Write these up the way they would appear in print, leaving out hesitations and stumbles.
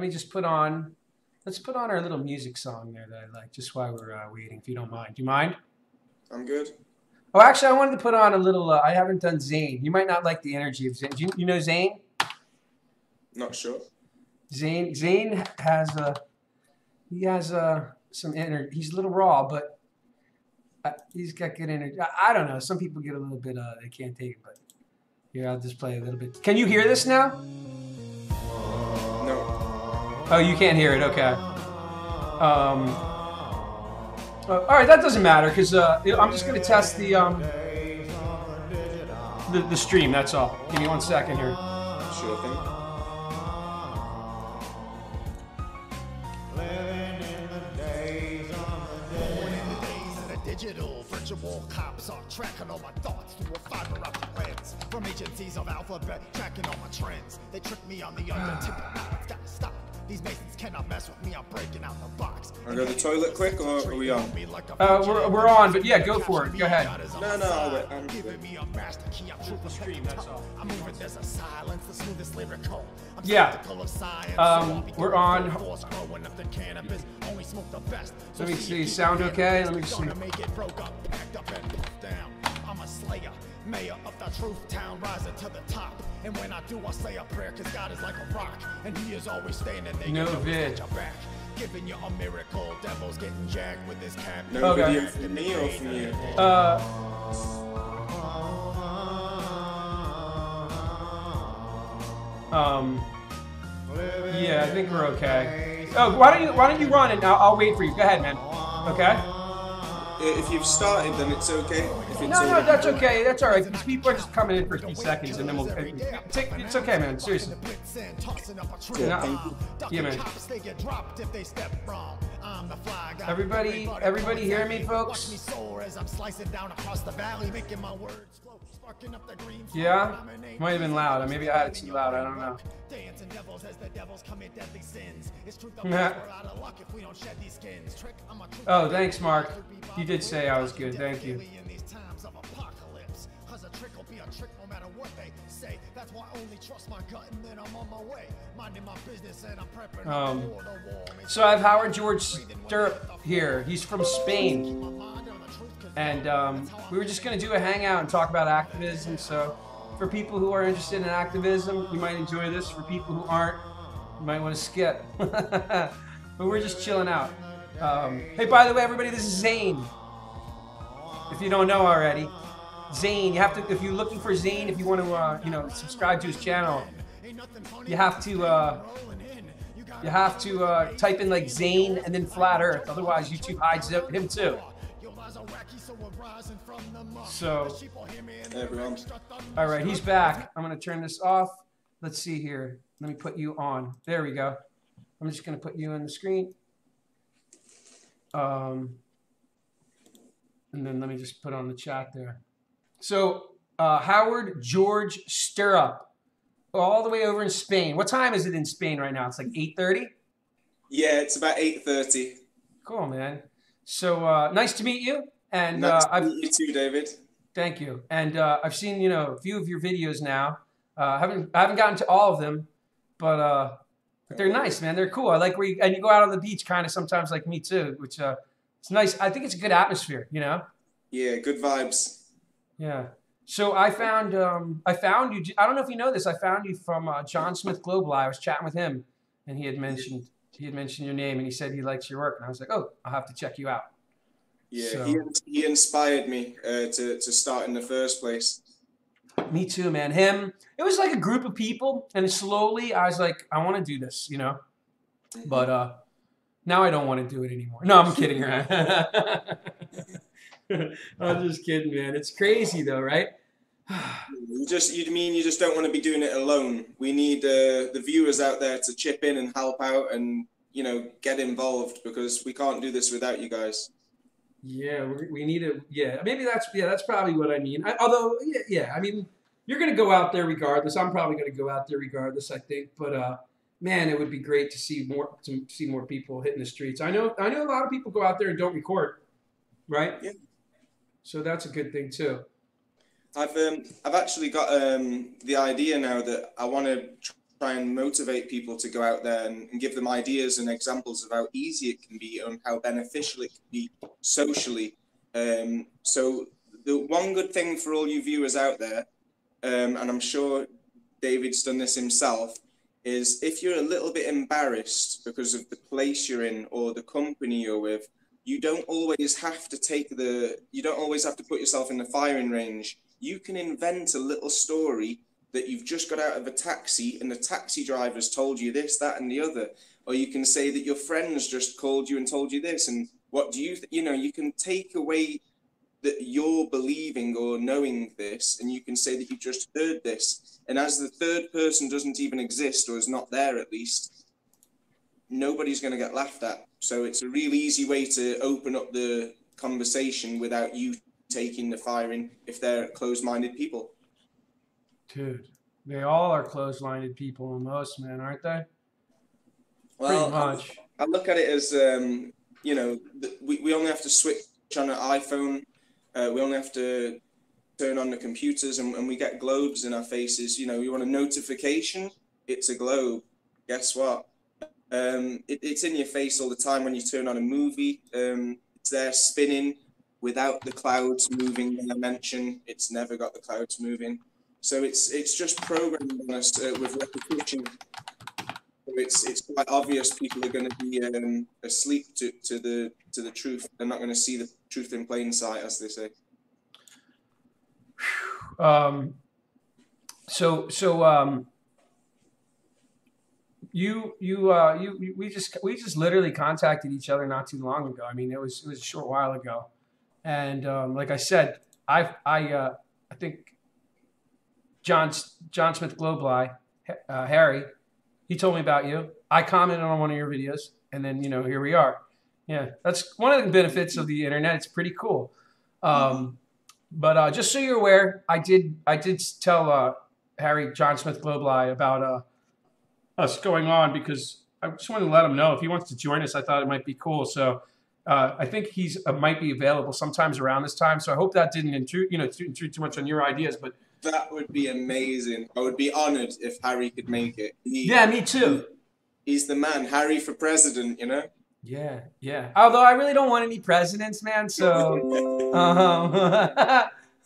Let's put on our little music song there that I like, just while we're waiting, if you don't mind. Do you mind? I'm good. Oh, actually, I wanted to put on a little, I haven't done Zayn. You might not like the energy of Zayn. Do you know Zayn? Not sure. Zayn has a, some energy. He's a little raw, but he's got good energy. I don't know. Some people get a little bit, they can't take it, but here, I'll just play a little bit. Can you hear this now? No. Oh, you can't hear it. Okay. All right, that doesn't matter because I'm just going to test the stream, that's all. Give me 1 second here. Sure thing. Digital virtual cops are tracking all my thoughts through a fiber optic lens. From agencies of alphabet tracking all my trends. They trick me on the other tip, but now it's got to stop. These masons cannot mess with me. I'm breaking out the box. I'll go to the toilet quick, or are we on? We're on, but yeah, go for it. Go ahead. No, I'll wait. I'm giving me a master key. I'm triple stream. That's all. I'm moving. There's a silence. The smoothest lyrical. Yeah. We're on. Let me see. Sound okay? Let me see. I'm a slayer, mayor of the truth town, rising to the top. And when I do, I say a prayer, because God is like a rock, and he is always standing there. No vid. Giving you a miracle, devil's getting jacked with his cap. No video for me or for you? Yeah, I think we're okay. Oh, why don't you run and I'll wait for you. Go ahead, man. Okay? If you've started, then it's okay. No, that's okay. That's all right. These people are just coming in for a few seconds, and then we'll. It's okay, man. Seriously. Yeah, man. Everybody, hear me, folks? Yeah. Might have been loud. Maybe I had it too loud. I don't know. Oh, thanks, Mark. You did say I was good. Thank you. Of apocalypse, cause a trick will be a trick no matter what they say. That's why I only trust my gut, and then I'm on my way, minding my business, and I'm prepping for the war. So I have Howard George Stirrup here. He's from Spain, and we were just going to do a hangout and talk about activism. So for people who are interested in activism, you might enjoy this. For people who aren't, you might want to skip. But we're just chilling out. Hey, by the way, everybody, this is Zayn. If you don't know already, Zayn, you have to. If you're looking for Zayn, if you want to, subscribe to his channel, you have to type in like Zayn and then Flat Earth. Otherwise, YouTube hides him too. So, everyone. All right, he's back. I'm gonna turn this off. Let's see here. Let me put you on. There we go. I'm just gonna put you on the screen. And then let me just put on the chat there. So Howard George Stirrup, all the way over in Spain. What time is it in Spain right now? It's like 8:30? Yeah, it's about 8:30. Cool, man. So nice to meet you. And nice to meet you too, David. Thank you. And I've seen, a few of your videos now. I haven't gotten to all of them, but they're nice, man. They're cool. I like where you go out on the beach kind of sometimes like me too, which it's nice. I think it's a good atmosphere, Yeah, good vibes. Yeah. So I found you. I don't know if you know this. I found you from John Smith's Globe Lie. I was chatting with him, and he had mentioned your name, and he said he likes your work, and I was like, oh, I'll have to check you out. Yeah, so, he inspired me to start in the first place. Me too, man. Him. It was like a group of people, and slowly I was like, I want to do this, But now I don't want to do it anymore. No, I'm kidding, right? I'm just kidding, man. It's crazy though, right? You just don't want to be doing it alone. We need the viewers out there to chip in and help out and, get involved because we can't do this without you guys. Yeah, we need it. Yeah, maybe that's probably what I mean. I mean, you're going to go out there regardless. I'm probably going to go out there regardless, I think, but man, it would be great to see more people hitting the streets. I know a lot of people go out there and don't record, right? Yeah. So that's a good thing too. I've actually got the idea now that I want to try and motivate people to go out there and give them ideas and examples of how easy it can be and how beneficial it can be socially. So the one good thing for all you viewers out there, and I'm sure David's done this himself, is if you're a little bit embarrassed because of the place you're in or the company you're with, you don't always have to put yourself in the firing range. You can invent a little story that you've just got out of a taxi and the taxi driver's told you this, that, and the other. Or you can say that your friends just called you and told you this. And what do you, you can take away that you're believing or knowing this, and you can say that you just heard this. And as the third person doesn't even exist or is not there at least, nobody's going to get laughed at. So it's a really easy way to open up the conversation without you taking the firing if they're closed-minded people. Dude, they all are closed-minded people almost, man, aren't they? Well, pretty much. I look at it as, we only have to switch on an iPhone. We only have to turn on the computers and we get globes in our faces. You want a notification? It's a globe. Guess what? It's in your face all the time when you turn on a movie. It's there spinning without the clouds moving. I mentioned it's never got the clouds moving. So it's just programmed on us with repetition. So it's quite obvious people are going to be asleep to the truth. They're not going to see the truth in plain sight, as they say. We just literally contacted each other not too long ago. I mean, it was a short while ago, and like I said, I think John Smith Globe Lie, Harry, he told me about you. I commented on one of your videos, and then here we are. Yeah, that's one of the benefits of the internet. It's pretty cool. But just so you're aware, I did tell Harry John Smith Globe Lie about us going on, because I just wanted to let him know if he wants to join us. I thought it might be cool. So I think he's might be available sometimes around this time. So I hope that didn't intrude too much on your ideas, but that would be amazing. I would be honored if Harry could make it. Yeah, me too. He's the man. Harry for president, Yeah, yeah. Although I really don't want any presidents, man. So,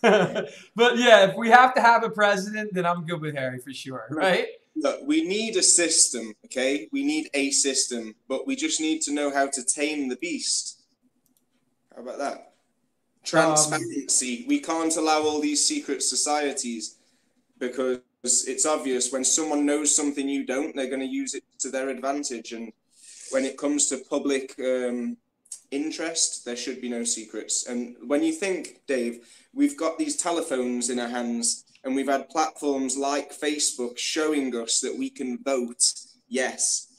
but yeah, if we have to have a president, then I'm good with Harry for sure, right? Look, we need a system, okay? We need a system, but we just need to know how to tame the beast. How about that? Transparency. We can't allow all these secret societies, because it's obvious when someone knows something you don't, they're going to use it to their advantage. And when it comes to public interest, there should be no secrets. And when you think, Dave, we've got these telephones in our hands, and we've had platforms like Facebook showing us that we can vote yes,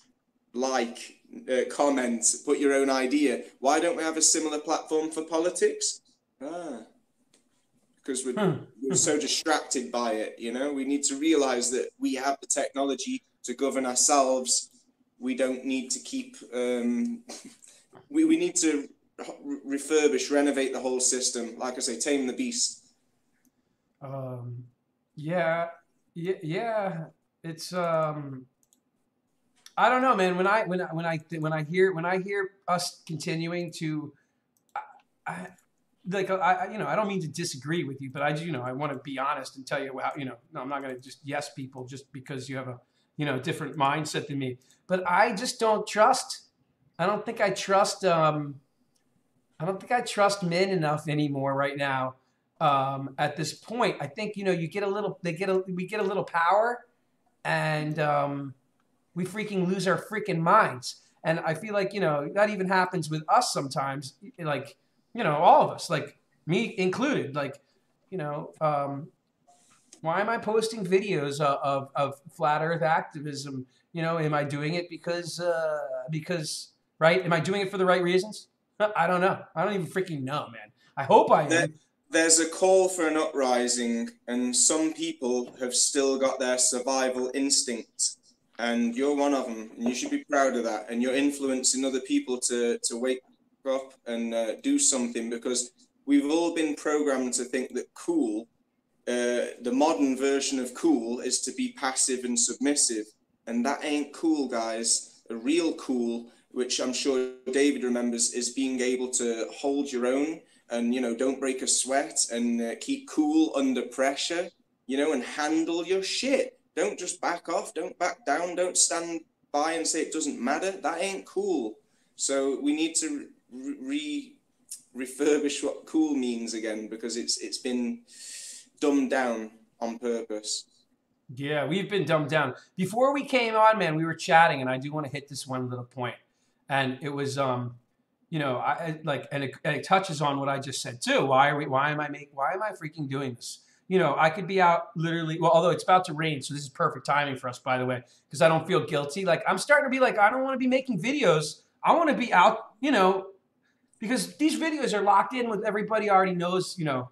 comment, put your own idea. Why don't we have a similar platform for politics? Because we're so distracted by it, We need to realize that we have the technology to govern ourselves. We don't need to keep... we need to refurbish, renovate the whole system. Like I say, tame the beast. Yeah. It's I don't know, man. When I hear us continuing to, I don't mean to disagree with you, but I want to be honest and tell you how, no, I'm not going to just yes people just because you have a different mindset than me. But I just don't trust. I don't think I trust men enough anymore right now. At this point, I think we get a little power, and we freaking lose our freaking minds. And I feel like that even happens with us sometimes. Like all of us, like me included. Like why am I posting videos of flat Earth activism? Am I doing it because right? Am I doing it for the right reasons? I don't know. I don't even freaking know, man. I hope I am. There's a call for an uprising, and some people have still got their survival instinct, and you're one of them, and you should be proud of that. And you're influencing other people to wake up and do something, because we've all been programmed to think that cool, the modern version of cool, is to be passive and submissive. And that ain't cool, guys. A real cool, which I'm sure David remembers, is being able to hold your own and, you know, don't break a sweat and keep cool under pressure, you know, and handle your shit. Don't just back off. Don't back down. Don't stand by and say it doesn't matter. That ain't cool. So we need to refurbish what cool means again, because it's been dumbed down on purpose. Yeah, we've been dumbed down. Before we came on, man, we were chatting, and I do want to hit this one little point. And it was, you know, it touches on what I just said too. Why am I freaking doing this? You know, I could be out literally, well, although it's about to rain, so this is perfect timing for us, by the way, because I don't feel guilty. Like, I'm starting to be like, I don't want to be making videos. I want to be out, you know, because these videos are locked in with everybody already knows, you know,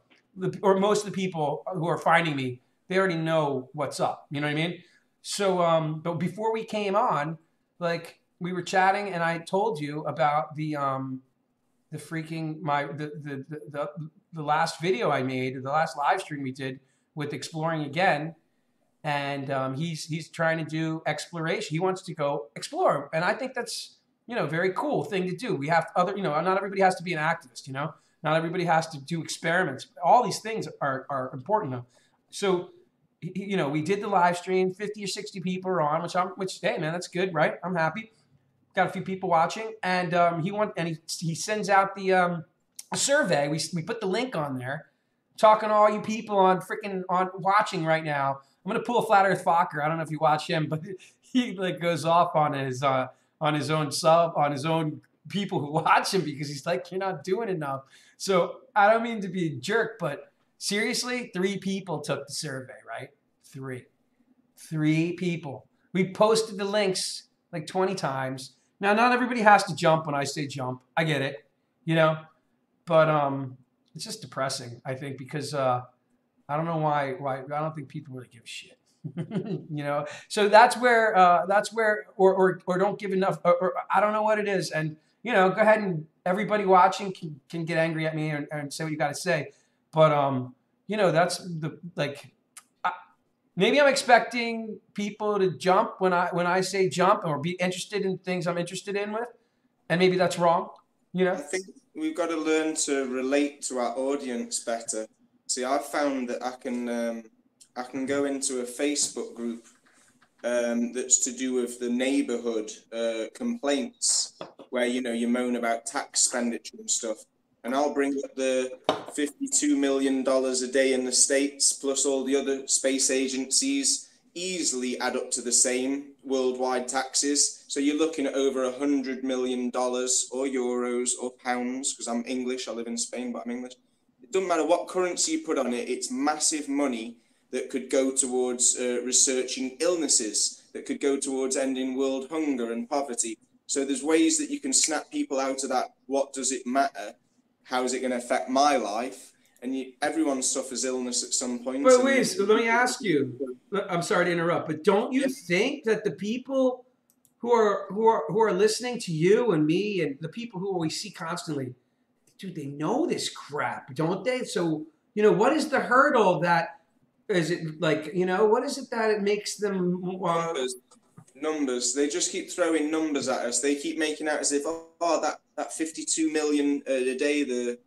or most of the people who are finding me, they already know what's up. You know what I mean? So, but before we came on, like, we were chatting, and I told you about the last video I made, the last live stream we did with Exploring Again, and he's trying to do exploration. He wants to go explore, and I think that's, you know, very cool thing to do. We have other, you know, not everybody has to be an activist. You know, not everybody has to do experiments. All these things are important though. So, you know, we did the live stream. 50 or 60 people are on, which hey man, that's good, right? I'm happy. Got a few people watching, and he sends out the survey. We put the link on there, talking to all you people on watching right now. I'm gonna pull a Flat Earth Fokker. I don't know if you watch him, but he like goes off on his own people who watch him, because he's like, you're not doing enough. So I don't mean to be a jerk, but seriously, 3 people took the survey, right? 3 people. We posted the links like 20 times. Now, not everybody has to jump when I say jump. I get it, you know, but it's just depressing, I think, because I don't know why I don't think people really give a shit, you know? So that's where, or don't give enough, or I don't know what it is. And, you know, go ahead and everybody watching can get angry at me and say what you got to say. But, you know, that's the, like, maybe I'm expecting people to jump when I say jump, or be interested in things I'm interested in with. And maybe that's wrong, you know? I think we've got to learn to relate to our audience better. See, I've found that I can go into a Facebook group that's to do with the neighborhood complaints, where, you know, you moan about tax expenditure and stuff. And I'll bring up the $52 million a day in the States, plus all the other space agencies easily add up to the same worldwide taxes. So you're looking at over $100 million or euros or pounds, because I'm English. I live in Spain, but I'm English. It doesn't matter what currency you put on it. It's massive money that could go towards researching illnesses, that could go towards ending world hunger and poverty. So there's ways that you can snap people out of that. What does it matter? How is it going to affect my life? And everyone suffers illness at some point. But wait, so let me ask you. I'm sorry to interrupt, but don't you think that the people who are listening to you and me and the people who we see constantly, dude, they know this crap, don't they? So, you know, what is the hurdle that is it like? You know, what is it that it makes them? Numbers. They just keep throwing numbers at us. They keep making out as if, oh, that 52 million a day, the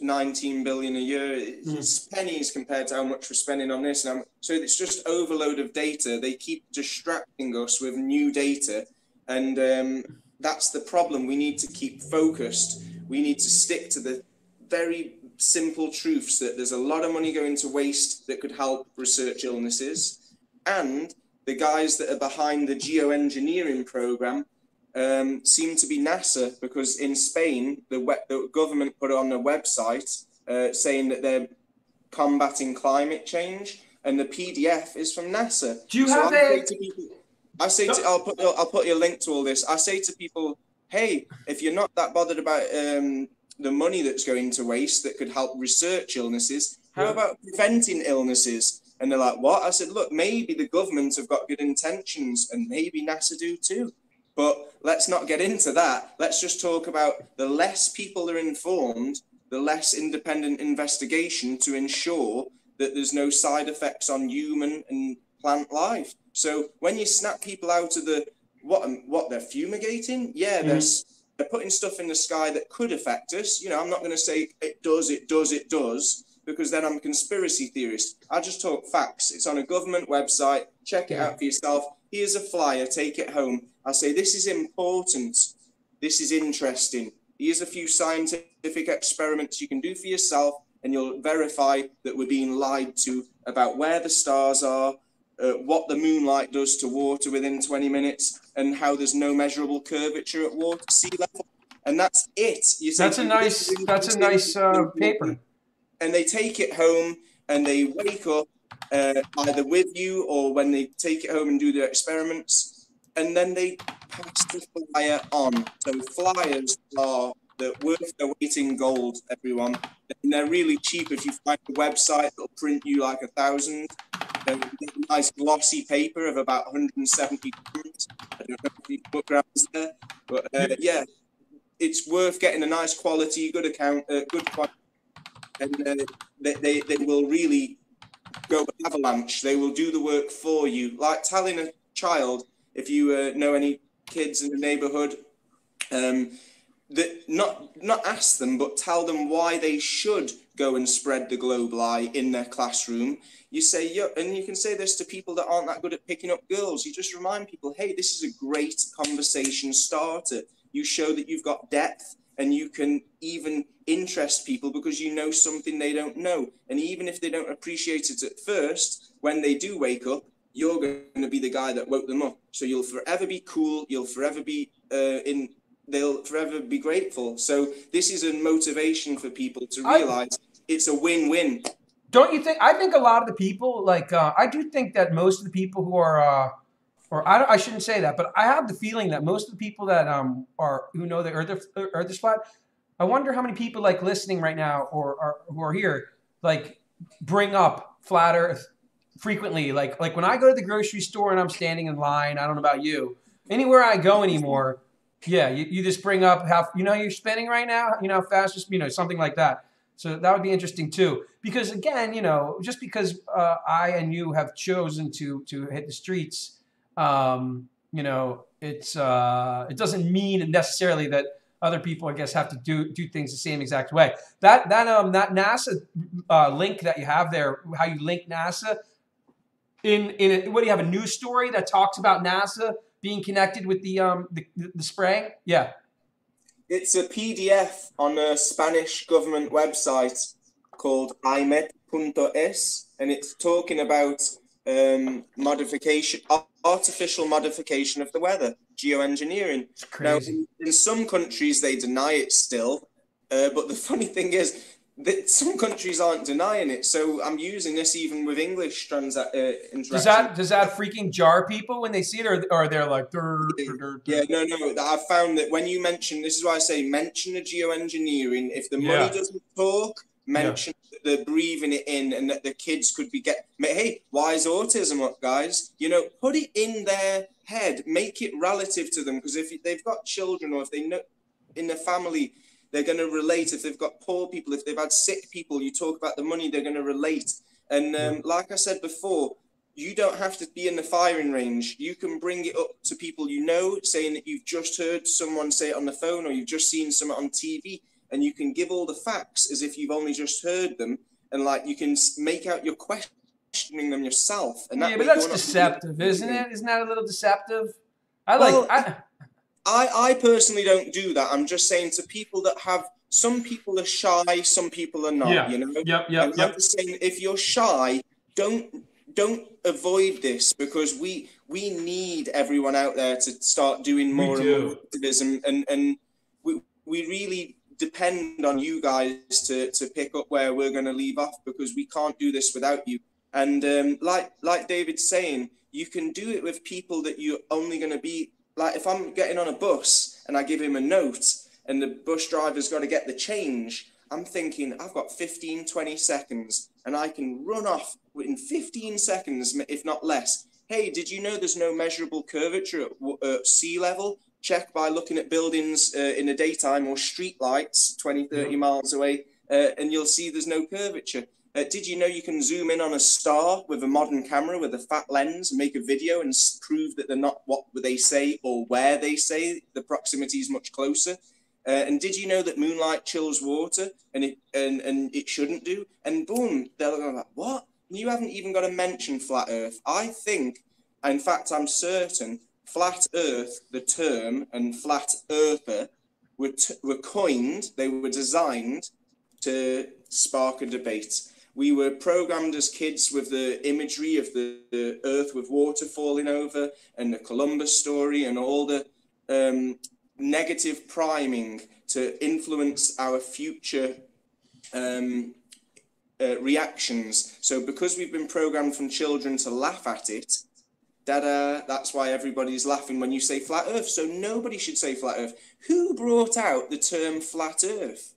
19 billion a year, it's pennies compared to how much we're spending on this. And so it's just overload of data. They keep distracting us with new data. And that's the problem. We need to keep focused. We need to stick to the very simple truths that there's a lot of money going to waste that could help research illnesses. And the guys that are behind the geoengineering program seem to be NASA, because in Spain, the government put it on their website saying that they're combating climate change, and the PDF is from NASA. Do you have I'll put you a link to all this. I say to people, hey, if you're not that bothered about the money that's going to waste that could help research illnesses, how about preventing illnesses? And they're like, what? I said, look, maybe the government have got good intentions, and maybe NASA do too. But let's not get into that. Let's just talk about the less people are informed, the less independent investigation to ensure that there's no side effects on human and plant life. So when you snap people out of the what they're fumigating, yeah, they're putting stuff in the sky that could affect us. You know, I'm not going to say it does, it does, it does, because then I'm a conspiracy theorist. I just talk facts. It's on a government website. Check it out for yourself. Here's a flyer. Take it home. I say, this is important. This is interesting. Here's a few scientific experiments you can do for yourself, and you'll verify that we're being lied to about where the stars are, what the moonlight does to water within 20 minutes, and how there's no measurable curvature at water sea level. And that's it. That's a nice paper. And they take it home and they wake up either with you or when they take it home and do their experiments, and then they pass the flyer on. So flyers are the worth their weight in gold, everyone. And they're really cheap if you find a website that'll print you like 1,000. A nice glossy paper of about 170 grams. I don't know if you put grams there, but yeah, it's worth getting a nice quality, good account, good quality, and they will really go avalanche. They will do the work for you, like telling a child, if you know any kids in the neighborhood, that not ask them, but tell them why they should go and spread the globe lie in their classroom. You say, yeah, and you can say this to people that aren't that good at picking up girls. You just remind people, hey, this is a great conversation starter. You show that you've got depth and you can even interest people because you know something they don't know. And even if they don't appreciate it at first, when they do wake up, you're going to be the guy that woke them up. So you'll forever be cool. You'll forever be they'll forever be grateful. So this is a motivation for people to realize it's a win-win. Don't you think? I think a lot of the people, like, I do think that most of the people who are, I shouldn't say that, but I have the feeling that most of the people that who know the Earth is flat, I wonder how many people like listening right now or who are here, like bring up flat Earth frequently. Like when I go to the grocery store and I'm standing in line, I don't know about you, anywhere I go anymore, yeah, you just bring up how, you know, you're spinning right now, you know, how fast you're, you know, something like that. So that would be interesting too, because again, you know, just because I and you have chosen to hit the streets, you know, it's it doesn't mean necessarily that other people, I guess, have to do things the same exact way. That NASA link that you have there, how you link NASA in what do you have, a news story that talks about NASA being connected with the spraying? Yeah. It's a PDF on a Spanish government website called IMET.es, and it's talking about artificial modification of the weather, geoengineering. Now, in some countries, they deny it still, but the funny thing is that some countries aren't denying it. So I'm using this even with English interaction. Does that freaking jar people when they see it, or they're like, no. I've found that when you mention, this is why I say mention the geoengineering. If the money doesn't talk, mention that they're breathing it in and that the kids could be getting, hey, why is autism up, guys? You know, put it in their head, make it relative to them. Because if they've got children or if they know in their family, they're going to relate. If they've got poor people, if they've had sick people, you talk about the money, they're going to relate. And like I said before, you don't have to be in the firing range. You can bring it up to people you know, saying that you've just heard someone say it on the phone or you've just seen someone on TV, and you can give all the facts as if you've only just heard them. And like, you can make out your questioning them yourself. And that but that's deceptive, isn't it? Isn't that a little deceptive? I personally don't do that. I'm just saying to people that have, some people are shy, some people are not, you know? I'm just saying, if you're shy, don't avoid this, because we need everyone out there to start doing more activism, and we really depend on you guys to pick up where we're going to leave off, because we can't do this without you. And like David's saying, you can do it with people that you're only going to be, like if I'm getting on a bus and I give him a note and the bus driver's got to get the change, I'm thinking I've got 15, 20 seconds and I can run off in 15 seconds, if not less. Hey, did you know there's no measurable curvature at sea level? Check by looking at buildings in the daytime or street lights 20, 30 miles away, and you'll see there's no curvature. Did you know you can zoom in on a star with a modern camera with a fat lens, make a video and prove that they're not what they say or where they say? The proximity is much closer. And did you know that moonlight chills water and it shouldn't do? And boom, they're like, what? You haven't even got to mention flat earth. I think, in fact, I'm certain, flat earth, the term, and flat earther were coined, they were designed to spark a debate. We were programmed as kids with the imagery of the earth with water falling over and the Columbus story and all the negative priming to influence our future reactions. So because we've been programmed from children to laugh at it, that's why everybody's laughing when you say flat earth. So nobody should say flat earth. Who brought out the term flat earth?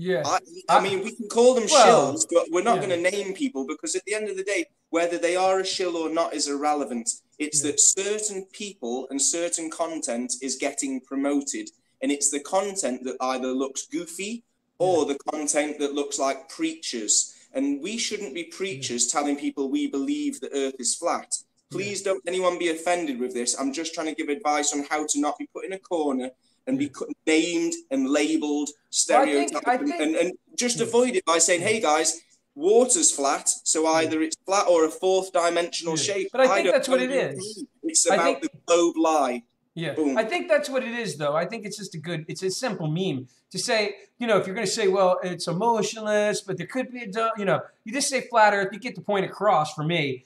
Yeah, I mean, we can call them shills, but we're not going to name people, because at the end of the day, whether they are a shill or not is irrelevant. It's that certain people and certain content is getting promoted, and it's the content that either looks goofy or the content that looks like preachers. And we shouldn't be preachers telling people we believe the earth is flat. Please don't anyone be offended with this. I'm just trying to give advice on how to not be put in a corner and be named and labelled, stereotyped, and just avoid it by saying, hey guys, water's flat, so either it's flat or a fourth dimensional shape. But I think that's what it is. It's about the globe lie. Yeah, boom. I think that's what it is, though. I think it's just it's a simple meme to say, you know, if you're going to say, well, it's emotionless, but there could be a, you know, you just say flat earth, you get the point across for me.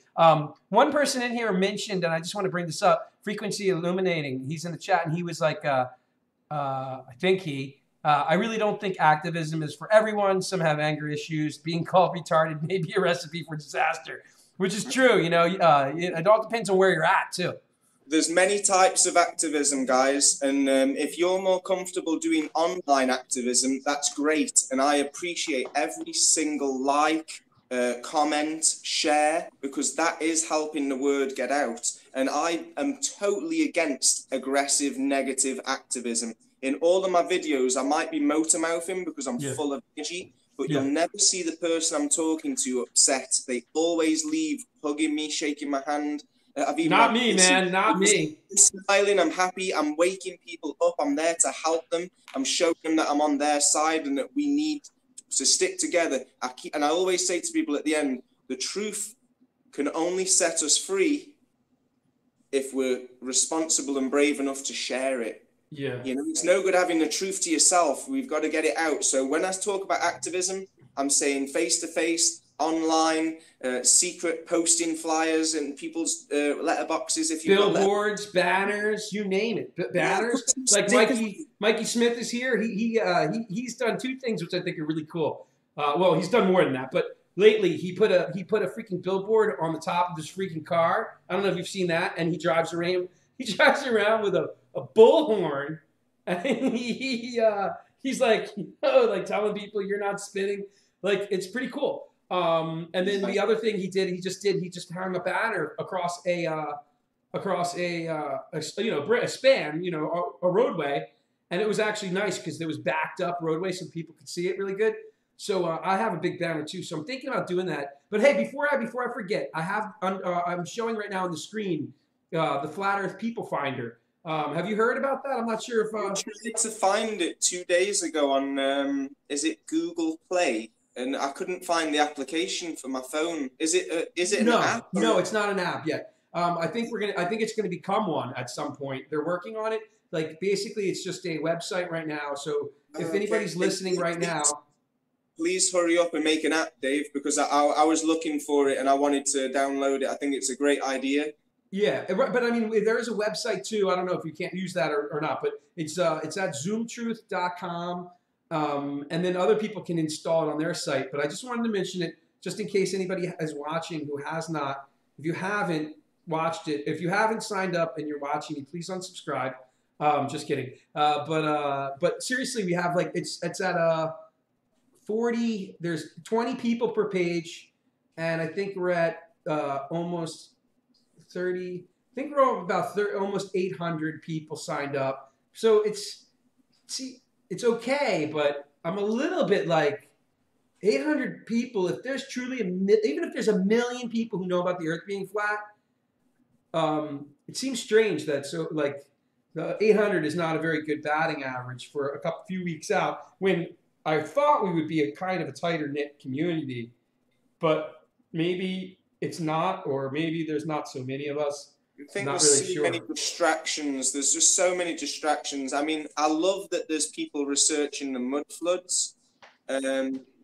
One person in here mentioned, and I just want to bring this up, Frequency Illuminating. He's in the chat, and he was like, I really don't think activism is for everyone. Some have anger issues. Being called retarded may be a recipe for disaster, which is true. You know, it all depends on where you're at too. There's many types of activism, guys. And if you're more comfortable doing online activism, that's great. And I appreciate every single like, comment, share, because that is helping the word get out. And I am totally against aggressive, negative activism. In all of my videos, I might be motor mouthing because I'm full of energy, but you'll never see the person I'm talking to upset. They always leave hugging me, shaking my hand. Not me, man, not me. I'm smiling, I'm happy, I'm waking people up, I'm there to help them. I'm showing them that I'm on their side and that we need to stick together. And I always say to people at the end, the truth can only set us free if we're responsible and brave enough to share it. Yeah. You know, it's no good having the truth to yourself. We've got to get it out. So when I talk about activism, I'm saying face-to-face, online, secret posting flyers and people's letterboxes. If you billboards, banners, you name it, banners. Yeah, like Mikey Smith is here. He's done two things which I think are really cool. Well, he's done more than that, but lately he put a freaking billboard on the top of his freaking car. I don't know if you've seen that. And he drives around. He drives around with a bullhorn, and he's like, you know, like telling people you're not spinning. Like, it's pretty cool. And then the other thing he just hung a banner across a span, you know, a roadway. And it was actually nice because there was backed up roadway so people could see it really good. So I have a big banner too. So I'm thinking about doing that. But hey, before I forget, I'm showing right now on the screen the Flat Earth People Finder. Have you heard about that? I'm not sure if I tried to find it 2 days ago on is it Google Play? And I couldn't find the application for my phone. Is it an app? No, it's not an app yet. I think it's gonna become one at some point. They're working on it. Like basically, it's just a website right now. So if anybody's listening right now, please hurry up and make an app, Dave, because I was looking for it and I wanted to download it. I think it's a great idea. Yeah, but I mean, there is a website too. I don't know if you can't use that or not, but it's at zoomtruth.com. And then other people can install it on their site. But I just wanted to mention it just in case anybody is watching who has not. If you haven't watched it, if you haven't signed up and you're watching me, please unsubscribe. Just kidding. But seriously, we have like, it's at 40, there's 20 people per page. And I think we're at almost 30, I think we're about 30, almost 800 people signed up. So it's okay, but I'm a little bit like, 800 people, if there's truly, even if there's a million people who know about the Earth being flat, it seems strange that the 800 is not a very good batting average for a few weeks out, when I thought we would be a kind of a tighter knit community, but maybe it's not, or maybe there's not so many of us. I think we'll see many distractions. There's just so many distractions. I mean, I love that there's people researching the mud floods,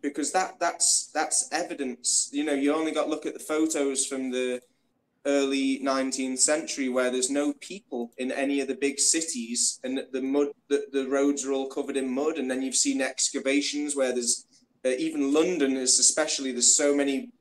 because that's evidence. You know, you only got to look at the photos from the early 19th century where there's no people in any of the big cities, and the roads are all covered in mud. And then you've seen excavations where there's even London is especially, there's so many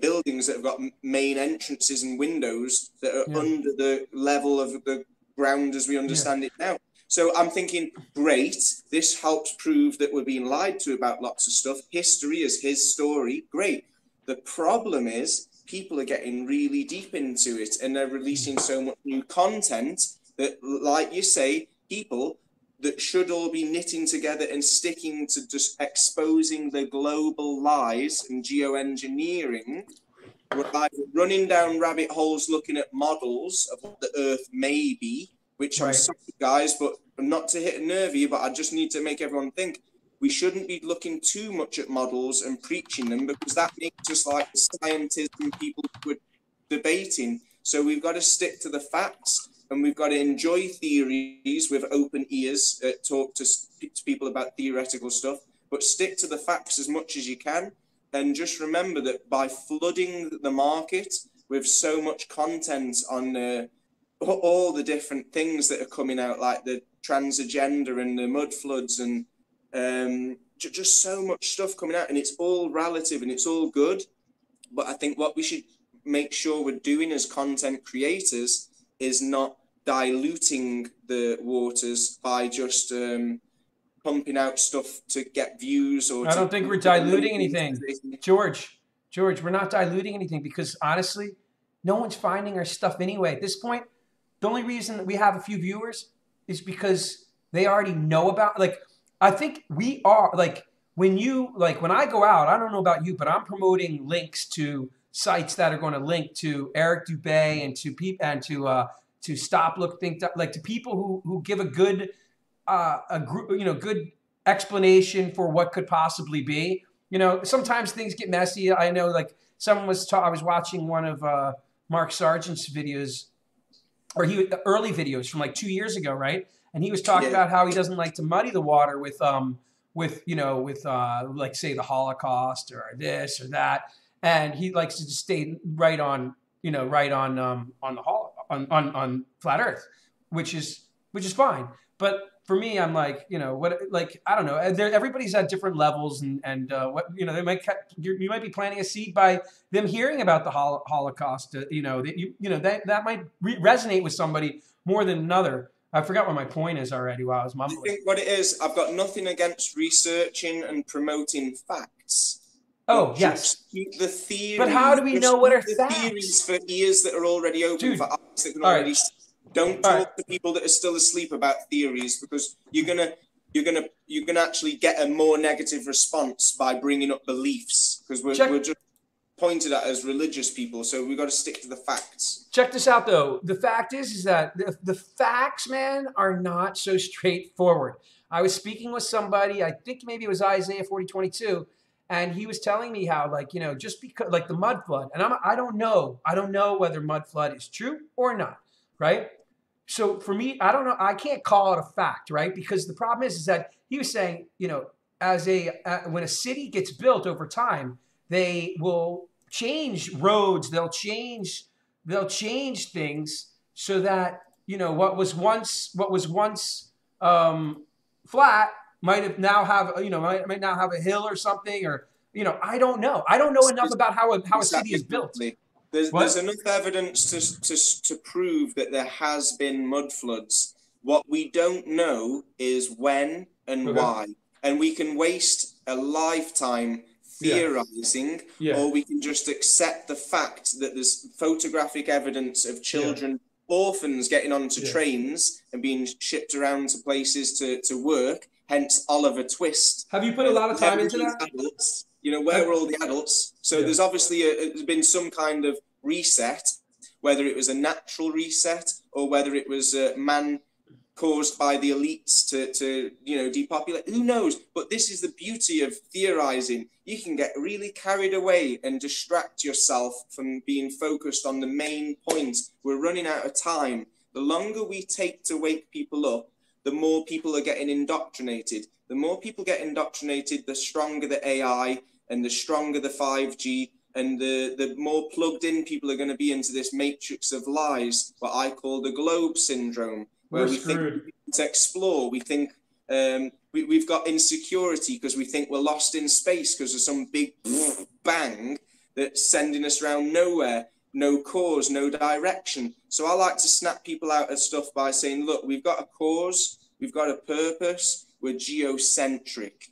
buildings that have got main entrances and windows that are under the level of the ground as we understand it now. So I'm thinking, great, this helps prove that we're being lied to about lots of stuff. History is his story. Great. The problem is people are getting really deep into it, and they're releasing so much new content that, like you say, people that should all be knitting together and sticking to just exposing the global lies and geoengineering were either running down rabbit holes looking at models of what the Earth may be, which I'm sorry, guys, but not to hit a nerve here, but I just need to make everyone think we shouldn't be looking too much at models and preaching them, because that makes us like the scientists and people who are debating. So we've got to stick to the facts, and we've got to enjoy theories with open ears, talk to people about theoretical stuff, but stick to the facts as much as you can. And just remember that by flooding the market with so much content on all the different things that are coming out, like the trans agenda and the mud floods and just so much stuff coming out, and it's all relative and it's all good. But I think what we should make sure we're doing as content creators is not diluting the waters by just pumping out stuff to get views. Or I don't think we're diluting anything, George. We're not diluting anything, because honestly, no one's finding our stuff anyway. At this point, the only reason that we have a few viewers is because they already know about. Like, I think we are like when I go out, I don't know about you, but I'm promoting links to sites that are going to link to Eric Dubay and to people and to StopLookThink.com, like to people who give a good good explanation for what could possibly be. You know, sometimes things get messy. I know, like someone was I was watching one of Mark Sargent's videos, or the early videos from like 2 years ago, right? And he was talking about how he doesn't like to muddy the water with like say the Holocaust or this or that. And he likes to just stay right on, you know, right on flat Earth, which is fine. But for me, I'm like, you know, what, like, I don't know. Everybody's at different levels, and what, you know, they might you might be planting a seed by them hearing about the Holocaust. You know, that that might resonate with somebody more than another. I forgot what my point is already while I was mumbling. I think what it is, I've got nothing against researching and promoting facts. Oh, yes. Keep the theory. But how do we know what are facts? Theories for ears that are already open, dude, for eyes that can already see. Don't talk to people that are still asleep about theories, because you can actually get a more negative response by bringing up beliefs, because we're just pointed at as religious people. So we've got to stick to the facts. Check this out, though. The fact is that the facts, man, are not so straightforward. I was speaking with somebody, I think maybe it was Isaiah 40:22. And he was telling me how, like, you know, just because, like, the mud flood, and I don't know whether mud flood is true or not, right? So for me, I don't know. I can't call it a fact, right? Because the problem is that he was saying, you know, when a city gets built over time, they will change roads, they'll change things so that, you know, what was once flat might now have a hill or something, or, you know, I don't know enough about how a city is built. There's enough evidence to prove that there has been mud floods. What we don't know is when and why, and we can waste a lifetime theorizing, or we can just accept the fact that there's photographic evidence of children, orphans getting onto trains and being shipped around to places to work. Hence Oliver Twist. Have you put a lot of time into that? You know, we're all the adults. So there's obviously been some kind of reset, whether it was a natural reset or whether it was man caused by the elites to you know, depopulate. Who knows? But this is the beauty of theorizing. You can get really carried away and distract yourself from being focused on the main point. We're running out of time. The longer we take to wake people up, the more people are getting indoctrinated. The more people get indoctrinated, the stronger the AI and the stronger the 5G, and the more plugged in people are going to be into this matrix of lies, what I call the globe syndrome, where we think we need to explore. We think we've got insecurity because we think we're lost in space because of some big bang that's sending us around nowhere, no cause, no direction. So I like to snap people out of stuff by saying, look, we've got a cause, we've got a purpose, we're geocentric.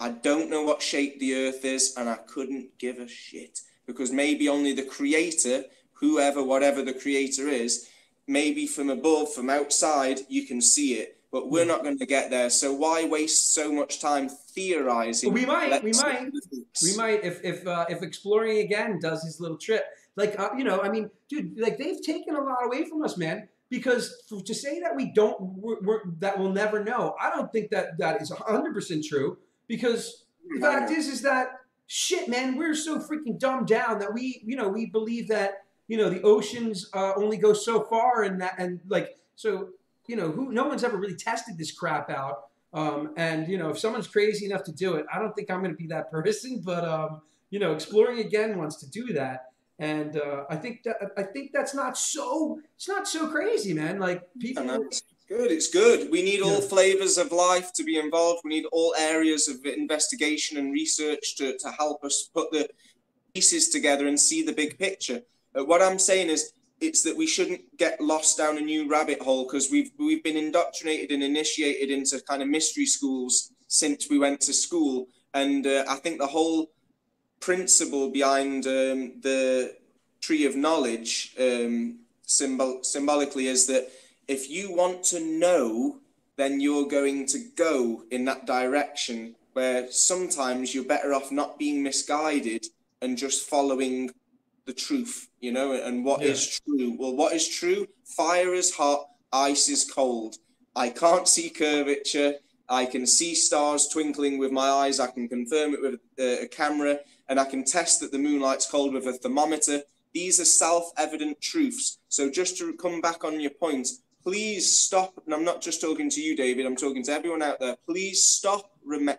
I don't know what shape the earth is, and I couldn't give a shit, because maybe only the creator, whoever, whatever the creator is, maybe from above, from outside, you can see it, but we're not going to get there. So why waste so much time theorizing? Well, we might, if Exploring Again does his little trip, like, you know, I mean, dude, like, they've taken a lot away from us, man, because to say that we don't, that we'll never know, I don't think that that is 100% true, because the fact is that shit, man, we're so freaking dumbed down that we, you know, we believe that, you know, the oceans only go so far, and that, and like, so, you know, no one's ever really tested this crap out. And, you know, if someone's crazy enough to do it, I don't think I'm going to be that person, but, you know, Exploring Again wants to do that. And I think that's not so, it's not so crazy, man. Like, people. Good. It's good. We need all flavors of life to be involved. We need all areas of investigation and research to help us put the pieces together and see the big picture. What I'm saying is, it's that we shouldn't get lost down a new rabbit hole, because we've been indoctrinated and initiated into kind of mystery schools since we went to school. And I think the whole principle behind the tree of knowledge symbolically is that if you want to know, then you're going to go in that direction, where sometimes you're better off not being misguided and just following the truth, you know, and what is true. Well, what is true? Fire is hot, ice is cold. I can't see curvature. I can see stars twinkling with my eyes. I can confirm it with a camera, and I can test that the moonlight's cold with a thermometer. These are self-evident truths. So just to come back on your point, please stop. And I'm not just talking to you, David, I'm talking to everyone out there. Please stop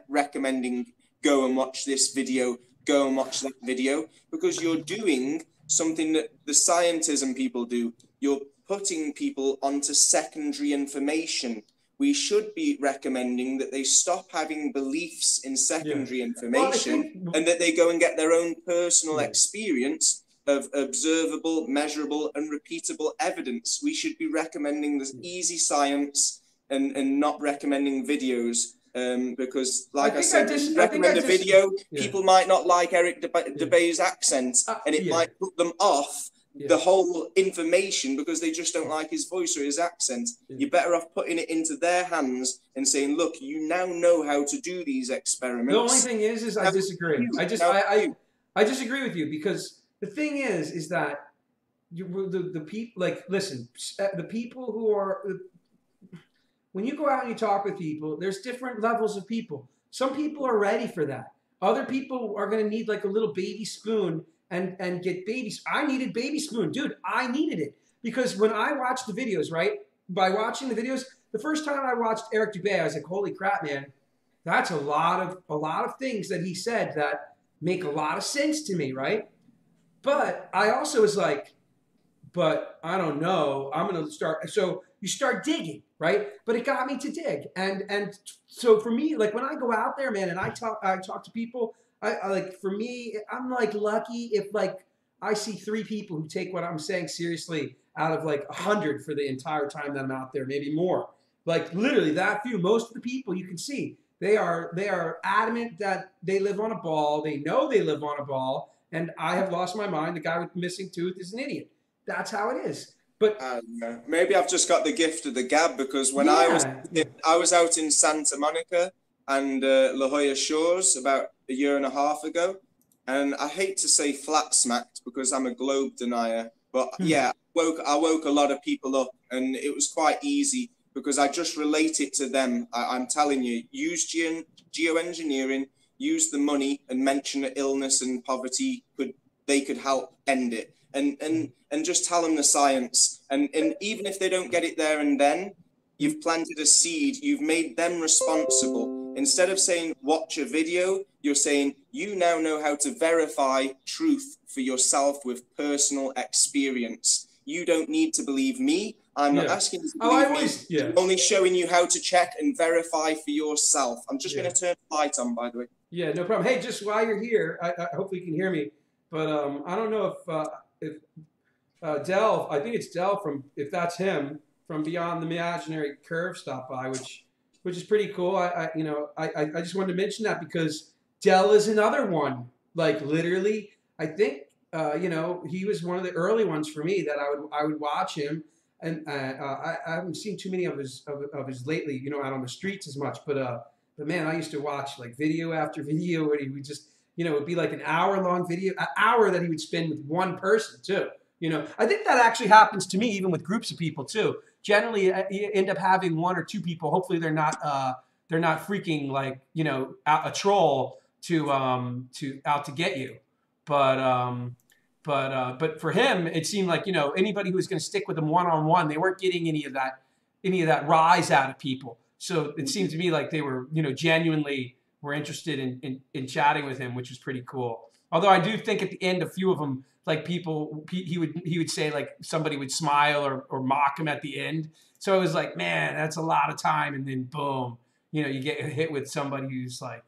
recommending go and watch this video, go and watch that video, because you're doing something that the scientism people do. You're putting people onto secondary information. We should be recommending that they stop having beliefs in secondary information, and that they go and get their own personal experience of observable, measurable, and repeatable evidence. We should be recommending this easy science and not recommending videos. Because, like I said, just recommend a video. People might not like Eric Dubay's accent, and it might put them off the whole information because they just don't like his voice or his accent. You're better off putting it into their hands and saying, "Look, you now know how to do these experiments." The only thing is I disagree. I disagree with you, because the thing is that the people, like, listen, the people who are. When you go out and you talk with people, there's different levels of people. Some people are ready for that. Other people are going to need like a little baby spoon and get babies. I needed baby spoon. Dude, I needed it. Because when I watched the videos, right, by watching the videos, the first time I watched Eric Dubay, I was like, holy crap, man, that's a lot of things that he said that make a lot of sense to me, right? But I also was like, but I don't know. I'm going to start. So you start digging. Right. But it got me to dig. And so for me, like when I go out there, man, and I talk to people, I like, for me, I'm like lucky if like I see 3 people who take what I'm saying seriously out of like 100 for the entire time that I'm out there, maybe more. Like literally that few, most of the people you can see, they are adamant that they live on a ball. They know they live on a ball. And I have lost my mind. The guy with the missing tooth is an idiot. That's how it is. But maybe I've just got the gift of the gab, because when I was out in Santa Monica and La Jolla Shores about a year and a half ago. And I hate to say flat smacked because I'm a globe denier, but yeah, I woke a lot of people up, and it was quite easy because I just relate it to them. I'm telling you, use geoengineering, use the money, and mention that illness and poverty could help end it, and just tell them the science. And even if they don't get it there and then, you've planted a seed. You've made them responsible. Instead of saying watch a video, you're saying you now know how to verify truth for yourself with personal experience. You don't need to believe me. I'm not asking you to believe me. I'm only showing you how to check and verify for yourself. I'm just going to turn the light on, by the way. Yeah, no problem. Hey, just while you're here, I hope you can hear me. But I don't know if Dell, I think it's Dell if that's him, from Beyond the Imaginary Curve stopped by, which is pretty cool. I just wanted to mention that because Dell is another one. Like literally, I think he was one of the early ones for me that I would watch him, and I haven't seen too many of his lately. Out on the streets as much, but man, I used to watch like video after video, and he would just it'd be like an hour-long video, an hour that he would spend with one person too. I think that actually happens to me even with groups of people too. Generally, you end up having one or two people. Hopefully, they're not freaking like a troll out to get you. But for him, it seemed like anybody who was going to stick with him one-on-one, they weren't getting any of that rise out of people. So it seemed to me like they were genuinely were interested in chatting with him, which was pretty cool. Although I do think at the end, a few of them. Like people, he would say like somebody would smile or mock him at the end. So it was like, man, that's a lot of time. And then boom, you get hit with somebody who's like,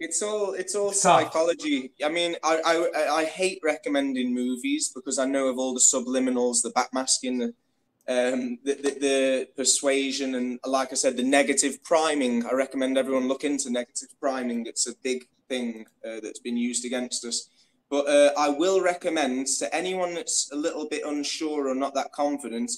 it's all psychology. I mean, I hate recommending movies because I know of all the subliminals, the backmasking, the persuasion, and like I said, the negative priming. I recommend everyone look into negative priming. It's a big thing that's been used against us. But I will recommend to anyone that's a little bit unsure or not that confident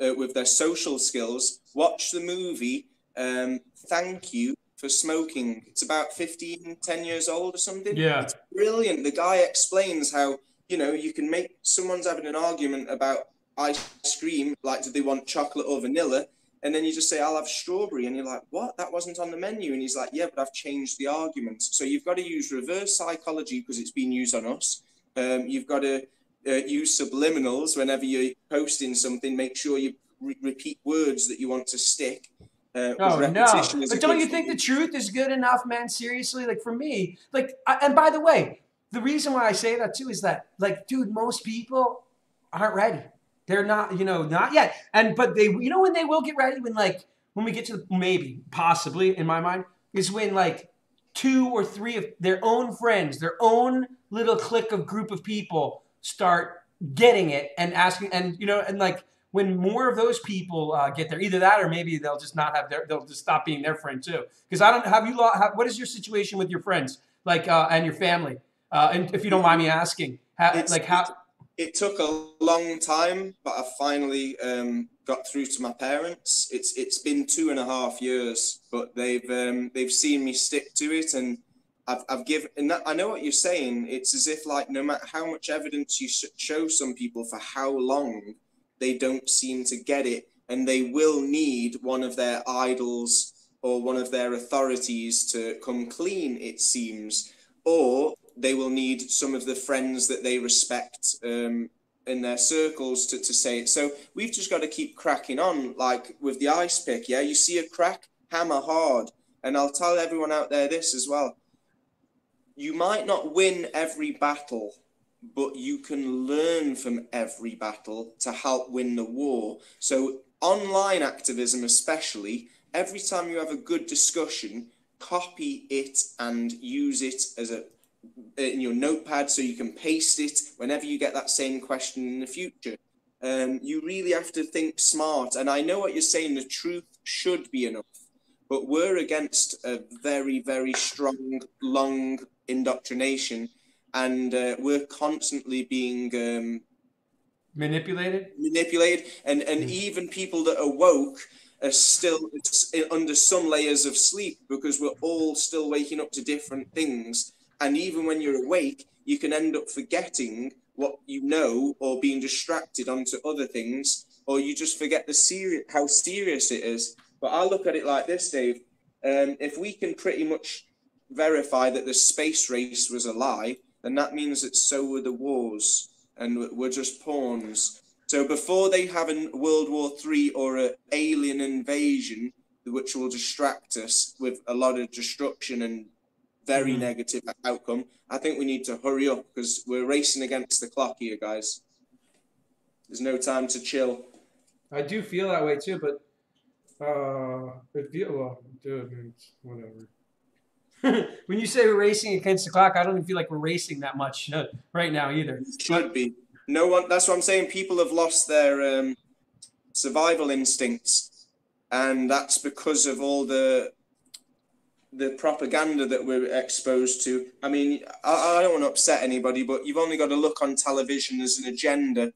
with their social skills, watch the movie Thank You for Smoking. It's about 15, 10 years old or something. Yeah. It's brilliant. The guy explains how, you can make someone's having an argument about ice cream, like do they want chocolate or vanilla? And then you just say, I'll have strawberry. And you're like, what? That wasn't on the menu. And he's like, yeah, but I've changed the argument. So you've got to use reverse psychology because it's been used on us. You've got to use subliminals whenever you're posting something. Make sure you repeat words that you want to stick. Oh, no. But don't you think the truth is good enough, man? Seriously, like for me, like, and by the way, the reason why I say that too is that, like, dude, most people aren't ready. They're not, not yet. But they, when they will get ready, when we get to the, maybe, possibly, in my mind, is when like 2 or 3 of their own friends, their own little clique of group of people start getting it and asking, and like when more of those people get there, either that or maybe they'll just not have they'll just stop being their friend too. Because I don't, what is your situation with your friends, like, and your family? And if you don't mind me asking, it took a long time, but I finally got through to my parents. It's been 2.5 years, but they've seen me stick to it, and I've given. And I know what you're saying. It's as if like no matter how much evidence you show some people for how long, they don't seem to get it, and they will need one of their idols or one of their authorities to come clean. It seems, or they will need some of the friends that they respect in their circles to say it. So we've just got to keep cracking on, like with the ice pick, yeah? You see a crack, hammer hard. And I'll tell everyone out there this as well. You might not win every battle, but you can learn from every battle to help win the war. So online activism especially, every time you have a good discussion, copy it and use it as in your notepad so you can paste it whenever you get that same question in the future. You really have to think smart. And I know what you're saying, the truth should be enough, but we're against a very, very strong, long indoctrination. And we're constantly being manipulated. And even people that are woke are still under some layers of sleep, because we're all still waking up to different things. And even when you're awake, you can end up forgetting what you know, or being distracted onto other things, or you just forget the how serious it is. But I look at it like this, Dave. If we can pretty much verify that the space race was a lie, then that means that so were the wars, and we're just pawns. So before they have a World War III or an alien invasion, which will distract us with a lot of destruction and very negative outcome, I think we need to hurry up, because we're racing against the clock here, guys. There's no time to chill. I do feel that way too, but whatever. When you say we're racing against the clock, I don't even feel like we're racing that much right now either. It should be. No one. That's what I'm saying. People have lost their survival instincts, and that's because of all the propaganda that we're exposed to. I mean, I don't want to upset anybody, but you've only got to look on television as an agenda.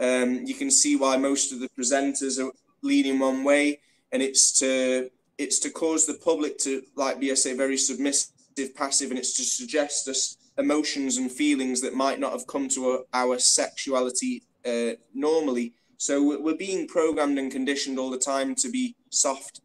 You can see why most of the presenters are leaning one way, and it's to cause the public to, like BSA, very submissive, passive, and it's to suggest us emotions and feelings that might not have come to our sexuality normally. So we're being programmed and conditioned all the time to be soft,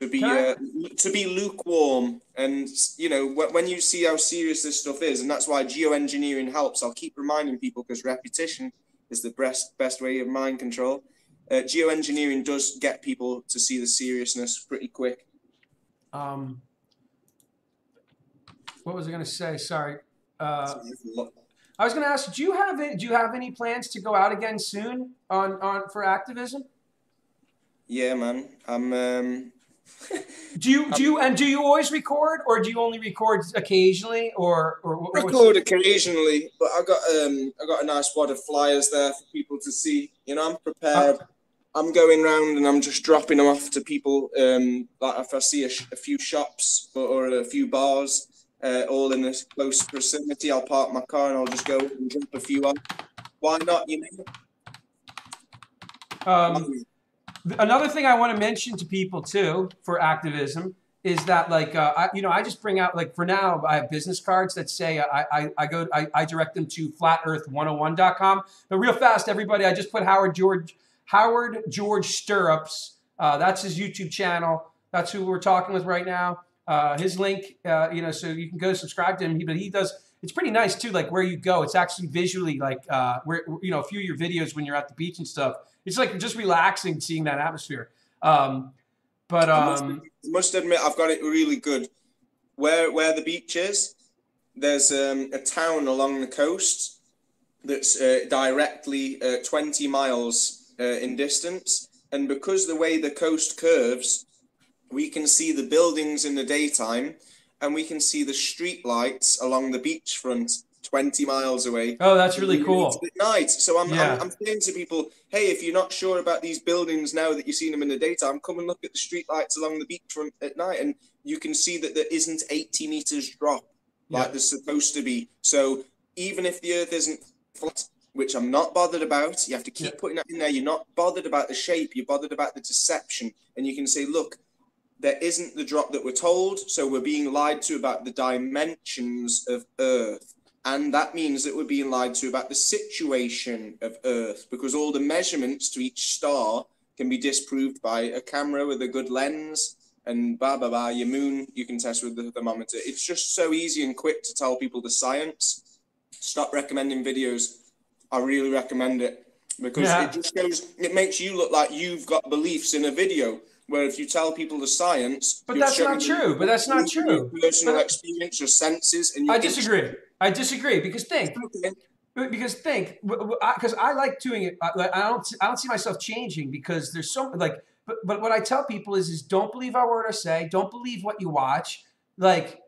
to be lukewarm. And, you know, when you see how serious this stuff is, and that's why geoengineering helps. I'll keep reminding people, because repetition is the best way of mind control. Geoengineering does get people to see the seriousness pretty quick. What was I going to say? Sorry. I was going to ask, do you have any plans to go out again soon for activism? Yeah, man. I'm. Do you always record, or do you only record occasionally, or what? Record occasionally, but I got a nice wad of flyers there for people to see. You know, I'm prepared. I'm going round and I'm just dropping them off to people. Like if I see a few shops or a few bars, all in this close proximity, I'll park my car and I'll just go and drop a few on. Why not? You know. Another thing I want to mention to people too for activism is that, like, I just bring out, like, for now I have business cards that say I direct them to flatearth101.com. But real fast, everybody, I just put Howard George Stirrups. That's his YouTube channel. That's who we're talking with right now. His link, so you can go subscribe to him. But he does. It's pretty nice too, like where you go. It's actually visually, like, a few of your videos when you're at the beach and stuff. It's like just relaxing seeing that atmosphere. I must admit, I've got it really good. Where the beach is, there's a town along the coast that's directly 20 miles in distance. And because the way the coast curves, we can see the buildings in the daytime, and we can see the street lights along the beachfront 20 miles away. Oh, that's really cool. At night. So I'm saying to people, hey, if you're not sure about these buildings now that you've seen them in the daytime, come and look at the street lights along the beachfront at night, and you can see that there isn't 80 meters drop like there's supposed to be. So even if the earth isn't flat, which I'm not bothered about, you have to keep putting that in there. You're not bothered about the shape. You're bothered about the deception. And you can say, look, there isn't the drop that we're told, so we're being lied to about the dimensions of Earth. And that means that we're being lied to about the situation of Earth, because all the measurements to each star can be disproved by a camera with a good lens, and your moon you can test with the thermometer. It's just so easy and quick to tell people the science. Stop recommending videos. I really recommend it, because it just goes, it makes you look like you've got beliefs in a video. Where if you tell people the science, but that's not true. But that's not true. Personal experience, your senses, and I disagree. I disagree, because I like doing it. I don't see myself changing, because there's so like. But what I tell people is don't believe our word or say. Don't believe what you watch. Like,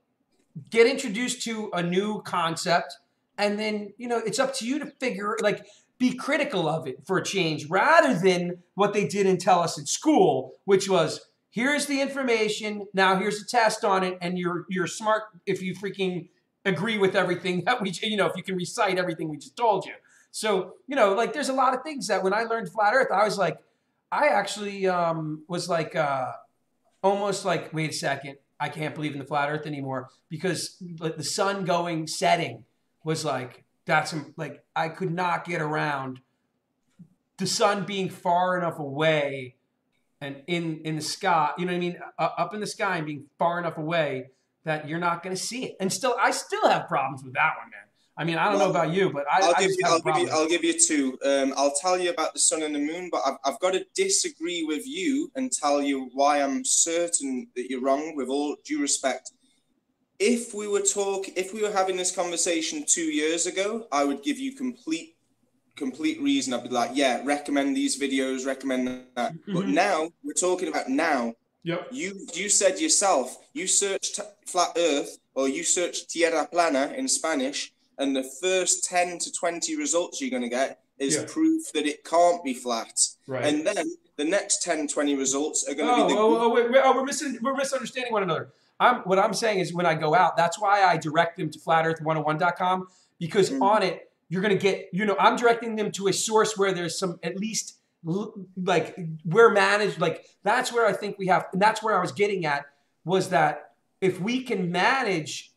get introduced to a new concept, and then it's up to you to figure like. Be critical of it for a change, rather than what they didn't tell us at school, which was, here's the information, now here's a test on it, and you're smart if you freaking agree with everything that we, if you can recite everything we just told you. So, like, there's a lot of things that when I learned Flat Earth, I was like, I actually was like almost like, wait a second, I can't believe in the flat earth anymore, because the sun going setting was like, that's like, I could not get around the sun being far enough away and in the sky, you know what I mean? Up in the sky and being far enough away that you're not going to see it. And still, I still have problems with that one, man. I mean, I don't know about you, but I'll give you two. I'll tell you about the sun and the moon, but I've got to disagree with you and tell you why I'm certain that you're wrong, with all due respect. If we were having this conversation 2 years ago, I would give you complete reason. I'd be like, yeah, recommend these videos, recommend that. Mm-hmm. But now we're talking about now. Yep. You said yourself, you searched flat earth, or you searched tierra plana in Spanish, and the first 10 to 20 results you're going to get is proof that it can't be flat. Right. And then the next 10, 20 results are going to be... we're misunderstanding one another. What I'm saying is, when I go out, that's why I direct them to flatearth101.com, because on it, you're going to get... You know, I'm directing them to a source where there's some, at least, like, we're managed. Like, that's where I think we have... And that's where I was getting at, was that if we can manage...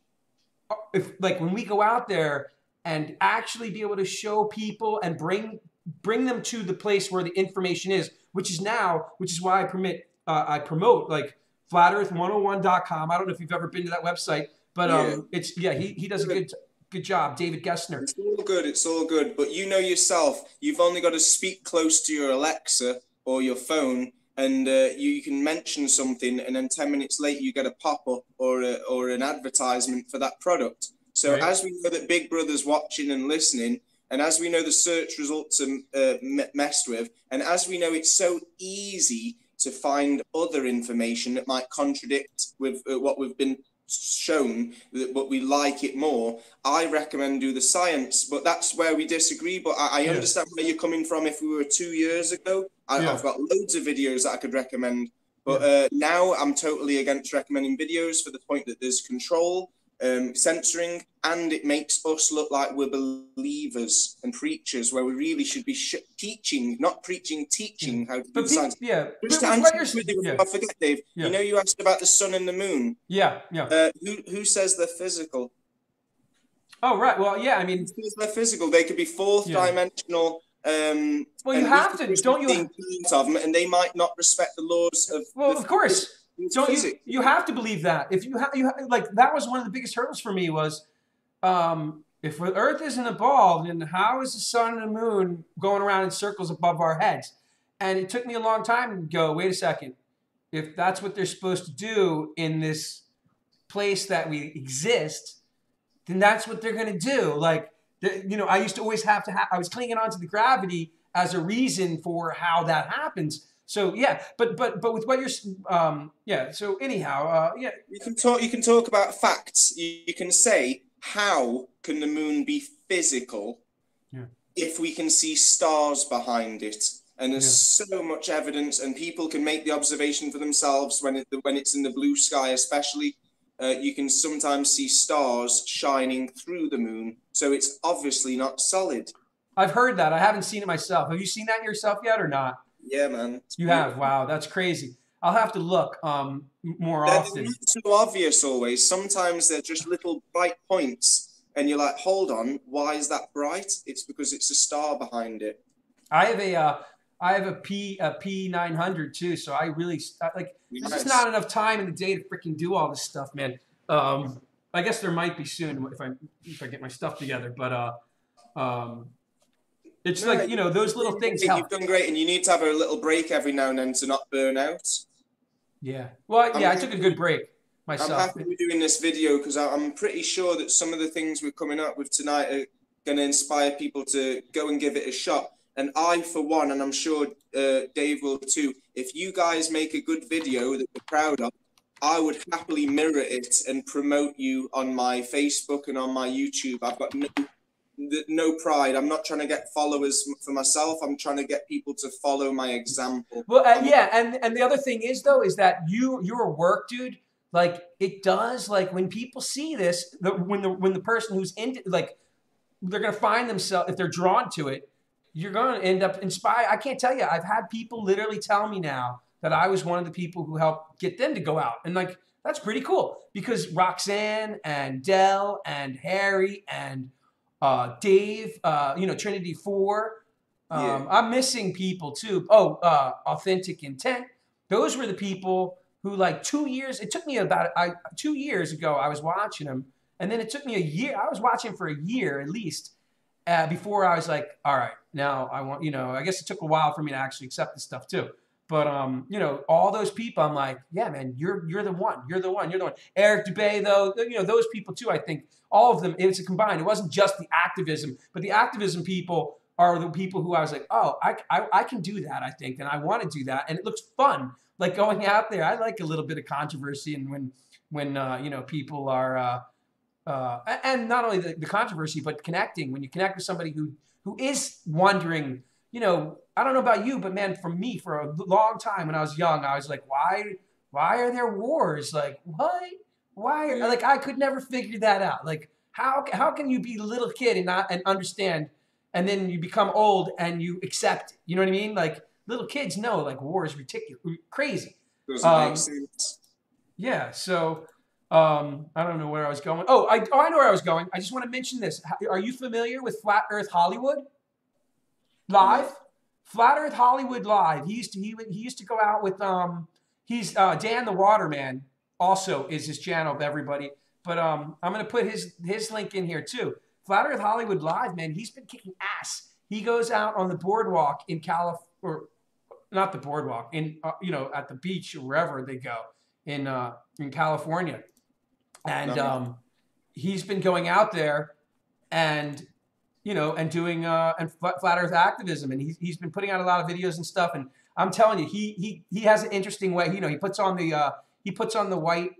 Like when we go out there and actually be able to show people and bring them to the place where the information is, which is now, which is why I promote like flatearth101.com. I don't know if you've ever been to that website, but it's he does a good job, David Gessner. It's all good. It's all good. But you know yourself, you've only got to speak close to your Alexa or your phone, and you can mention something, and then 10 minutes later you get a pop-up or an advertisement for that product. So as we know that Big Brother's watching and listening, and as we know the search results are messed with, and as we know it's so easy to find other information that might contradict with what we've been shown, but we like it more, I recommend do the science. But that's where we disagree. But I understand where you're coming from. If we were 2 years ago, I've got loads of videos that I could recommend, but now I'm totally against recommending videos, for the point that there's control, censoring, and it makes us look like we're believers and preachers, where we really should be teaching, not preaching, teaching how to do science. I forget, Dave, you know, you asked about the sun and the moon. Who says they're physical? Oh, right. Well, yeah, I mean, they're physical. They could be fourth dimensional. Well, you have to, don't you? Of them, and they might not respect the laws of. Well, of course, don't you? You have to believe that. If you have, like, that was one of the biggest hurdles for me was, if Earth isn't involved, then how is the sun and the moon going around in circles above our heads? And it took me a long time to go, wait a second, if that's what they're supposed to do in this place that we exist, then that's what they're going to do. Like, you know, I used to always have to I was clinging on to the gravity as a reason for how that happens. So yeah, but with what you're, So anyhow, you can talk about facts. You can say, how can the moon be physical if we can see stars behind it? And there's so much evidence, and people can make the observation for themselves when it's in the blue sky, especially. You can sometimes see stars shining through the moon, so it's obviously not solid. I've heard that. I haven't seen it myself. Have you seen that yourself yet or not? Yeah, man. You have? Wow, that's crazy. I'll have to look more often. They're not too obvious always. Sometimes they're just little bright points, and you're like, hold on, why is that bright? It's because it's a star behind it. I have a P900 too, so I really there's just not enough time in the day to freaking do all this stuff, man. I guess there might be soon if I get my stuff together, but it's like, you know, those little things help. You've done great, and you need to have a little break every now and then to not burn out. Yeah, well, yeah, I took a good break myself. I'm happy we're doing this video, because I'm pretty sure that some of the things we're coming up with tonight are going to inspire people to go and give it a shot. And I, for one, and I'm sure Dave will too, if you guys make a good video that you're proud of, I would happily mirror it and promote you on my Facebook and on my YouTube. I've got no pride. I'm not trying to get followers for myself. I'm trying to get people to follow my example. Well, and the other thing is, though, is that your work, dude, like, it does, like, when people see this, when the person who's into, like, they're going to find themselves, if they're drawn to it, you're going to end up inspired. I can't tell you. I've had people literally tell me now that I was one of the people who helped get them to go out. And like, that's pretty cool, because Roxanne and Dell and Harry and Dave, you know, Trinity 4. Yeah. I'm missing people too. Oh, Authentic Intent. Those were the people who, like, 2 years, it took me about 2 years ago, I was watching them. And then it took me a year. I was watching for a year at least before I was like, all right, now I want, you know, I guess it took a while for me to actually accept this stuff too. But, you know, all those people, I'm like, yeah, man, you're the one. You're the one. You're the one. Eric Dubay, though, you know, those people too, I think, all of them, it's a combined. It wasn't just the activism, but the activism people are the people who I was like, oh, I can do that, I think, and I want to do that. And it looks fun, like going out there. I like a little bit of controversy, and when you know, people are, and not only the controversy, but connecting. When you connect with somebody who is wondering, you know, I don't know about you, but man, for me, for a long time when I was young, I was like, why are there wars? Like, what? Why? Like, I could never figure that out. Like, how can you be a little kid and not understand, and then you become old and you accept it? You know what I mean? Like, little kids know, like, war is ridiculous, crazy. Doesn't make sense. Yeah. So. I don't know where I was going. Oh, I know where I was going. I just want to mention this. Are you familiar with Flat Earth Hollywood Live? Flat Earth Hollywood Live. He used to go out with he's Dan the Waterman also is his channel of everybody. But I'm gonna put his link in here too. Flat Earth Hollywood Live, man, he's been kicking ass. He goes out on the boardwalk in California, or not the boardwalk, in you know, at the beach or wherever they go in California. And he's been going out there and, you know, and doing and flat earth activism. And he's been putting out a lot of videos and stuff. And I'm telling you, he has an interesting way. You know, he puts on the white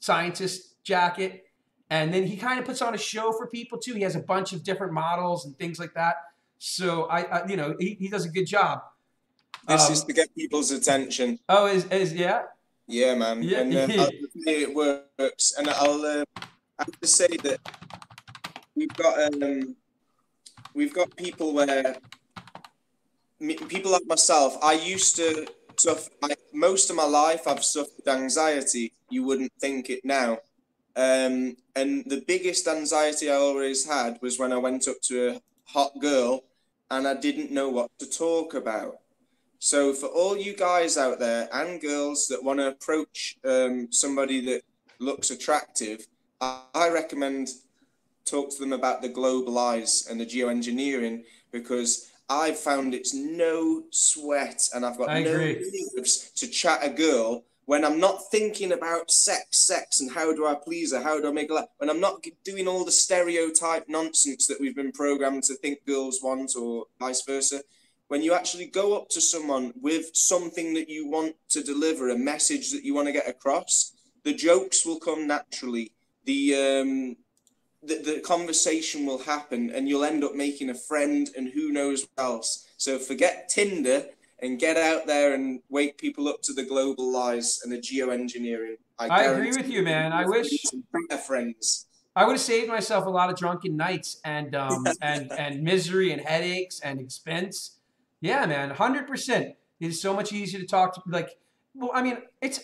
scientist jacket, and then he kind of puts on a show for people too. He has a bunch of different models and things like that. So I you know, he does a good job. This is to get people's attention. Oh, is yeah. Yeah, man. Yeah. And it works. And I have to say that we've got people where people like myself. I used to suffer, most of my life. I've suffered anxiety. You wouldn't think it now. And the biggest anxiety I always had was when I went up to a hot girl, and I didn't know what to talk about. So for all you guys out there and girls that want to approach somebody that looks attractive, I recommend talk to them about the globe lies and the geoengineering, because I've found it's no sweat, and I've got nerves to chat a girl when I'm not thinking about sex and how do I please her, how do I make her laugh, when I'm not doing all the stereotype nonsense that we've been programmed to think girls want or vice versa. When you actually go up to someone with something that you want to deliver, a message that you want to get across, the jokes will come naturally. The conversation will happen, and you'll end up making a friend and who knows what else. So forget Tinder and get out there and wake people up to the global lies and the geoengineering. I agree with you, man. I wish better friends. I would have saved myself a lot of drunken nights and misery and headaches and expense. Yeah, man, 100%. It's so much easier to talk to. Like, well, I mean, it's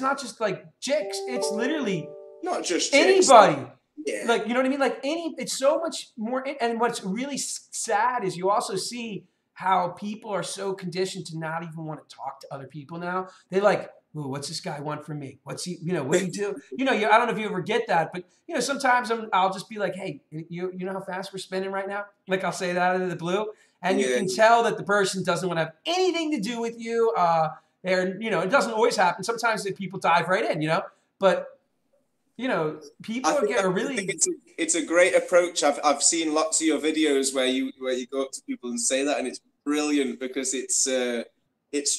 not just like chicks. It's literally not just anybody. Chicks. Yeah. Like, you know what I mean? Like it's so much more. And what's really sad is you also see how people are so conditioned to not even want to talk to other people now. They like, ooh, what's this guy want from me? What's he? You know, what do you do? You know, I don't know if you ever get that, but you know, sometimes I'll just be like, hey, you know how fast we're spinning right now? Like, I'll say that out of the blue. And you can tell that the person doesn't want to have anything to do with you. You know, it doesn't always happen. Sometimes people dive right in, you know. But, you know, people it's a great approach. I've seen lots of your videos where you go up to people and say that, and it's brilliant because it's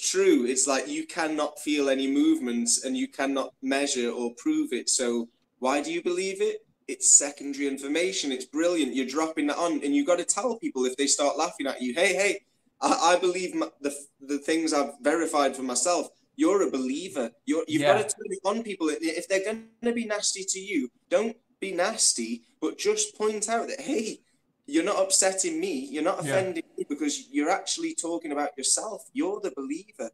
true. It's like you cannot feel any movements and you cannot measure or prove it. So why do you believe it? It's secondary information. It's brilliant. You're dropping that on, and you've got to tell people if they start laughing at you, hey, I believe the things I've verified for myself. You're a believer. You've got to turn it on people. If they're going to be nasty to you, don't be nasty, but just point out that, hey, You're not upsetting me. You're not offending me, because you're actually talking about yourself. You're the believer.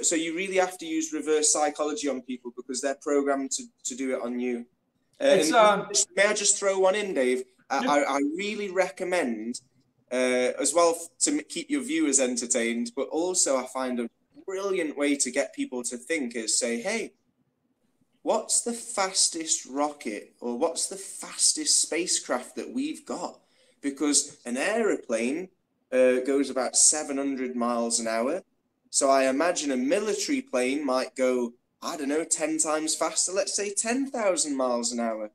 So you really have to use reverse psychology on people, because they're programmed to do it on you. May I just throw one in, Dave? I really recommend, as well, to keep your viewers entertained, but also I find a brilliant way to get people to think is say, hey, what's the fastest rocket, or what's the fastest spacecraft that we've got? Because an aeroplane goes about 700 miles an hour. So I imagine a military plane might go, I don't know, 10 times faster, let's say 10,000 miles an hour.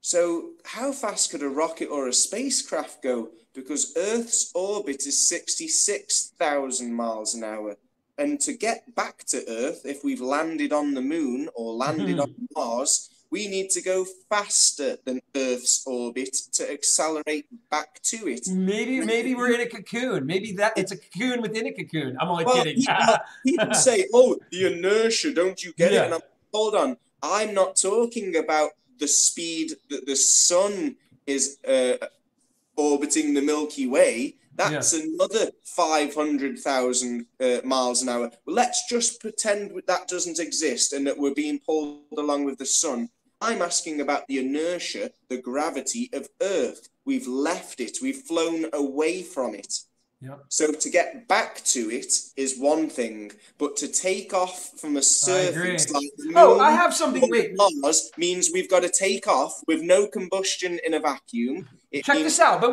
So how fast could a rocket or a spacecraft go? Because Earth's orbit is 66,000 miles an hour. And to get back to Earth, if we've landed on the moon or landed on Mars, we need to go faster than Earth's orbit to accelerate back to it. Maybe we're in a cocoon. Maybe that it's a cocoon within a cocoon. I'm only kidding. People say, oh, the inertia, don't you get it? And I'm hold on. I'm not talking about the speed that the sun is orbiting the Milky Way. That's another 500,000 miles an hour. Let's just pretend that doesn't exist and that we're being pulled along with the sun. I'm asking about the inertia, the gravity of Earth. We've left it. We've flown away from it. Yep. So to get back to it is one thing, but to take off from a surface like the moon, I have something. Wait. Mars means we've got to take off with no combustion in a vacuum. Check this out, though.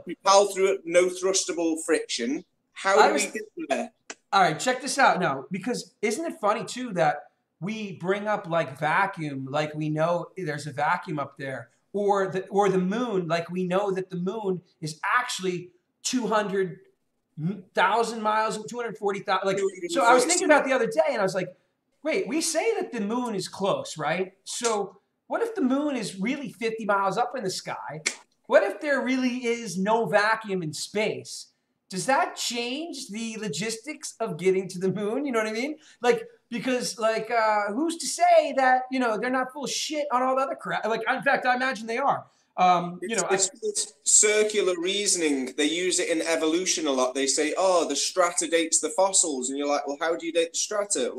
Propel through it, no thrustable friction. How do we get there? All right, check this out. No, because isn't it funny too that we bring up like vacuum, like we know there's a vacuum up there, or the moon, like we know that the moon is actually 200,000 miles, 240,000. Like, so I was thinking about the other day, and I was like, wait, we say that the moon is close, right? So what if the moon is really 50 miles up in the sky? What if there really is no vacuum in space? Does that change the logistics of getting to the moon? You know what I mean? Like, because like, who's to say that, you know, they're not full of shit on all the other crap? Like, in fact, I imagine they are. It's circular reasoning. They use it in evolution a lot. They say, oh, the strata dates the fossils. And you're like, well, how do you date the strata?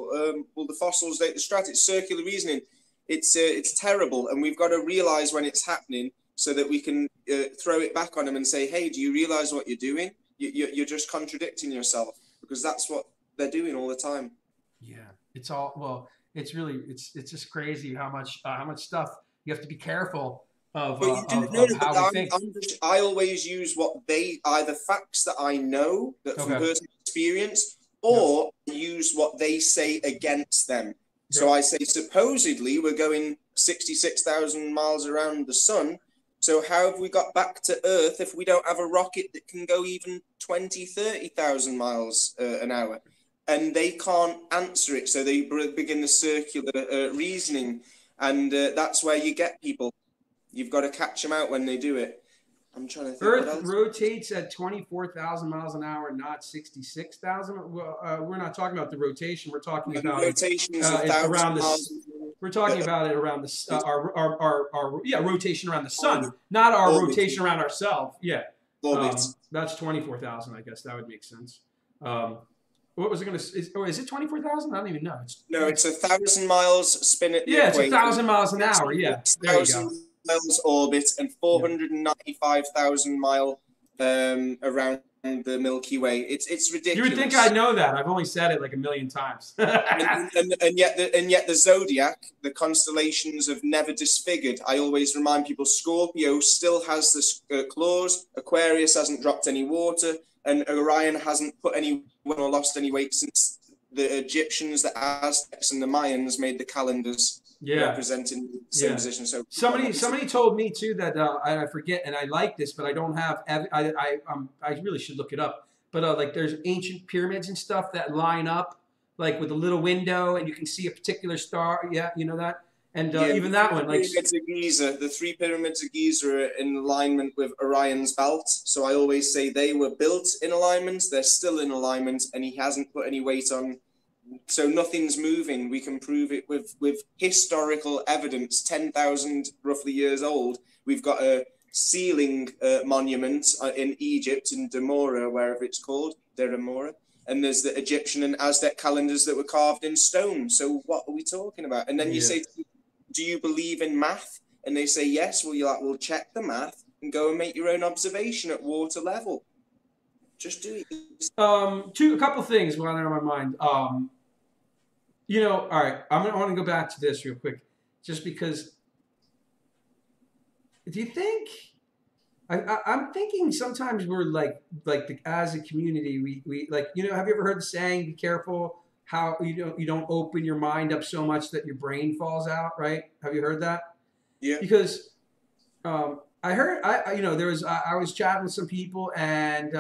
Well, the fossils date the strata. It's circular reasoning. It's terrible. And we've got to realize when it's happening so that we can throw it back on them and say, hey, do you realize what you're doing? You're just contradicting yourself, because that's what they're doing all the time. Yeah, it's all, well, it's really, it's just crazy how much stuff you have to be careful of, but you didn't know how we think. I always use what they either facts that I know that from personal experience, or use what they say against them. Right. So I say supposedly we're going 66,000 miles around the sun. So how have we got back to Earth if we don't have a rocket that can go even 20, 30,000 miles an hour? And they can't answer it. So they begin the circular reasoning, and that's where you get people. You've got to catch them out when they do it. I'm trying to think. Earth rotates at 24,000 miles an hour, not 66,000. We're not talking about the rotation. We're talking about around the. We're talking about it around the rotation around the sun, not our rotation around ourselves. Yeah, that's 24,000. I guess that would make sense. What was it going to? Is it 24,000? I don't even know. It's 1,000 miles spin at the equator. Yeah, it's 1,000 miles an hour. Yeah, there you go. Miles orbit and 495,000 mile around the Milky Way. It's ridiculous. You would think I know that. I've only said it like a million times. and yet the zodiac, the constellations have never disfigured. I always remind people Scorpio still has this claws. Aquarius hasn't dropped any water, and Orion hasn't put any or lost any weight since the Egyptians, the Aztecs, and the Mayans made the calendars. Yeah, representing the same position. So somebody told me too that I forget, and I like this, but I don't have. I really should look it up. But like, there's ancient pyramids and stuff that line up, like with a little window, and you can see a particular star. Yeah, you know that. And even that one, like the three pyramids of Giza are in alignment with Orion's belt. So I always say they were built in alignment. They're still in alignment, and he hasn't put any weight on. So nothing's moving. We can prove it with historical evidence, 10,000 roughly years old. We've got a sealing monument in Egypt, in Demora, wherever it's called, Demora. And there's the Egyptian and Aztec calendars that were carved in stone. So what are we talking about? And then you say, do you believe in math? And they say, yes. Well, you're like, well, check the math and go and make your own observation at water level. Just do it. A couple things while they're on my mind. You know, all right, I want to go back to this real quick, just because. Do you think? I'm thinking sometimes we're like as a community, we like, you know, have you ever heard the saying, be careful how you don't open your mind up so much that your brain falls out, right? Have you heard that? Yeah. Because I heard, I was chatting with some people and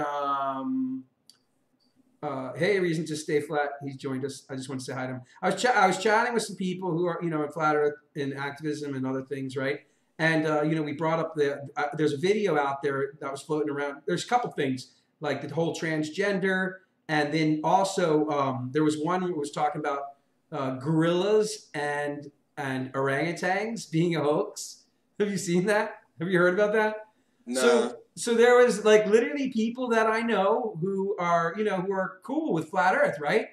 hey, A Reason to Stay Flat, he's joined us. I just want to say hi to him. I was chatting with some people who are, you know, in Flat Earth and activism and other things, right? And, you know, we brought up there's a video out there that was floating around. There's a couple things like the whole transgender. And then also there was one that was talking about gorillas and orangutans being a hoax. Have you seen that? Have you heard about that? No. So there was like literally people that I know who are, you know, who are cool with Flat Earth, right?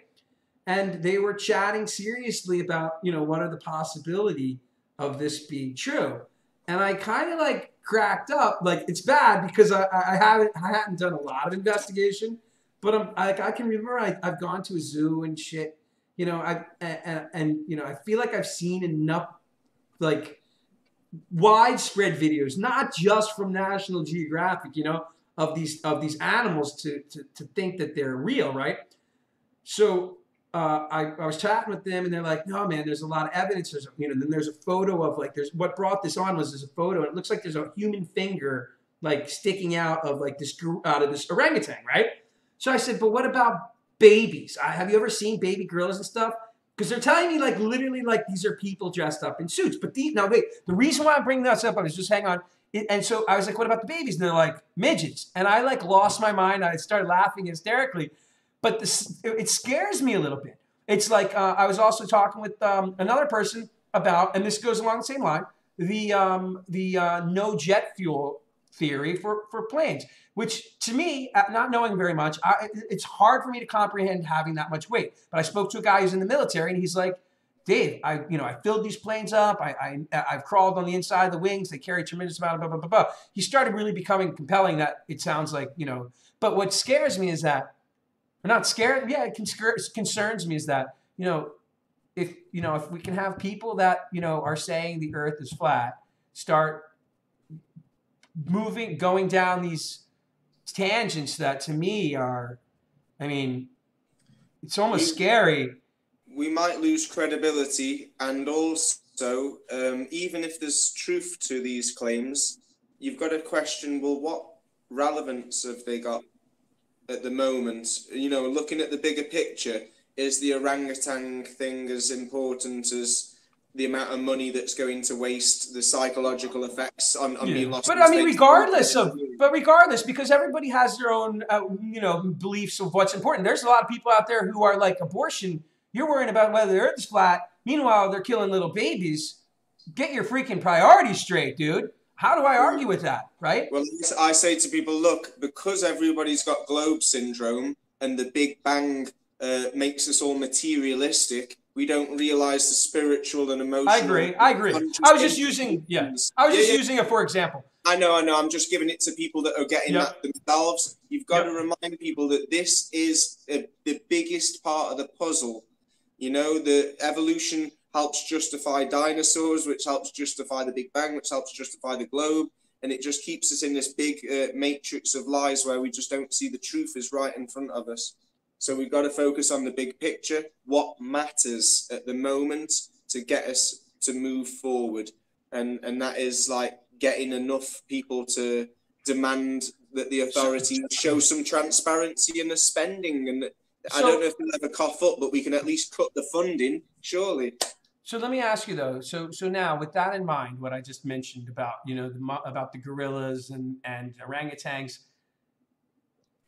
And they were chatting seriously about, you know, what are the possibility of this being true. And I kind of like cracked up. Like, it's bad because I hadn't done a lot of investigation, but I can remember I've gone to a zoo and shit, you know, you know, I feel like I've seen enough like widespread videos, not just from National Geographic, you know, of these animals to think that they're real, right? So I was chatting with them and they're like, no, man, there's a lot of evidence. There's, you know, then there's a photo of like, what brought this on was there's a photo. And it looks like there's a human finger like sticking out of like out of this orangutan, right? So I said, but what about babies? Have you ever seen baby gorillas and stuff? Because they're telling me like literally like these are people dressed up in suits. But the reason why I'm bringing this up, and so I was like, what about the babies? And they're like, midgets. And I like lost my mind. I started laughing hysterically. But it scares me a little bit. It's like I was also talking with another person about, and this goes along the same line, the no jet fuel theory for planes, which to me, not knowing very much, it's hard for me to comprehend having that much weight. But I spoke to a guy who's in the military, and he's like, Dave, I filled these planes up. I've crawled on the inside of the wings. They carry a tremendous amount of blah, blah, blah, blah. He started really becoming compelling that it sounds like, you know. But what scares me is that, I'm not scared. Yeah, it concerns me is that, you know, if we can have people that, you know, are saying the earth is flat, start going down these tangents that to me are, I mean, it's almost scary. We might lose credibility, and also even if there's truth to these claims, you've got to question, well, what relevance have they got at the moment? You know, looking at the bigger picture, is the orangutan thing as important as the amount of money that's going to waste, the psychological effects on being lost? But I mean, regardless, because everybody has their own, you know, beliefs of what's important. There's a lot of people out there who are like abortion. You're worrying about whether the earth is flat. Meanwhile, they're killing little babies. Get your freaking priorities straight, dude. How do I argue with that, right? Well, I say to people, look, because everybody's got globe syndrome and the Big Bang makes us all materialistic, we don't realize the spiritual and emotional. I agree. I was just using, using it for example. I know. I'm just giving it to people that are getting that themselves. You've got to remind people that this is the biggest part of the puzzle. You know, the evolution helps justify dinosaurs, which helps justify the Big Bang, which helps justify the globe. And it just keeps us in this big matrix of lies where we just don't see the truth is right in front of us. So we've got to focus on the big picture, what matters at the moment to get us to move forward. And that is like getting enough people to demand that the authorities show some transparency in the spending. And I don't know if we'll ever cough up, but we can at least cut the funding, surely. So let me ask you though. So now, with that in mind, what I just mentioned about, you know, about the gorillas and orangutans.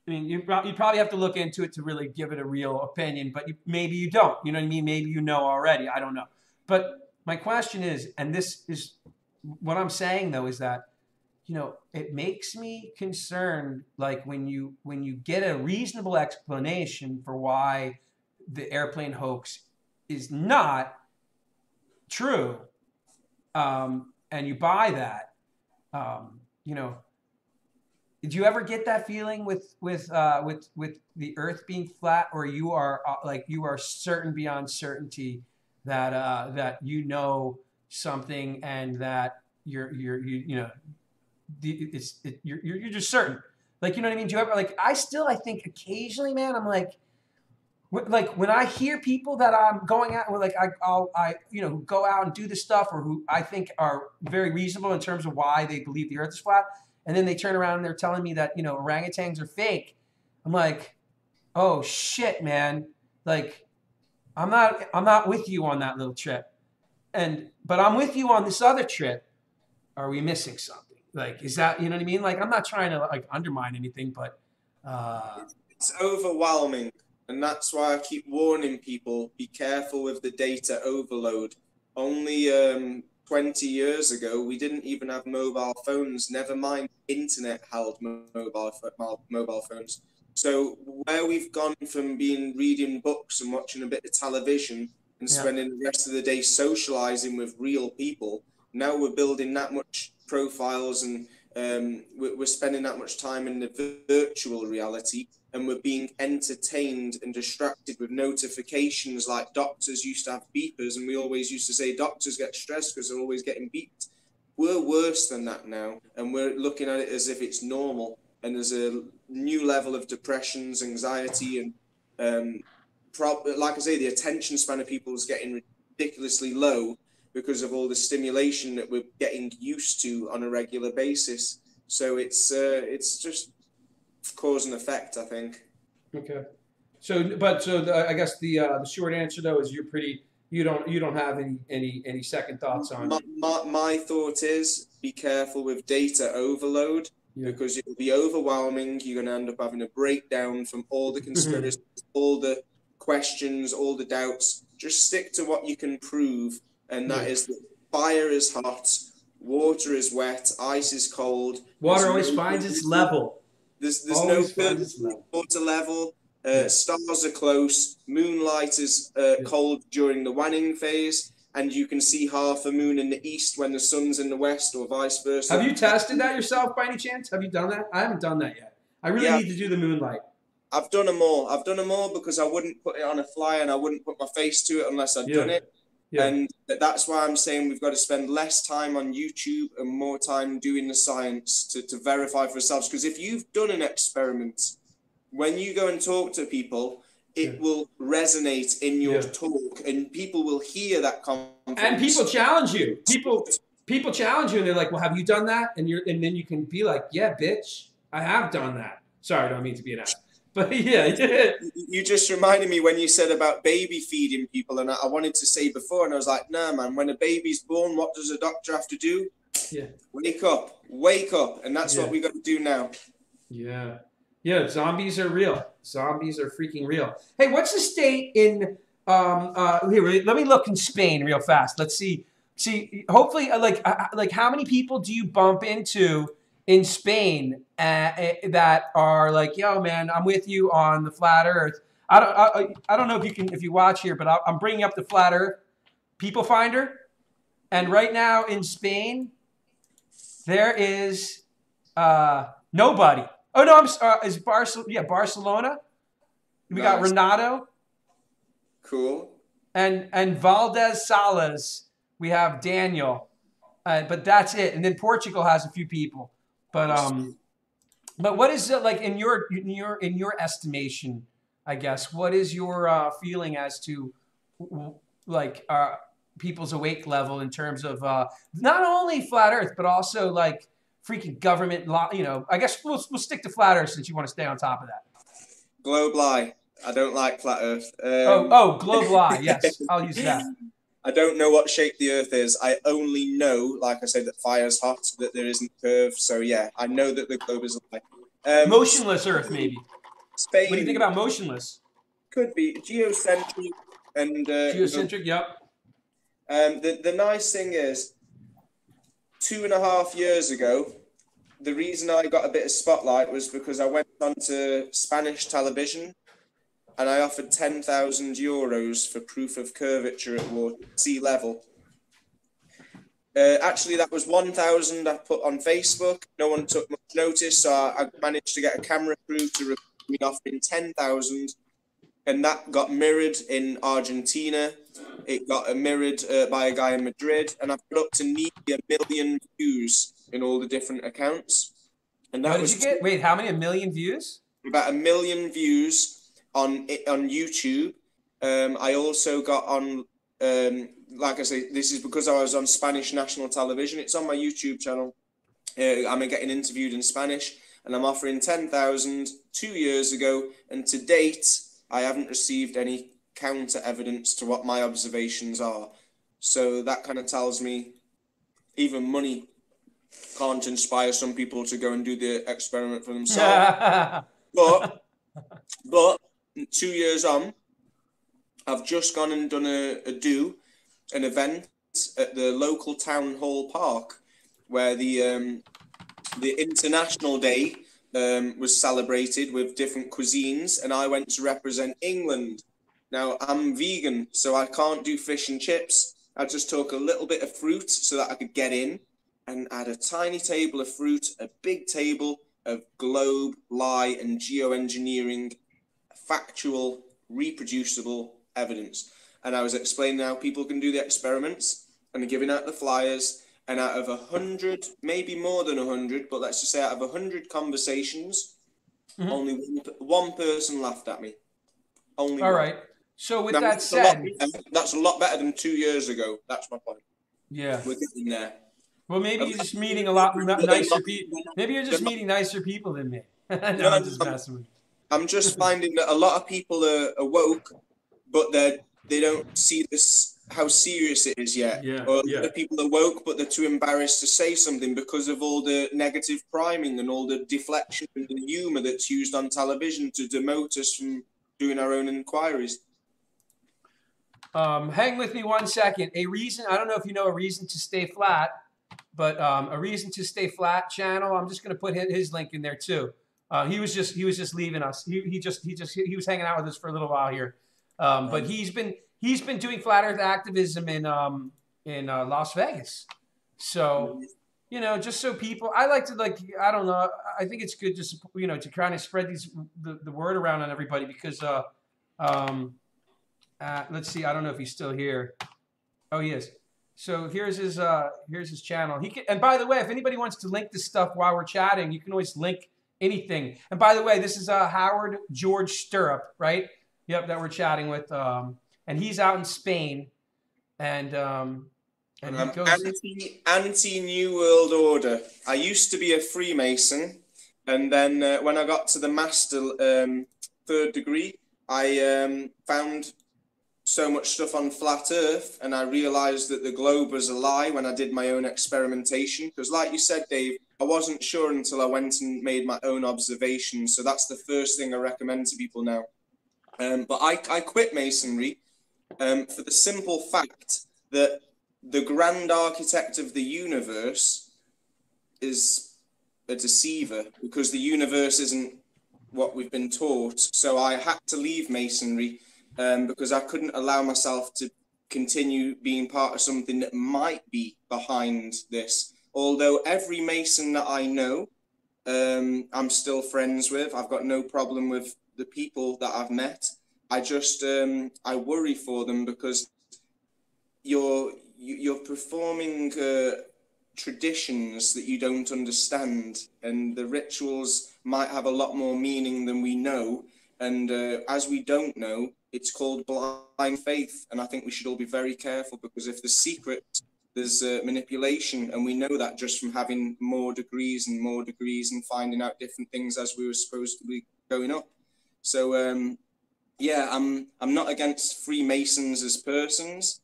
I mean, you probably have to look into it to really give it a real opinion, but maybe you don't. You know what I mean? Maybe you know already. I don't know. But my question is, and this is what I'm saying though, is that you know, it makes me concerned, like when you get a reasonable explanation for why the airplane hoax is not true, and you buy that, you know, do you ever get that feeling with the Earth being flat, or you are like you are certain beyond certainty that that you know something and that you're just certain, like, you know what I mean? Do you ever, like, I think occasionally, man, I'm like, when I hear people that I'm going out with, like I'll you know, go out and do this stuff, or who I think are very reasonable in terms of why they believe the Earth is flat, and then they turn around and they're telling me that, you know, orangutans are fake. I'm like, oh shit, man. Like, I'm not with you on that little trip. But I'm with you on this other trip. Are we missing something? Like, is that, you know what I mean? Like, I'm not trying to like undermine anything, but it's overwhelming. And that's why I keep warning people, be careful with the data overload. Only 20 years ago, we didn't even have mobile phones, never mind internet-held mobile phones. So where we've gone from being reading books and watching a bit of television and spending the rest of the day socializing with real people, now we're building that much profiles and we're spending that much time in the virtual reality, and we're being entertained and distracted with notifications. Like, doctors used to have beepers, and we always used to say doctors get stressed because they're always getting beeped. We're worse than that now, and we're looking at it as if it's normal, and there's a new level of depressions, anxiety, and like I say, the attention span of people is getting ridiculously low because of all the stimulation that we're getting used to on a regular basis. So it's just cause and effect, I think. Okay, so I guess the short answer though is you're pretty, you don't have any second thoughts on it. My thought is, be careful with data overload, because it'll be overwhelming. You're going to end up having a breakdown from all the conspiracies, all the questions, all the doubts. Just stick to what you can prove, and that is that fire is hot, water is wet, ice is cold. Water always finds its level. There's no further water level. Stars are close. Moonlight is cold during the waning phase, and you can see half a moon in the east when the sun's in the west, or vice versa. Have you tested that yourself by any chance? Have you done that? I haven't done that yet. I really need to do the moonlight. I've done them all. I've done them all because I wouldn't put it on a flyer, and I wouldn't put my face to it unless I'd done it. Yeah. And that's why I'm saying we've got to spend less time on YouTube and more time doing the science to verify for ourselves. Because if you've done an experiment, when you go and talk to people, it will resonate in your talk, and people will hear that confidence. And people challenge you. People challenge you, and they're like, "Well, have you done that?" And then you can be like, "Yeah, bitch, I have done that." Sorry, I don't mean to be an ass. But yeah, you just reminded me when you said about baby feeding people, and I wanted to say before, and I was like, nah, man, when a baby's born, what does a doctor have to do? Yeah. Wake up, and that's what we got to do now. Yeah. Yeah, zombies are real. Zombies are freaking real. Hey, what's the state in, here, let me look in Spain real fast. Let's see. See, hopefully, like how many people do you bump into in Spain that are like, yo, man, I'm with you on the flat Earth. I don't know if you can, if you watch here, but I'm bringing up the Flat Earth People Finder, and right now in Spain there is nobody. Oh no, I'm sorry. Is Barcelona? Yeah, Barcelona. We got Renato. Cool. And Valdez Salas. We have Daniel, but that's it. And then Portugal has a few people. But what is it like in your estimation, I guess, what is your feeling as to like people's awake level in terms of not only flat Earth, but also like freaking government law, you know? I guess we'll stick to flat Earth since you want to stay on top of that. Globe lie. I don't like flat Earth. Oh, globe lie. Yes, I'll use that. I don't know what shape the Earth is. I only know, like I said, that fire's hot, that there isn't curve. So yeah, I know that the globe is alive. Motionless Earth, maybe. Spain. What do you think about motionless? Could be geocentric and geocentric. Yep. The nice thing is, 2.5 years ago, the reason I got a bit of spotlight was because I went onto Spanish television and I offered 10,000 euros for proof of curvature at sea level. Actually, that was 1,000 I put on Facebook. No one took much notice, so I managed to get a camera crew to record me offering 10,000, and that got mirrored in Argentina. It got mirrored by a guy in Madrid, and I put up to nearly 1 million views in all the different accounts. And that was, you get? Wait, how many? 1 million views? About 1 million views on YouTube. I also got on. Like I say, this is because I was on Spanish national television. It's on my YouTube channel. I'm getting interviewed in Spanish, and I'm offering 10,000 2 years ago. And to date, I haven't received any counter evidence to what my observations are. So that kind of tells me even money can't inspire some people to go and do the experiment for themselves. but 2 years on, I've just gone and done an event at the local town hall park where the International Day was celebrated with different cuisines, and I went to represent England. Now, I'm vegan, so I can't do fish and chips. I just took a little bit of fruit so that I could get in, and I had a tiny table of fruit, a big table of globe, lie, and geoengineering, factual, reproducible evidence. And I was explaining how people can do the experiments and giving out the flyers. And out of 100, maybe more than 100, but let's just say out of 100 conversations, mm-hmm. only one person laughed at me. Only all one. Right. So with now, that said, that's a lot better than 2 years ago. That's my point. Yeah. We're getting there. Well, maybe you're just meeting a lot nicer people. Maybe you're just meeting nicer people than me. No, I'm just messing with you. I'm just finding that a lot of people are awoke, but they don't see this, how serious it is yet. Yeah, or yeah. The people are woke, but they're too embarrassed to say something because of all the negative priming and all the deflection and the humor that's used on television to demote us from doing our own inquiries. Hang with me 1 second. A Reason, I don't know if you know A Reason to Stay Flat, but A Reason to Stay Flat channel, I'm just going to put his link in there too. He was just leaving us. He was hanging out with us for a little while here. But he's been doing flat Earth activism in Las Vegas. So, you know, just so people, I like to, like, I don't know. I think it's good to, you know, to kind of spread the word around on everybody because, let's see. I don't know if he's still here. Oh, he is. So here's his channel. He can, and by the way, if anybody wants to link this stuff while we're chatting, you can always link anything. And by the way, this is Howard George Stirrup, right? Yep, that we're chatting with. And he's out in Spain. And he goes anti-New World Order. I used to be a Freemason. And then when I got to the master third degree, I found so much stuff on Flat Earth. And I realized that the globe was a lie when I did my own experimentation. Because like you said, Dave, I wasn't sure until I went and made my own observations. So that's the first thing I recommend to people now. But I quit Masonry for the simple fact that the grand architect of the universe is a deceiver because the universe isn't what we've been taught. So I had to leave Masonry because I couldn't allow myself to continue being part of something that might be behind this. Although every Mason that I know, I'm still friends with. I've got no problem with the people that I've met. I just, I worry for them because you're performing traditions that you don't understand, and the rituals might have a lot more meaning than we know. And as we don't know, it's called blind faith. And I think we should all be very careful because if the secret, there's manipulation, and we know that just from having more degrees and finding out different things as we were supposed to be going up. So, yeah, I'm not against Freemasons as persons.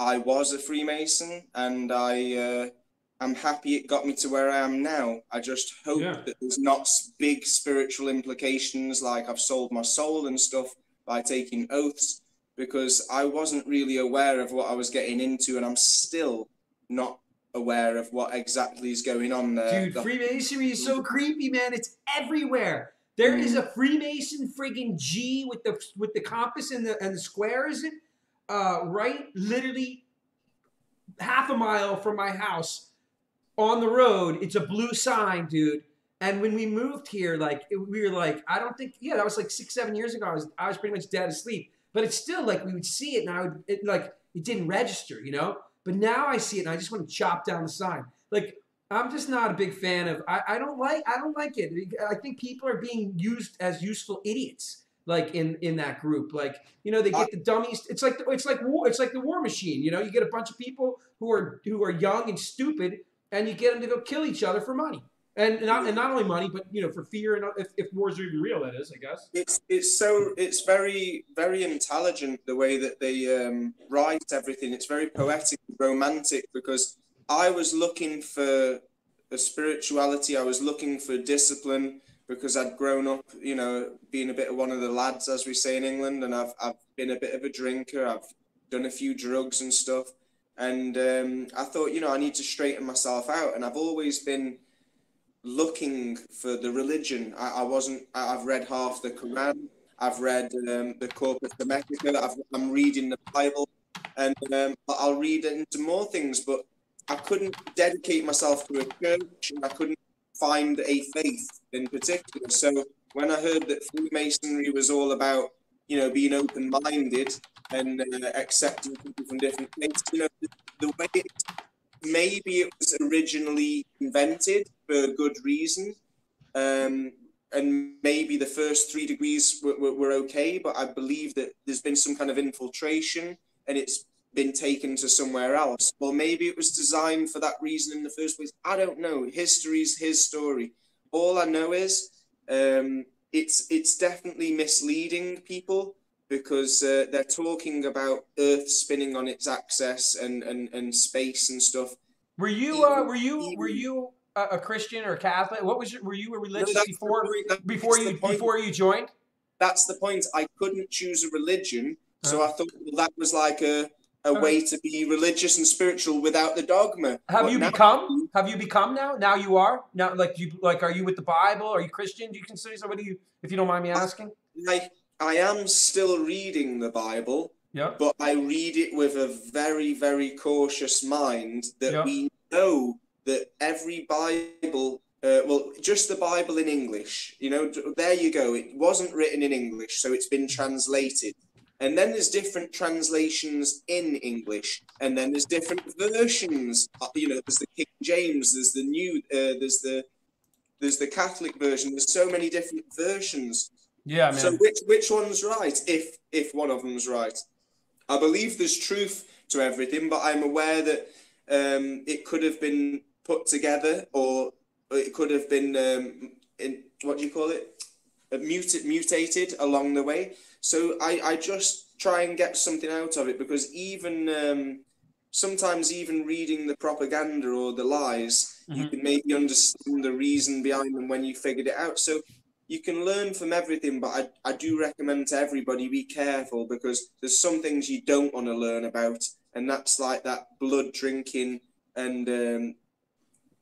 I was a Freemason, and I'm happy it got me to where I am now. I just hope that there's not big spiritual implications, like I've sold my soul and stuff by taking oaths, because I wasn't really aware of what I was getting into, and I'm still not aware of what exactly is going on there. Dude, Freemasonry is so creepy, man. It's everywhere. There is a Freemason friggin' G with the compass and the square, is it? Right, literally half a mile from my house on the road. It's a blue sign, dude. And when we moved here, like, we were like, I don't think, yeah, that was like 6, 7 years ago. I was pretty much dead asleep. But it's still like we would see it and it didn't register, you know? But now I see it and I just want to chop down the sign. Like, I'm just not a big fan of, I don't like it. I think people are being used as useful idiots, like in that group. Like, you know, they get the dummies. It's like the war machine, you know? You get a bunch of people who are young and stupid and you get them to go kill each other for money. And not only money, but, you know, for fear, and if wars are even real, that is, I guess. It's very, very intelligent the way that they write everything. It's very poetic, romantic, because I was looking for a spirituality. I was looking for discipline because I'd grown up, you know, being a bit of one of the lads, as we say in England, and I've been a bit of a drinker. I've done a few drugs and stuff, and I thought, you know, I need to straighten myself out, and I've always been looking for the religion. I've read half the Quran. I've read the Corpus Hermetica. I'm reading the Bible, and I'll read into more things. But I couldn't dedicate myself to a church, and I couldn't find a faith in particular. So when I heard that Freemasonry was all about, you know, being open-minded and accepting people from different faiths, you know, the way it, maybe it was originally invented for a good reason, and maybe the first 3 degrees were okay, but I believe that there's been some kind of infiltration and it's been taken to somewhere else. Or maybe it was designed for that reason in the first place. I don't know. History's his story. All I know is it's definitely misleading people, because they're talking about Earth spinning on its axis and space and stuff. Were you a Christian or a Catholic? Were you a religious before you joined? That's the point. I couldn't choose a religion, so I thought, well, that was like a way to be religious and spiritual without the dogma. Have you become now? Now you are now. Like, are you with the Bible? Are you Christian? Do you consider somebody? If you don't mind me asking. I am still reading the Bible, yeah, but I read it with a very, very cautious mind, that we know that every Bible, well, just the Bible in English, you know, there you go. It wasn't written in English, so it's been translated. And then there's different translations in English, and then there's different versions. You know, there's the King James, there's the New, there's the Catholic version. There's so many different versions. Yeah, man. So which one's right, if one of them's right? I believe there's truth to everything, but I'm aware that it could have been put together, or it could have been mutated along the way. So I just try and get something out of it, because even sometimes even reading the propaganda or the lies, you can maybe understand the reason behind them when you figured it out. So you can learn from everything, but I do recommend to everybody, be careful, because there's some things you don't want to learn about, and that's like that blood drinking and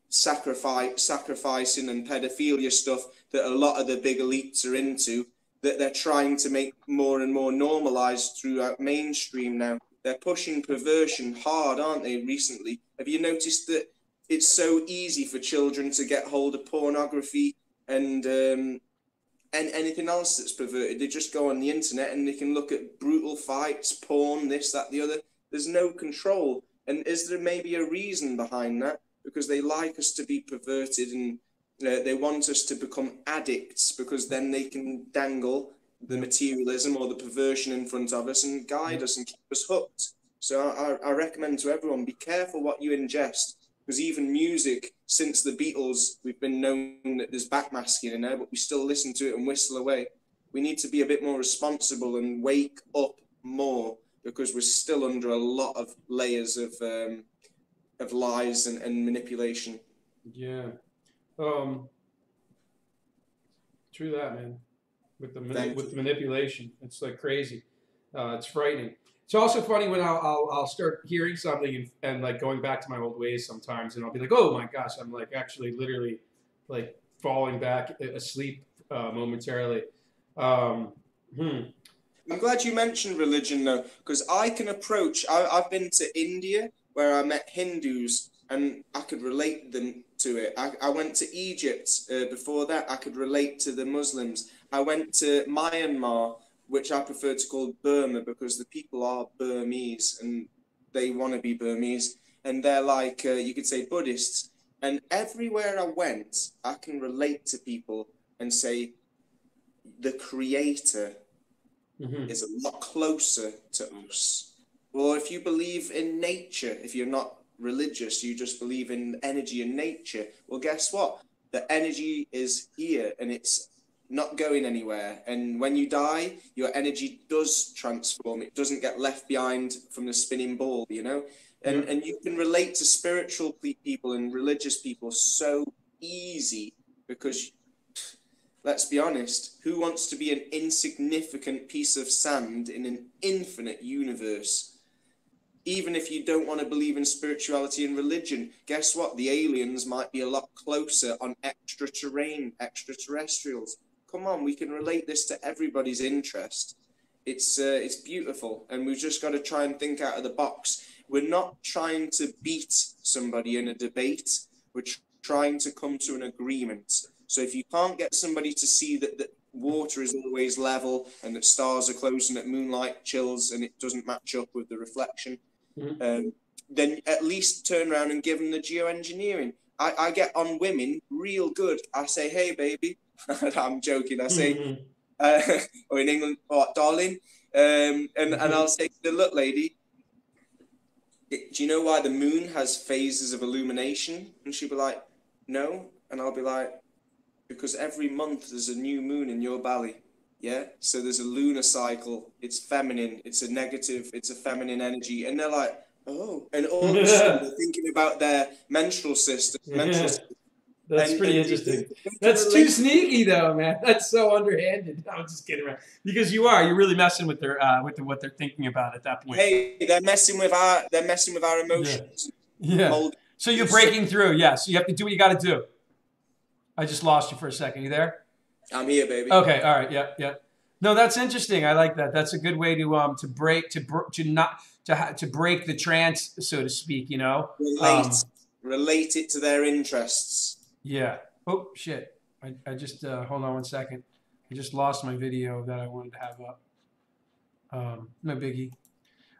sacrificing and pedophilia stuff that a lot of the big elites are into, that they're trying to make more and more normalized throughout mainstream now. They're pushing perversion hard, aren't they, recently? Have you noticed that it's so easy for children to get hold of pornography and anything else that's perverted? They just go on the internet and they can look at brutal fights, porn, this, that, the other. There's no control. And is there maybe a reason behind that? Because they like us to be perverted, and they want us to become addicts, because then they can dangle the materialism or the perversion in front of us and guide us and keep us hooked. So I recommend to everyone, be careful what you ingest. Because even music, since the Beatles, we've been known that there's backmasking in there, but we still listen to it and whistle away. We need to be a bit more responsible and wake up more, because we're still under a lot of layers of lies and manipulation. Yeah. True that, man. With the manipulation, it's like crazy. It's frightening. It's also funny when I'll start hearing something and like going back to my old ways sometimes, and I'll be like, oh my gosh, I'm like actually literally like falling back asleep momentarily. I'm glad you mentioned religion though, because I can approach. I've been to India where I met Hindus, and I could relate them to it. I went to Egypt before that. I could relate to the Muslims. I went to Myanmar, which I prefer to call Burma because the people are Burmese and they want to be Burmese. And they're like, you could say Buddhists. And everywhere I went, I can relate to people and say the creator is a lot closer to us. Well, if you believe in nature, if you're not religious, you just believe in energy and nature. Well, guess what? The energy is here and it's not going anywhere. And when you die, your energy does transform. It doesn't get left behind from the spinning ball, you know? And, and you can relate to spiritual people and religious people so easy because, let's be honest, who wants to be an insignificant piece of sand in an infinite universe? Even if you don't want to believe in spirituality and religion, guess what? The aliens might be a lot closer on extra terrain, extraterrestrials. Come on, we can relate this to everybody's interest. It's beautiful, and we've just got to try and think out of the box. We're not trying to beat somebody in a debate. We're trying to come to an agreement. So if you can't get somebody to see that water is always level and that stars are close and that moonlight chills and it doesn't match up with the reflection, then at least turn around and give them the geoengineering. I get on women real good. I say, hey, baby. I'm joking. I say, or in England, oh, darling. And I'll say to the look lady, do you know why the moon has phases of illumination? And she'll be like, no. And I'll be like, because every month there's a new moon in your belly, yeah? So there's a lunar cycle. It's feminine. It's a negative. It's a feminine energy. And they're like, oh. And all of a sudden they're thinking about their menstrual system. Menstrual system. That's pretty interesting. That's too sneaky, though, man. That's so underhanded. I'm just kidding around. Because you are. You're really messing with their what they're thinking about at that point. Hey, they're messing with our emotions. Yeah. Yeah. So you're breaking through. Yeah. So you have to do what you got to do. I just lost you for a second. You there? I'm here, baby. Okay. All right. Yeah. Yeah. No, that's interesting. I like that. That's a good way to break the trance, so to speak. You know, relate it to their interests. Yeah. Oh shit. I just hold on one second. I just lost my video that I wanted to have up. No biggie.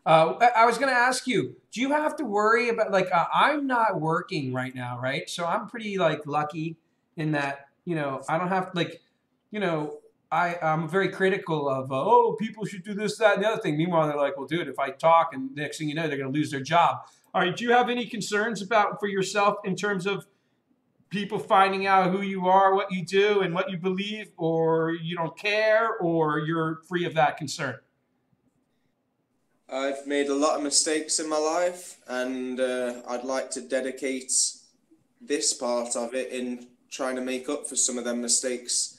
I was going to ask you, do you have to worry about like I'm not working right now, right? So I'm pretty like lucky in that, you know, I don't have to, like, you know, I'm very critical of, oh, people should do this, that, and the other thing. Meanwhile, they're like, well, dude, if I talk, and next thing you know, they're going to lose their job. All right, do you have any concerns about for yourself in terms of people finding out who you are, what you do, and what you believe, or you don't care, or you're free of that concern? I've made a lot of mistakes in my life, and I'd like to dedicate this part of it in trying to make up for some of them mistakes.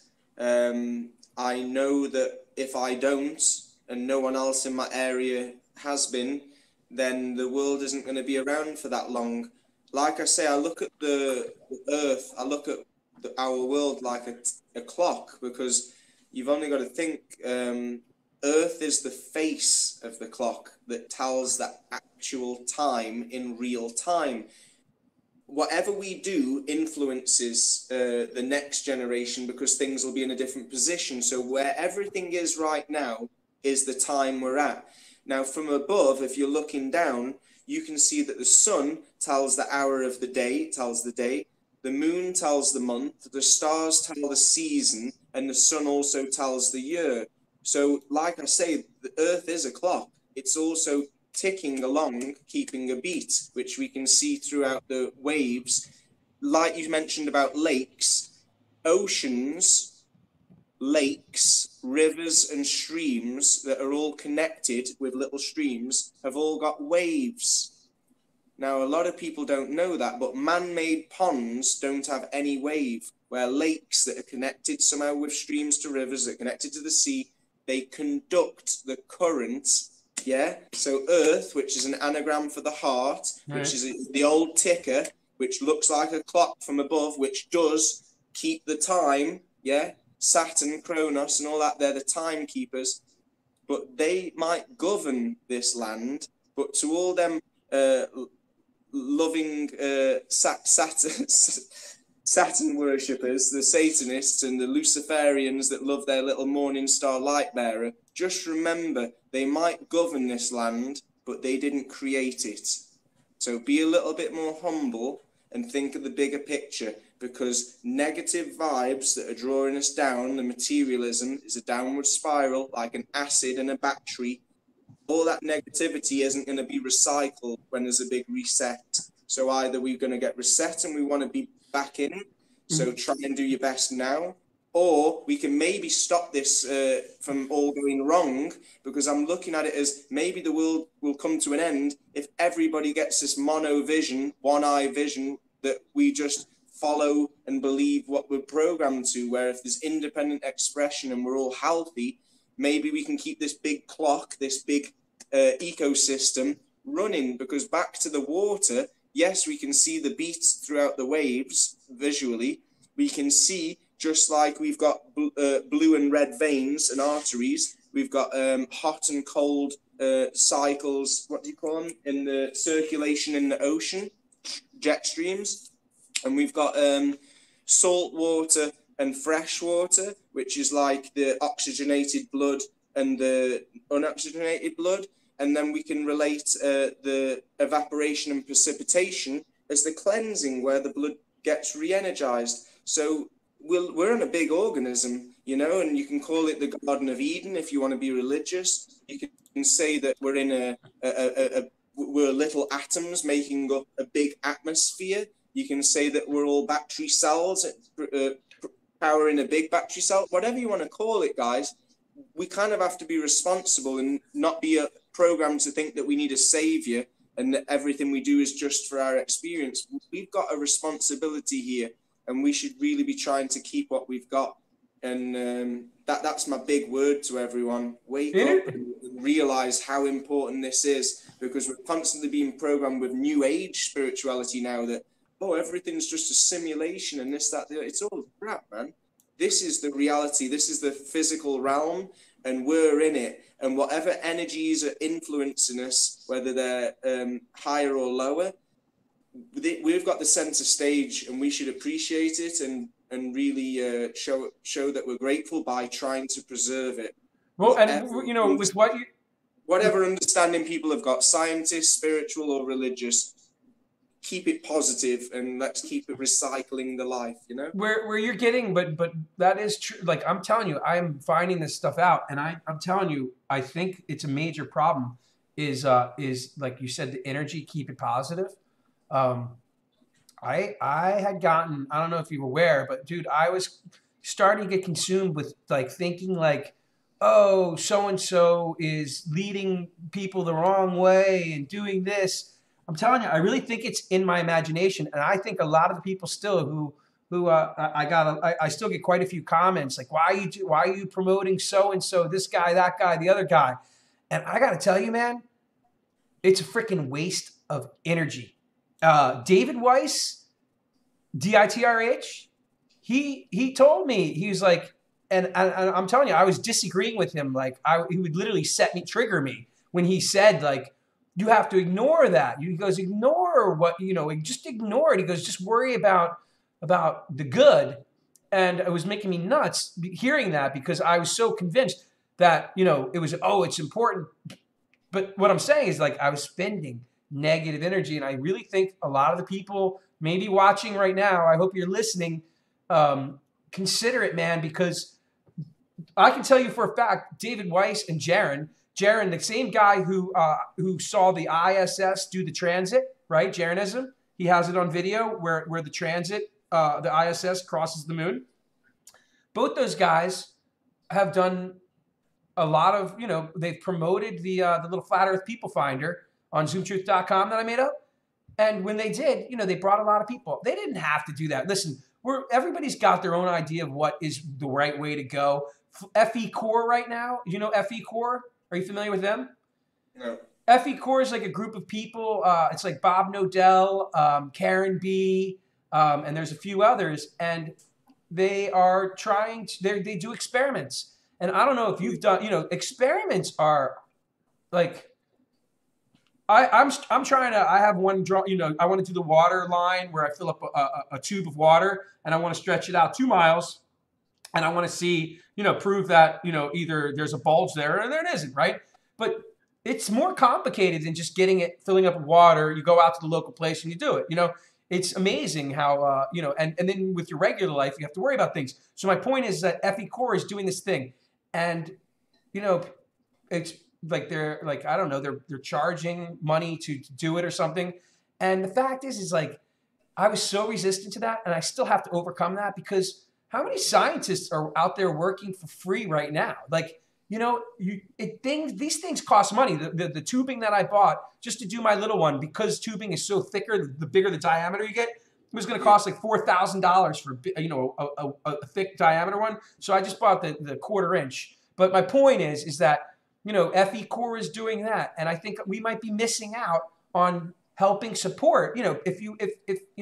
I know that if I don't, and no one else in my area has been, then the world isn't going to be around for that long. Like I say, I look at the earth, I look at our world like a clock, because you've only got to think, earth is the face of the clock that tells the actual time in real time. Whatever we do influences the next generation, because things will be in a different position. So where everything is right now is the time we're at. Now, from above, if you're looking down, you can see that the sun tells the hour of the day, tells the day. The moon tells the month. The stars tell the season. And the sun also tells the year. So, like I say, the earth is a clock. It's also ticking along, keeping a beat, which we can see throughout the waves. Like you mentioned about lakes, oceans, lakes, rivers and streams that are all connected with little streams have all got waves. Now, a lot of people don't know that, but man-made ponds don't have any wave, where lakes that are connected somehow with streams to rivers that are connected to the sea, they conduct the current Yeah. So Earth, which is an anagram for the heart, which is the old ticker, which looks like a clock from above, which does keep the time. Yeah. Saturn, Kronos, and all that. They're the timekeepers. But they might govern this land. But to all them loving Saturn worshippers, the Satanists and the Luciferians that love their little morning star light bearer, just remember, they might govern this land, but they didn't create it. So be a little bit more humble and think of the bigger picture, because negative vibes that are drawing us down, the materialism is a downward spiral, like an acid in a battery. All that negativity isn't going to be recycled when there's a big reset. So either we're going to get reset and we want to be back in, so try and do your best now, or we can maybe stop this from all going wrong, because I'm looking at it as maybe the world will come to an end if everybody gets this mono vision, one-eye vision, that we just follow and believe what we're programmed to, where if there's independent expression and we're all healthy, maybe we can keep this big clock, this big ecosystem running. Because back to the water, yes, we can see the beats throughout the waves visually. We can see, just like we've got blue and red veins and arteries, we've got hot and cold cycles, what do you call them, in the circulation in the ocean, jet streams. And we've got salt water and fresh water, which is like the oxygenated blood and the unoxygenated blood. And then we can relate the evaporation and precipitation as the cleansing, where the blood gets re-energized. So we're in a big organism, you know, and you can call it the Garden of Eden if you want to be religious. You can say that we're in we're little atoms making up a big atmosphere. You can say that we're all battery cells powering a big battery cell. Whatever you want to call it, guys, we kind of have to be responsible and not be programmed to think that we need a savior and that everything we do is just for our experience. We've got a responsibility here, and we should really be trying to keep what we've got. And that's my big word to everyone. Wake up and realize how important this is, because we're constantly being programmed with new age spirituality now that, oh, everything's just a simulation and this, that, the other. It's all crap, man. This is the reality. This is the physical realm, and we're in it. And whatever energies are influencing us, whether they're higher or lower, we've got the center stage, and we should appreciate it and really show that we're grateful by trying to preserve it. Well, and you know, with what you... Whatever understanding people have got, scientists, spiritual or religious, keep it positive, and let's keep it recycling the life, you know? Where you're getting, but that is true. Like, I'm telling you, I'm finding this stuff out, and I'm telling you, I think it's a major problem is like you said, the energy, keep it positive. I had gotten, I don't know if you were aware, but dude, I was starting to get consumed with like thinking like, oh, so-and-so is leading people the wrong way and doing this. I'm telling you, I really think it's in my imagination. And I think a lot of the people still I still get quite a few comments like, why are you promoting so-and-so, this guy, that guy, the other guy? And I got to tell you, man, it's a freaking waste of energy. David Weiss, DITRH, he told me, he was like, and I'm telling you, I was disagreeing with him. Like he would literally trigger me when he said like, you have to ignore that. He goes, ignore what, you know, just ignore it. He goes, just worry about the good. And it was making me nuts hearing that, because I was so convinced that, you know, it was, oh, it's important. But what I'm saying is, like, I was spending negative energy. And I really think a lot of the people maybe watching right now, I hope you're listening, consider it, man, because I can tell you for a fact, David Weiss and Jaron, the same guy who saw the ISS do the transit, right? Jaronism. He has it on video where the transit, the ISS crosses the moon. Both those guys have done a lot of, you know, they've promoted the little Flat Earth People Finder on zoomtruth.com that I made up. And when they did, you know, they brought a lot of people. They didn't have to do that. Listen, everybody's got their own idea of what is the right way to go. FE Core right now, you know, FE Core? Are you familiar with them? No. FE Core is like a group of people. It's like Bob Nodell, Karen B, and there's a few others. And they are trying to, they do experiments. And I don't know if you've done, you know, experiments are like, I'm trying to, I have one draw, you know, I want to do the water line where I fill up a tube of water and I want to stretch it out 2 miles. And I want to see, you know, prove that, you know, either there's a bulge there or there isn't, right? But it's more complicated than just getting it, filling up water. You go out to the local place and you do it. You know, it's amazing how, you know, and then with your regular life, you have to worry about things. So my point is that FE Core is doing this thing. And, you know, it's like they're like, I don't know, they're charging money to do it or something. And the fact is like, I was so resistant to that. And I still have to overcome that because how many scientists are out there working for free right now? Like, you know, these things cost money. The tubing that I bought just to do my little one, because tubing is so thicker, the bigger the diameter you get, it was going to cost like $4,000 for, you know, a thick diameter one. So I just bought the quarter inch. But my point is that, you know, FE Core is doing that, and I think we might be missing out on helping support. You know, if you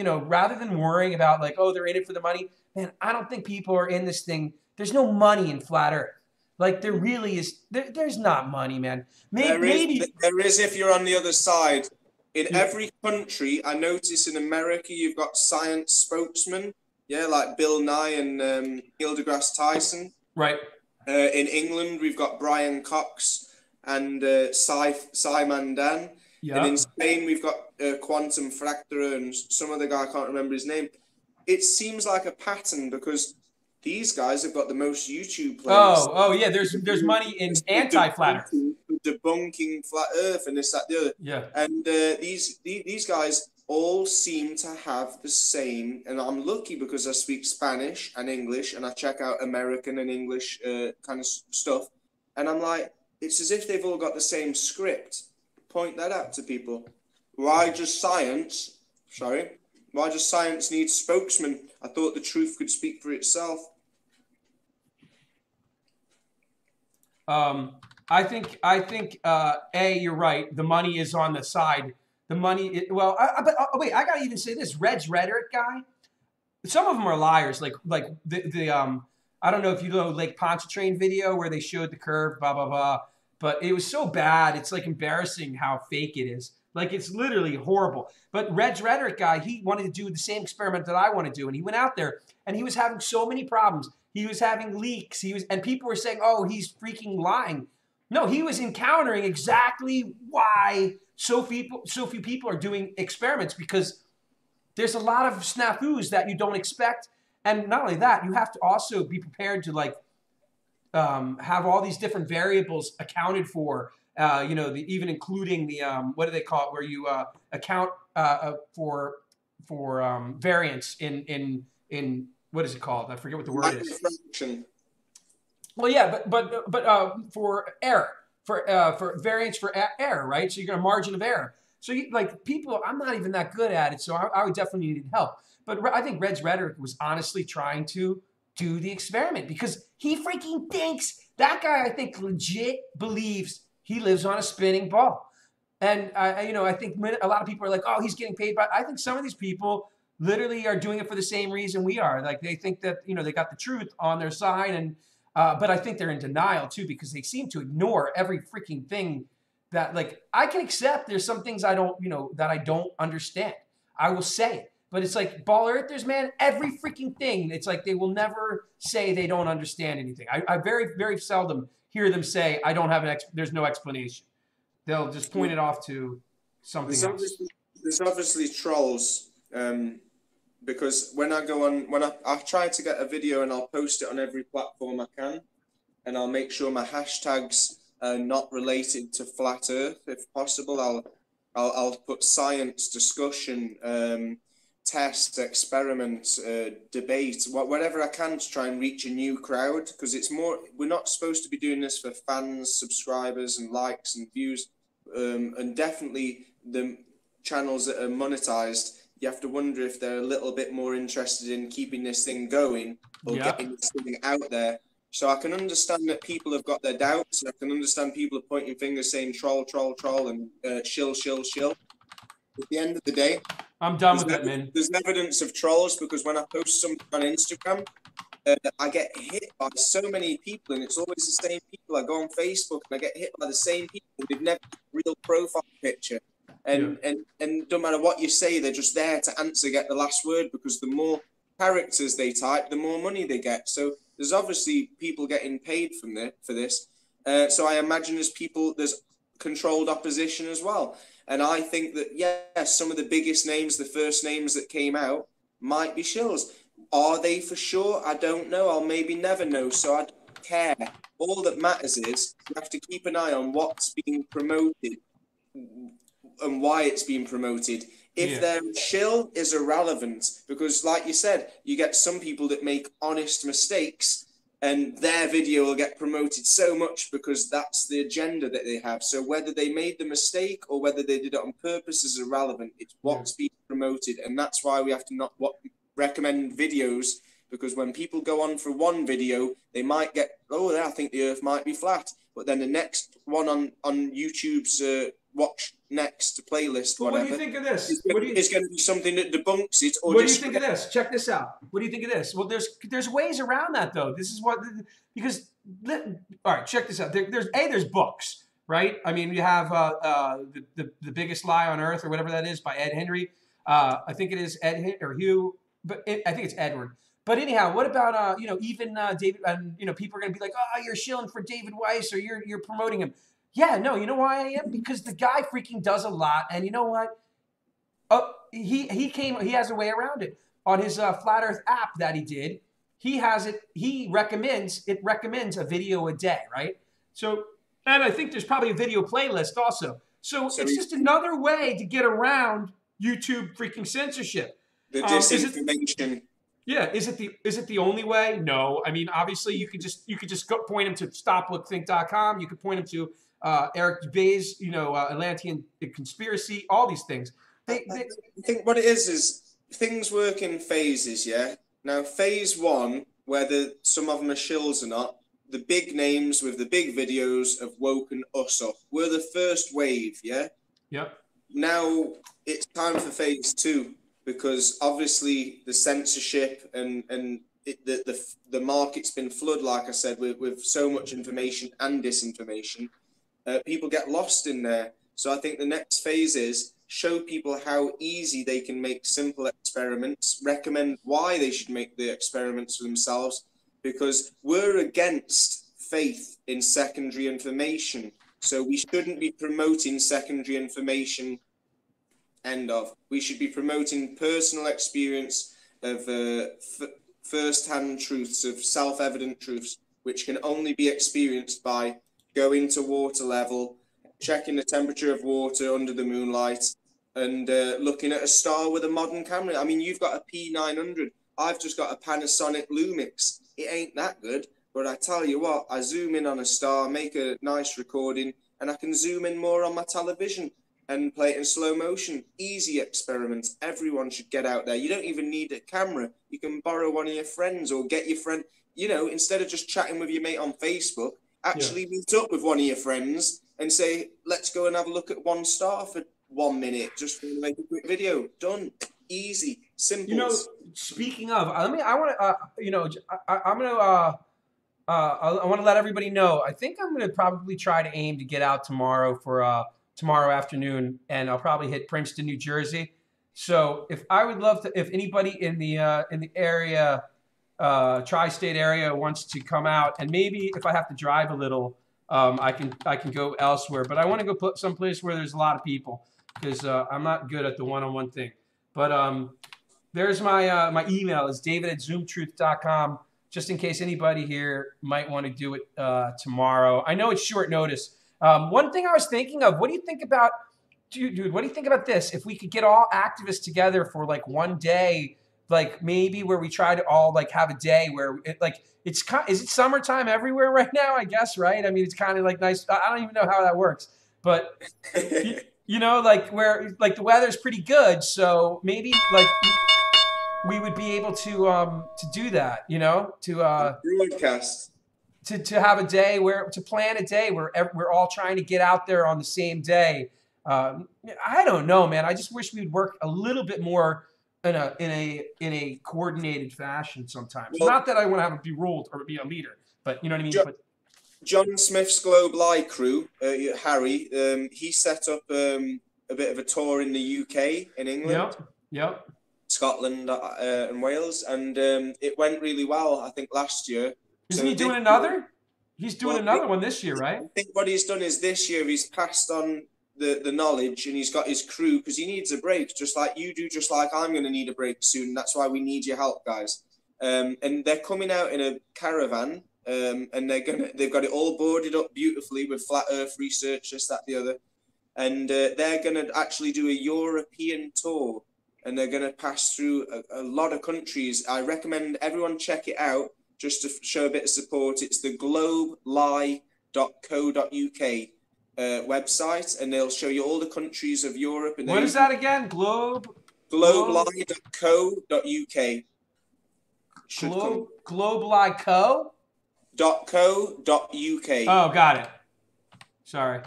know, rather than worrying about like, oh, they're in it for the money. Man, I don't think people are in this thing. There's no money in Flat Earth. Like, there really is, there's not money, man. Maybe there is if you're on the other side. In every country, I notice in America, you've got science spokesmen, yeah, like Bill Nye and Neil deGrasse Tyson. Right. In England, we've got Brian Cox and Sai Mandan. Yeah. And in Spain, we've got Quantum Fractura and some other guy, I can't remember his name. It seems like a pattern because these guys have got the most YouTube plays. Oh yeah, there's money in anti-Flat Earth, debunking Flat Earth and this, that, the other. Yeah. And these guys all seem to have the same. And I'm lucky because I speak Spanish and English, and I check out American and English kind of stuff. And I'm like, it's as if they've all got the same script. Point that out to people. Why just science? Sorry. Why does science need spokesmen? I thought the truth could speak for itself. I think you're right. The money is on the side. The money, wait, I gotta even say this. Reg's Rhetoric guy. Some of them are liars. Like the I don't know if you know Lake Pontchartrain video where they showed the curve, blah blah blah. But it was so bad. It's like embarrassing how fake it is. Like, it's literally horrible. But Reg's Rhetoric guy, he wanted to do the same experiment that I want to do. And he went out there and he was having so many problems. He was having leaks. And people were saying, oh, he's freaking lying. No, he was encountering exactly why so few people are doing experiments, because there's a lot of snafus that you don't expect. And not only that, you have to also be prepared to, like, have all these different variables accounted for. You know, even including the, what do they call it, where you account for variance in what is it called? I forget what the word is. Well, yeah, but for error, for variance for error, right? So you're going to margin of error. So you, like, people, I'm not even that good at it, so I would definitely need help. But I think Reg's Rhetoric was honestly trying to do the experiment because he freaking thinks, that guy I think legit believes he lives on a spinning ball. And, you know, I think a lot of people are like, oh, he's getting paid by... I think some of these people literally are doing it for the same reason we are. Like, they think that, you know, they got the truth on their side. And but I think they're in denial, too, because they seem to ignore every freaking thing that, like, I can accept there's some things I don't, you know, that I don't understand. I will say it. But it's like, ball earthers, man, every freaking thing. It's like they will never say they don't understand anything. I very, very seldom... hear them say, I don't have an there's no explanation. They'll just point it off to something else. There's obviously trolls, because when I go on, when I try to get a video and I'll post it on every platform I can, and I'll make sure my hashtags are not related to Flat Earth, if possible. I'll put science, discussion, test, experiment, debate, whatever I can to try and reach a new crowd, because it's more, we're not supposed to be doing this for fans, subscribers and likes and views, and definitely the channels that are monetized, you have to wonder if they're a little bit more interested in keeping this thing going or getting this thing out there So I can understand that people have got their doubts. I can understand people are pointing fingers saying troll, troll, troll, and shill, shill, shill. At the end of the day, I'm done with it, man. There's evidence of trolls because when I post something on Instagram, I get hit by so many people, and it's always the same people. I go on Facebook and I get hit by the same people. They've never got a real profile picture. And, yeah. and don't matter what you say, they're just there to answer, get the last word, because the more characters they type, the more money they get. So there's obviously people getting paid from there for this. So I imagine there's controlled opposition as well. And I think that, yes, some of the biggest names, the first names that came out, might be shills. Are they for sure? I don't know. I'll maybe never know. So I don't care. All that matters is you have to keep an eye on what's being promoted and why it's being promoted. If their shill is irrelevant, because like you said, you get some people that make honest mistakes and their video will get promoted so much because that's the agenda that they have. So whether they made the mistake or whether they did it on purpose is irrelevant. It's what's being promoted. And that's why we have to not recommend videos, because when people go on for one video, they might get, oh, I think the earth might be flat. But then the next one on YouTube's watch next playlist, whatever. What do you think of this? It's going to be something that debunks it. Or what do you think of this? Check this out. What do you think of this? Well, there's ways around that though. This is what, because all right, check this out. There's books, right? I mean, you have the biggest lie on earth or whatever that is by Ed Henry. I think it is Ed or Hugh, but I think it's Edward. But anyhow, what about David? You know, people are going to be like, oh, you're shilling for David Weiss or you're promoting him. Yeah, no, you know why I am? Because the guy freaking does a lot, and you know what? Oh, he has a way around it. On his Flat Earth app that he did, he has it, it recommends a video a day, right? So, and I think there's probably a video playlist also. So it's just another way to get around YouTube freaking censorship. The disinformation. Yeah, is it the only way? No. I mean, obviously you could just go point him to StopLookThink.com, you could point him to Eric Dubay's, Atlantean conspiracy, all these things. I think what it is things work in phases, yeah? Now, phase one, whether some of them are shills or not, the big names with the big videos have woken us up. We're the first wave, yeah? Yep. Now, it's time for phase two, because obviously the censorship and the market's been flooded, like I said, with so much information and disinformation. People get lost in there. So I think the next phase is show people how easy they can make simple experiments, recommend why they should make the experiments for themselves, because we're against faith in secondary information. So we shouldn't be promoting secondary information, end of. We should be promoting personal experience of first-hand truths, of self-evident truths, which can only be experienced by going to water level, checking the temperature of water under the moonlight, and looking at a star with a modern camera. I mean, you've got a P900. I've just got a Panasonic Lumix. It ain't that good, but I tell you what, I zoom in on a star, make a nice recording, and I can zoom in more on my television and play it in slow motion. Easy experiments. Everyone should get out there. You don't even need a camera. You can borrow one of your friends or get your friend, instead of just chatting with your mate on Facebook, actually meet up with one of your friends and say, let's go and have a look at one star for 1 minute, just make a quick video. Done. Easy. Simple. Speaking of, I want to let everybody know, I think I'm going to probably try to aim to get out tomorrow for tomorrow afternoon, and I'll probably hit Princeton, New Jersey. So if anybody in the area, tri-state area wants to come out, and maybe if I have to drive a little, I can go elsewhere, but I want to go put someplace where there's a lot of people, because I'm not good at the one-on-one thing. But there's my email is david@zoomtruth.com, just in case anybody here might want to do it tomorrow. I know it's short notice. One thing I was thinking of, what do you think about, dude, what do you think about this? If we could get all activists together for like one day, like maybe where we try to all like have a day where is it summertime everywhere right now? I guess, right? I mean, it's kind of like nice. I don't even know how that works, but where like the weather's pretty good. So maybe like we would be able to do that, to broadcast. to have a day where, to plan a day where we're all trying to get out there on the same day. I don't know, man. I just wish we'd work a little bit more in a coordinated fashion sometimes. Well, not that I want to have to be ruled or be a leader, but you know what I mean? John Smith's Globe Lie crew, Harry, he set up a bit of a tour in the UK, in England, yep. Scotland and Wales, and it went really well, I think, last year. Isn't he doing another? He's doing another one this year, right? I think what he's done is this year he's passed on the knowledge, and he's got his crew, because he needs a break, just like you do, just like I'm going to need a break soon. That's why we need your help, guys. And they're coming out in a caravan, and they've got it all boarded up beautifully with flat earth researchers, that, the other, and they're going to actually do a European tour, and they're going to pass through a lot of countries. I recommend everyone check it out just to show a bit of support. It's theglobe lie.co.uk. Website, and they'll show you all the countries of Europe. And what is that again? Globelie.co.uk. Globelie.co.uk. Oh, got it. Sorry.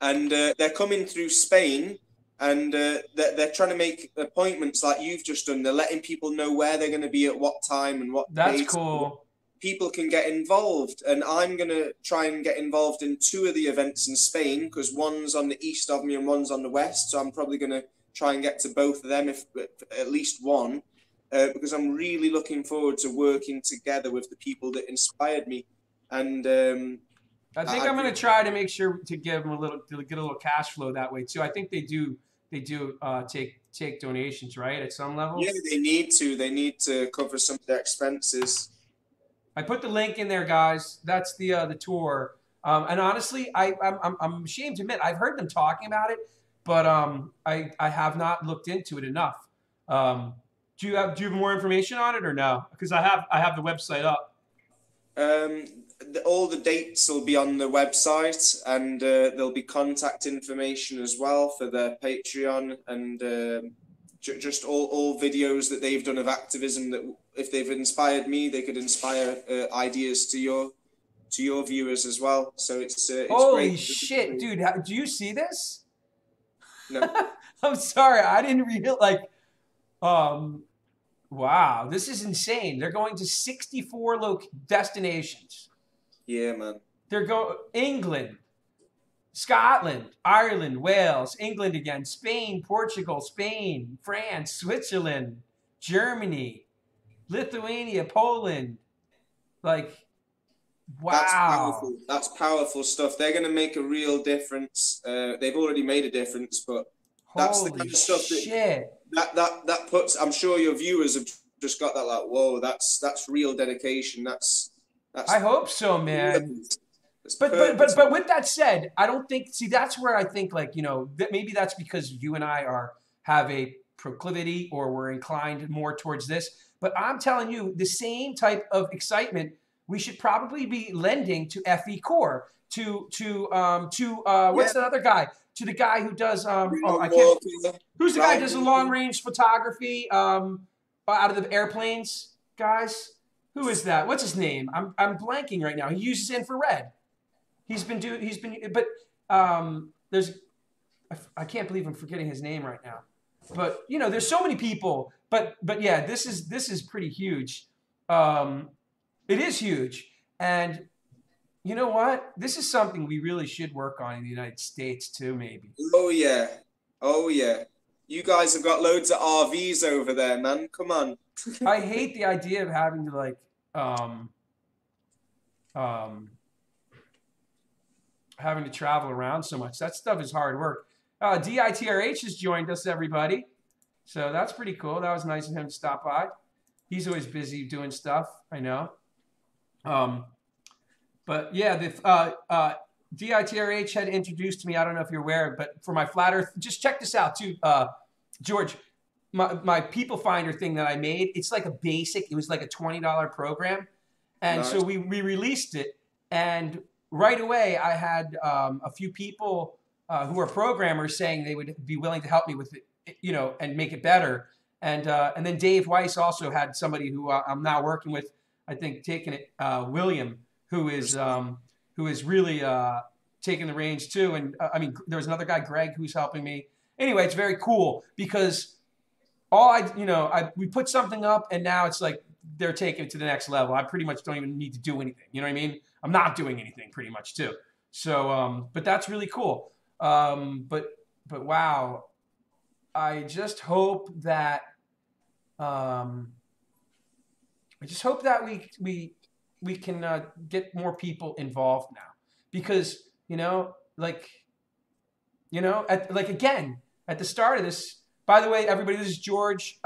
And they're coming through Spain, and they're trying to make appointments like you've just done. They're letting people know where they're going to be at what time and what. That's cool. People can get involved, and I'm going to try and get involved in two of the events in Spain, because one's on the east of me and one's on the west, so I'm probably going to try and get to both of them, if at least one, because I'm really looking forward to working together with the people that inspired me. And I think I'm going to try to make sure to give them to get a little cash flow that way too. I think they do take donations, right, at some level? Yeah, they need to cover some of their expenses. I put the link in there, guys. That's the tour. And honestly, I'm ashamed to admit, I've heard them talking about it, but I have not looked into it enough. Do you have more information on it or no? Because I have the website up. All the dates will be on the website, and there'll be contact information as well for their Patreon, and just all videos that they've done of activism that. If they've inspired me, they could inspire ideas to your viewers as well. So it's holy great. Shit, dude! How, do you see this? No, I'm sorry, I didn't realize. Like, wow, this is insane. They're going to 64 destinations. Yeah, man. They're going England, Scotland, Ireland, Wales, England again, Spain, Portugal, Spain, France, Switzerland, Germany. Lithuania, Poland, like, wow. That's powerful stuff. They're going to make a real difference. They've already made a difference, but that's the kind of stuff that puts, I'm sure your viewers have just got that, like, whoa, that's real dedication. That's I hope so, man. But with that said, I don't think, see, that's where I think, like, you know, that maybe that's because you and I have a proclivity, or we're inclined more towards this. But I'm telling you, the same type of excitement we should probably be lending to FE Core, to what's that other guy? To the guy who does who's the guy who does the long range photography out of the airplanes, guys? Who is that? What's his name? I'm blanking right now. He uses infrared. I can't believe I'm forgetting his name right now. But you know, there's so many people. But yeah, this is pretty huge. It is huge, and you know what? This is something we really should work on in the United States too, maybe. Oh yeah. You guys have got loads of RVs over there, man. Come on. I hate the idea of having to having to travel around so much. That stuff is hard work. DITRH has joined us, everybody. So that's pretty cool. That was nice of him to stop by. He's always busy doing stuff, I know. But yeah, DITRH had introduced me. I don't know if you're aware, but for my Flat Earth, just check this out too, George. My People Finder thing that I made, it's like a basic. It was like a $20 program, and nice. So we released it, and right away I had a few people who are programmers saying they would be willing to help me with it. You know, and make it better. And then Dave Weiss also had somebody who I'm now working with, I think, taking it, William, who is really taking the reins too. And I mean, there's another guy, Greg, who's helping me. Anyway, it's very cool because all we put something up and now it's like they're taking it to the next level. I pretty much don't even need to do anything. You know what I mean? I'm not doing anything pretty much too. So, but that's really cool. But wow, I just hope that we can get more people involved now, because at the start of this. By the way, everybody, this is George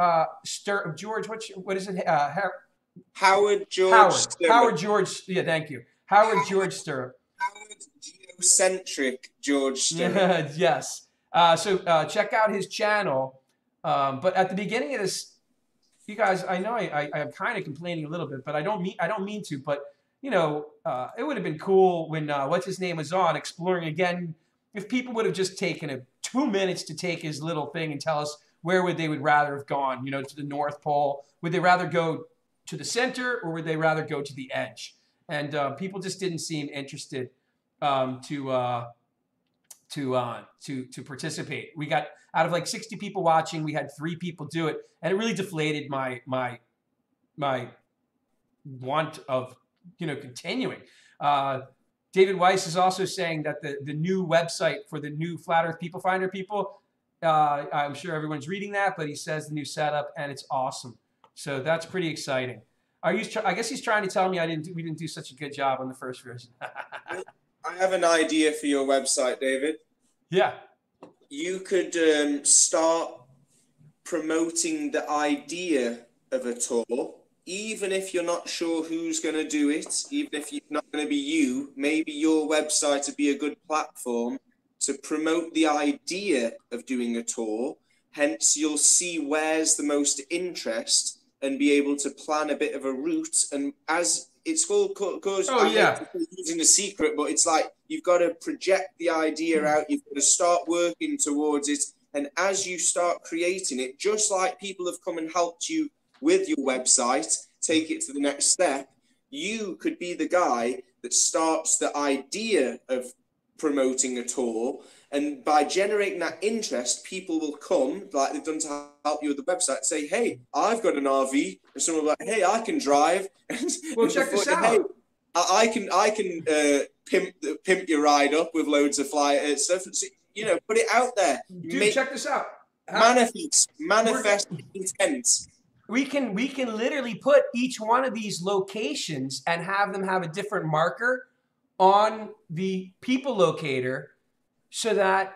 Stirrup. George, what is it? Howard George. Howard George. Yeah, thank you. Howard George Stirrup. Howard Geocentric George Stirrup. Yes. So check out his channel. But at the beginning of this, you guys, I know I'm kind of complaining a little bit, but I don't mean to. But it would have been cool when what's his name was on Exploring Again, if people would have just taken a 2 minutes to take his little thing and tell us where they would rather have gone, to the North Pole. Would they rather go to the center or would they rather go to the edge? And people just didn't seem interested to participate. We got out of like 60 people watching, we had 3 people do it, and it really deflated my want of continuing. David Weiss is also saying that the new website for the new Flat Earth People Finder people, I'm sure everyone's reading that, but he says the new setup and it's awesome. So that's pretty exciting. I guess he's trying to tell me we didn't do such a good job on the first version. I have an idea for your website, David. Yeah. You could start promoting the idea of a tour. Even if you're not sure who's going to do it, even if it's not going to be you, maybe your website would be a good platform to promote the idea of doing a tour. Hence, you'll see where's the most interest and be able to plan a bit of a route. And as it's called, using a secret, but it's like you've got to project the idea out. You've got to start working towards it. And as you start creating it, just like people have come and helped you with your website, take it to the next step, you could be the guy that starts the idea of promoting a tour. And by generating that interest, people will come, like they've done to help you with the website, say, hey, I've got an RV. And someone will be like, hey, I can drive. Well, check this out. Hey, I can pimp your ride up with loads of flyer stuff. So, put it out there. Dude, check this out. Manifest intent. We can literally put each one of these locations and have them have a different marker on the people locator, so that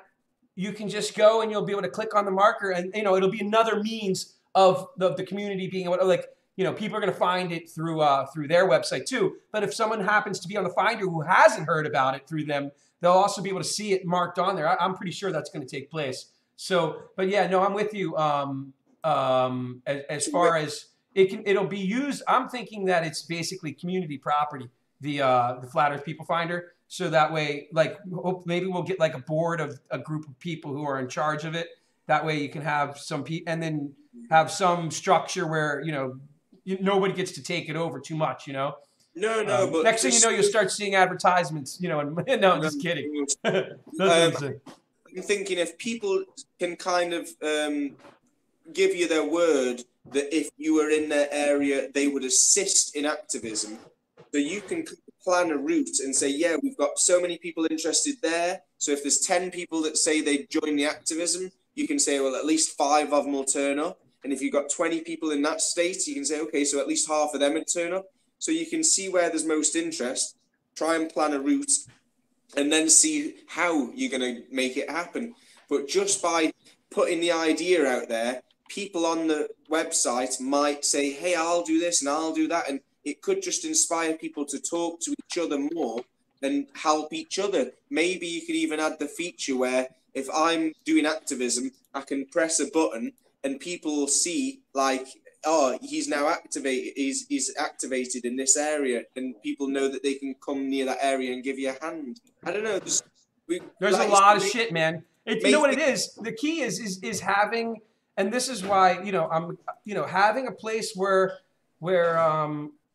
you can just go and you'll be able to click on the marker, and it'll be another means of the community being able to, people are going to find it through their website too. But if someone happens to be on the Finder who hasn't heard about it through them, they'll also be able to see it marked on there. I'm pretty sure that's going to take place. So, but yeah, no, I'm with you. As far as it'll be used, I'm thinking that it's basically community property, the Flat Earth People Finder. So that way, maybe we'll get like a board of a group of people who are in charge of it. That way you can have some people and then have some structure where, nobody gets to take it over too much, No, but next thing you'll start seeing advertisements, and no, I'm just kidding. I'm thinking if people can kind of, give you their word that if you were in their area, they would assist in activism. So you can plan a route and say, yeah, we've got so many people interested there. So if there's 10 people that say they join the activism, you can say, well, at least 5 of them will turn up. And if you've got 20 people in that state, you can say, okay, so at least half of them would turn up. So you can see where there's most interest, try and plan a route, and then see how you're going to make it happen. But just by putting the idea out there, people on the website might say, hey, I'll do this and I'll do that. And it could just inspire people to talk to each other more and help each other. Maybe you could even add the feature where if I'm doing activism, I can press a button and people will see like, oh, he's now activated, he's activated in this area. And people know that they can come near that area and give you a hand. I don't know. There's a lot of shit, man. You know what it is? The key is having... And this is why, having a place where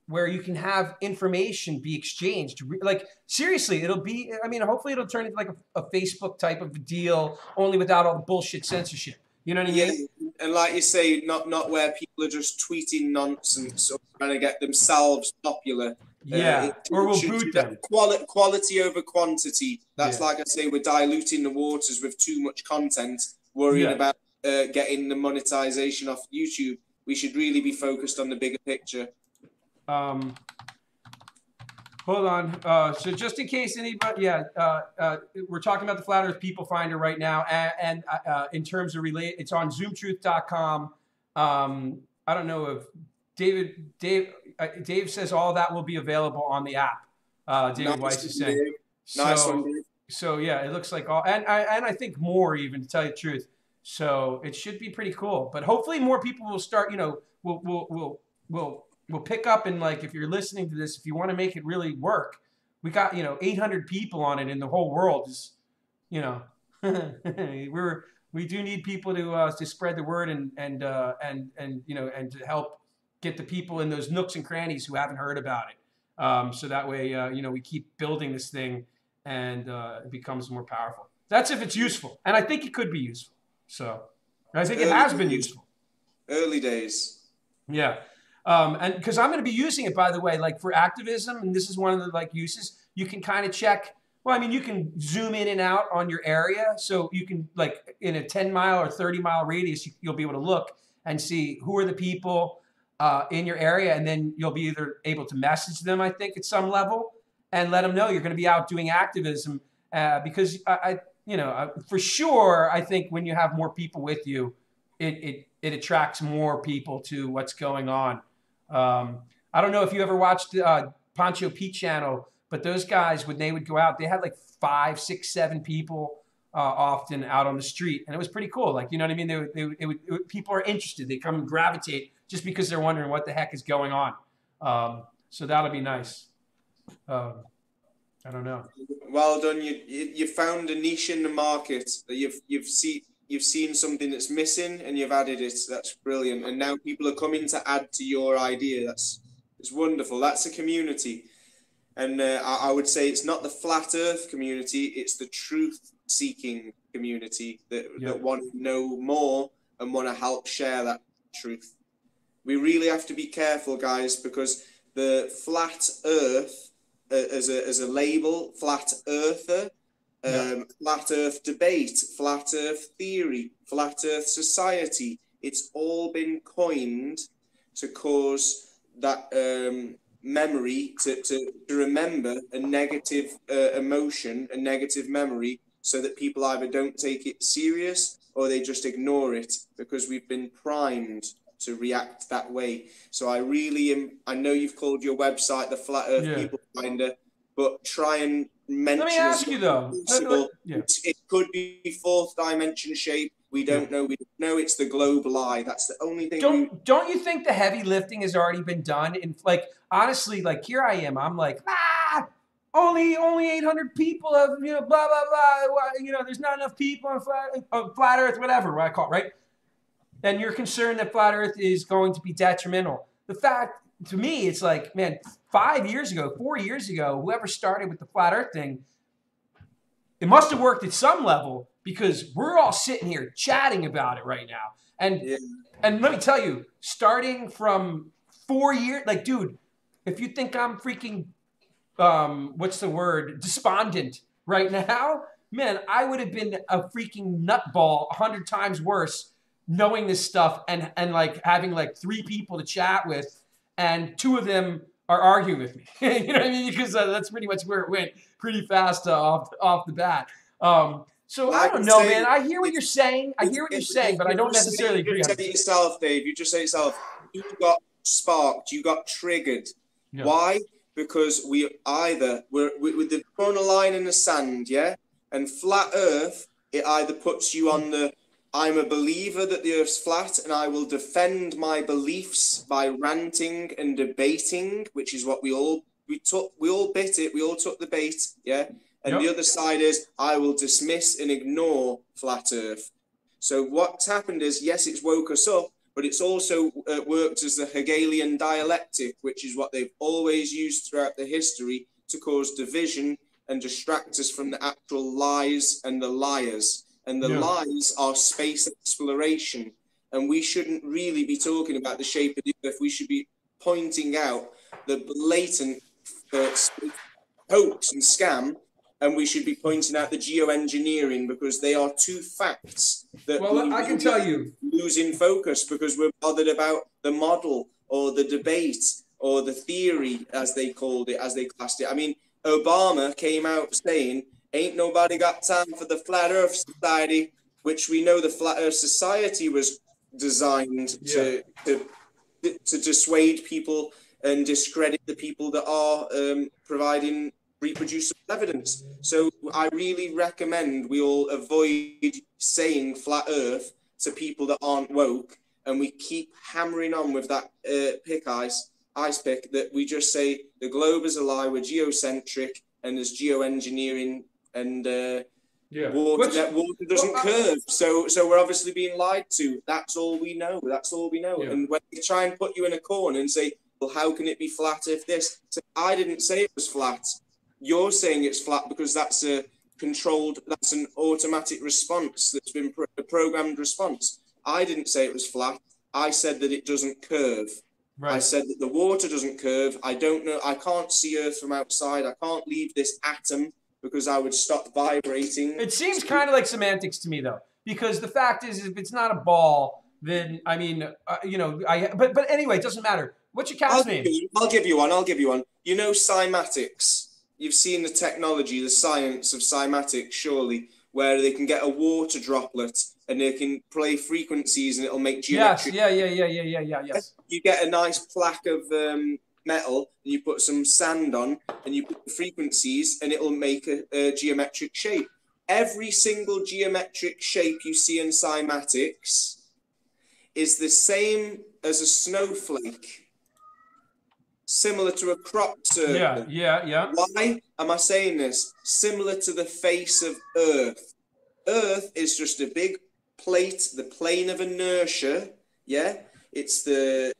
where you can have information be exchanged. Like, seriously, it'll be, I mean, hopefully it'll turn into like a Facebook type of deal, only without all the bullshit censorship. You know what I mean? Yeah. And like you say, not where people are just tweeting nonsense or trying to get themselves popular. Yeah, or we'll boot them. Quality over quantity. That's like I say, we're diluting the waters with too much content, worrying about getting the monetization off YouTube. We should really be focused on the bigger picture. Hold on. So just in case anybody, we're talking about the Flat Earth People Finder right now. And in terms of relate, it's on zoomtruth.com. I don't know if Dave says all that will be available on the app. David Weiss is saying. Nice one, Dave. So yeah, it looks like all, and I think more even, to tell you the truth. So it should be pretty cool, but hopefully more people will start, you know, we'll pick up, and like, if you're listening to this, if you want to make it really work, we got, you know, 800 people on it in the whole world. Is, you know, we do need people to spread the word and to help get the people in those nooks and crannies who haven't heard about it. So that way, you know, we keep building this thing, and it becomes more powerful. That's if it's useful, and I think it could be useful. So I think it has been useful. Early days. Yeah. And because I'm going to be using it, by the way, like for activism, and this is one of the like uses. You can kind of check. Well, I mean, you can zoom in and out on your area, so you can, like, in a 10-mile or 30-mile radius, you'll be able to look and see who are the people in your area, and then you'll be either able to message them, I think, at some level, and let them know you're going to be out doing activism, because I for sure, I think when you have more people with you, it attracts more people to what's going on. I don't know if you ever watched Pancho Pete channel, but those guys, when they would go out, they had like 5, 6, 7 people often out on the street. And it was pretty cool. Like, you know what I mean? People are interested. They come and gravitate just because they're wondering what the heck is going on. So that'll be nice. I don't know. Well done. You found a niche in the market. You've seen something that's missing and you've added it. That's brilliant. And now people are coming to add to your idea. It's wonderful. That's a community. And I would say it's not the flat earth community. It's the truth-seeking community that want to know more and want to help share that truth. We really have to be careful, guys, because the flat earth, as a label, flat earther, flat earth debate, flat earth theory, flat earth society, it's all been coined to cause that memory to remember a negative emotion, a negative memory, so that people either don't take it serious or they just ignore it, because we've been primed to react that way. So I really am, I know you've called your website the Flat Earth People Finder, but try and mention. Let me ask you though. It could be 4th dimension shape. We don't know. We don't know. It's the globe lie. That's the only thing. Don't you think the heavy lifting has already been done? And like, honestly, like here I am. I'm like, only 800 people of, you know, blah blah blah. You know, there's not enough people on flat Earth, whatever what I call it, right? And you're concerned that flat Earth is going to be detrimental. The fact. To me, it's like, man, 5 years ago, 4 years ago, whoever started with the flat earth thing, it must have worked at some level, because we're all sitting here chatting about it right now. And let me tell you, starting from 4 years, like, dude, if you think I'm freaking, despondent right now, man, I would have been a freaking nutball 100 times worse knowing this stuff and like having like 3 people to chat with. And 2 of them are arguing with me. You know what I mean? Because that's pretty much where it went pretty fast off the bat. So I don't know, man. I hear what you're saying. I hear what you're saying, but I don't necessarily agree. You just say yourself, Dave. You just say yourself, you got sparked. You got triggered. Yeah. Why? Because we're with the thrown a line in the sand, yeah? And flat earth, it either puts you on the I'm a believer that the Earth's flat and I will defend my beliefs by ranting and debating, which is what we all took the bait, yeah? And the other side is I will dismiss and ignore flat Earth. So what's happened is, yes, it's woke us up, but it's also worked as the Hegelian dialectic, which is what they've always used throughout the history to cause division and distract us from the actual lies and the liars. And the lies are space exploration. And we shouldn't really be talking about the shape of the Earth. We should be pointing out the blatant hoax and scam, and we should be pointing out the geoengineering, because they are two facts that I can tell you losing focus because we're bothered about the model or the debate or the theory, as they called it, as they classed it. I mean, Obama came out saying, "Ain't nobody got time for the Flat Earth Society," which we know the Flat Earth Society was designed to dissuade people and discredit the people that are providing reproducible evidence. So I really recommend we all avoid saying flat earth to people that aren't woke, and we keep hammering on with that ice pick that we just say the globe is a lie, we're geocentric, and there's geoengineering, and water doesn't curve, so we're obviously being lied to. That's all we know. And when they try and put you in a corner and say, well, how can it be flat if this? So I didn't say it was flat. You're saying it's flat because that's a controlled, that's an automatic response that's been a programmed response. I didn't say it was flat. I said that it doesn't curve. Right. I said that the water doesn't curve. I don't know. I can't see Earth from outside. I can't leave this atom because I would stop vibrating. It seems kind of like semantics to me, though, because the fact is, if it's not a ball, then, I mean, but anyway, it doesn't matter. What's your cat's name? I'll give you one. You know, cymatics. You've seen the technology, the science of cymatics, surely, where they can get a water droplet and they can play frequencies and it'll make geometric. Yes. You get a nice plaque of metal and you put some sand on and you put the frequencies and it'll make a geometric shape. Every single geometric shape you see in cymatics is the same as a snowflake, similar to a crop circle. Why am I saying this? Similar to the face of Earth. Earth is just a big plate, the plane of inertia, It's the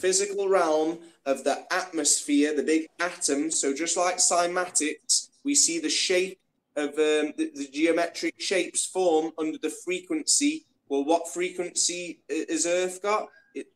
physical realm of the atmosphere, the big atom. So just like cymatics, we see the shape of the geometric shapes form under the frequency. Well, what frequency is Earth got?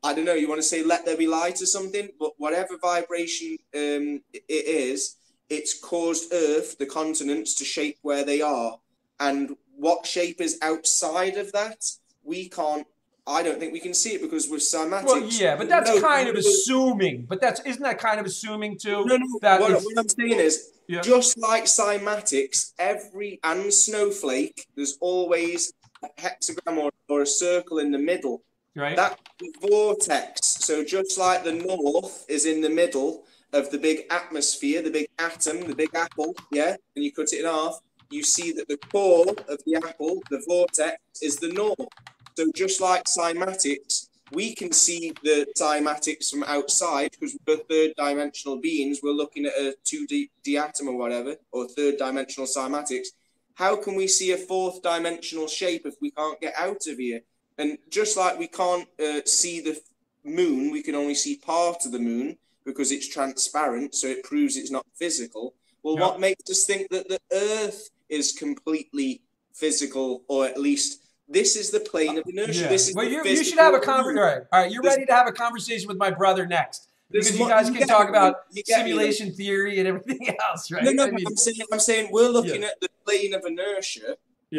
I don't know. You want to say "let there be light" or something, but whatever vibration it is, it's caused Earth, the continents, to shape where they are. And what shape is outside of that? We can't. I don't think we can see it because we're cymatics. Well, yeah, but that's kind of assuming. But isn't that kind of assuming too? No. What I'm saying is, just like cymatics, and snowflake, there's always a hexagram or a circle in the middle. Right. That's the vortex. So just like the north is in the middle of the big atmosphere, the big atom, the big apple, and you cut it in half, you see that the core of the apple, the vortex, is the north. So just like cymatics, we can see the cymatics from outside because we're third-dimensional beings. We're looking at a 2D atom or whatever, or third-dimensional cymatics. How can we see a fourth-dimensional shape if we can't get out of here? And just like we can't see the moon, we can only see part of the moon because it's transparent, so it proves it's not physical. Well, what makes us think that the Earth is completely physical, or at least... This is the plane of inertia. Yeah. This is you should have a conversation. All right, you're ready to have a conversation with my brother next, because you guys can talk about simulation theory and everything else, right? No, I mean, I'm saying we're looking at the plane of inertia,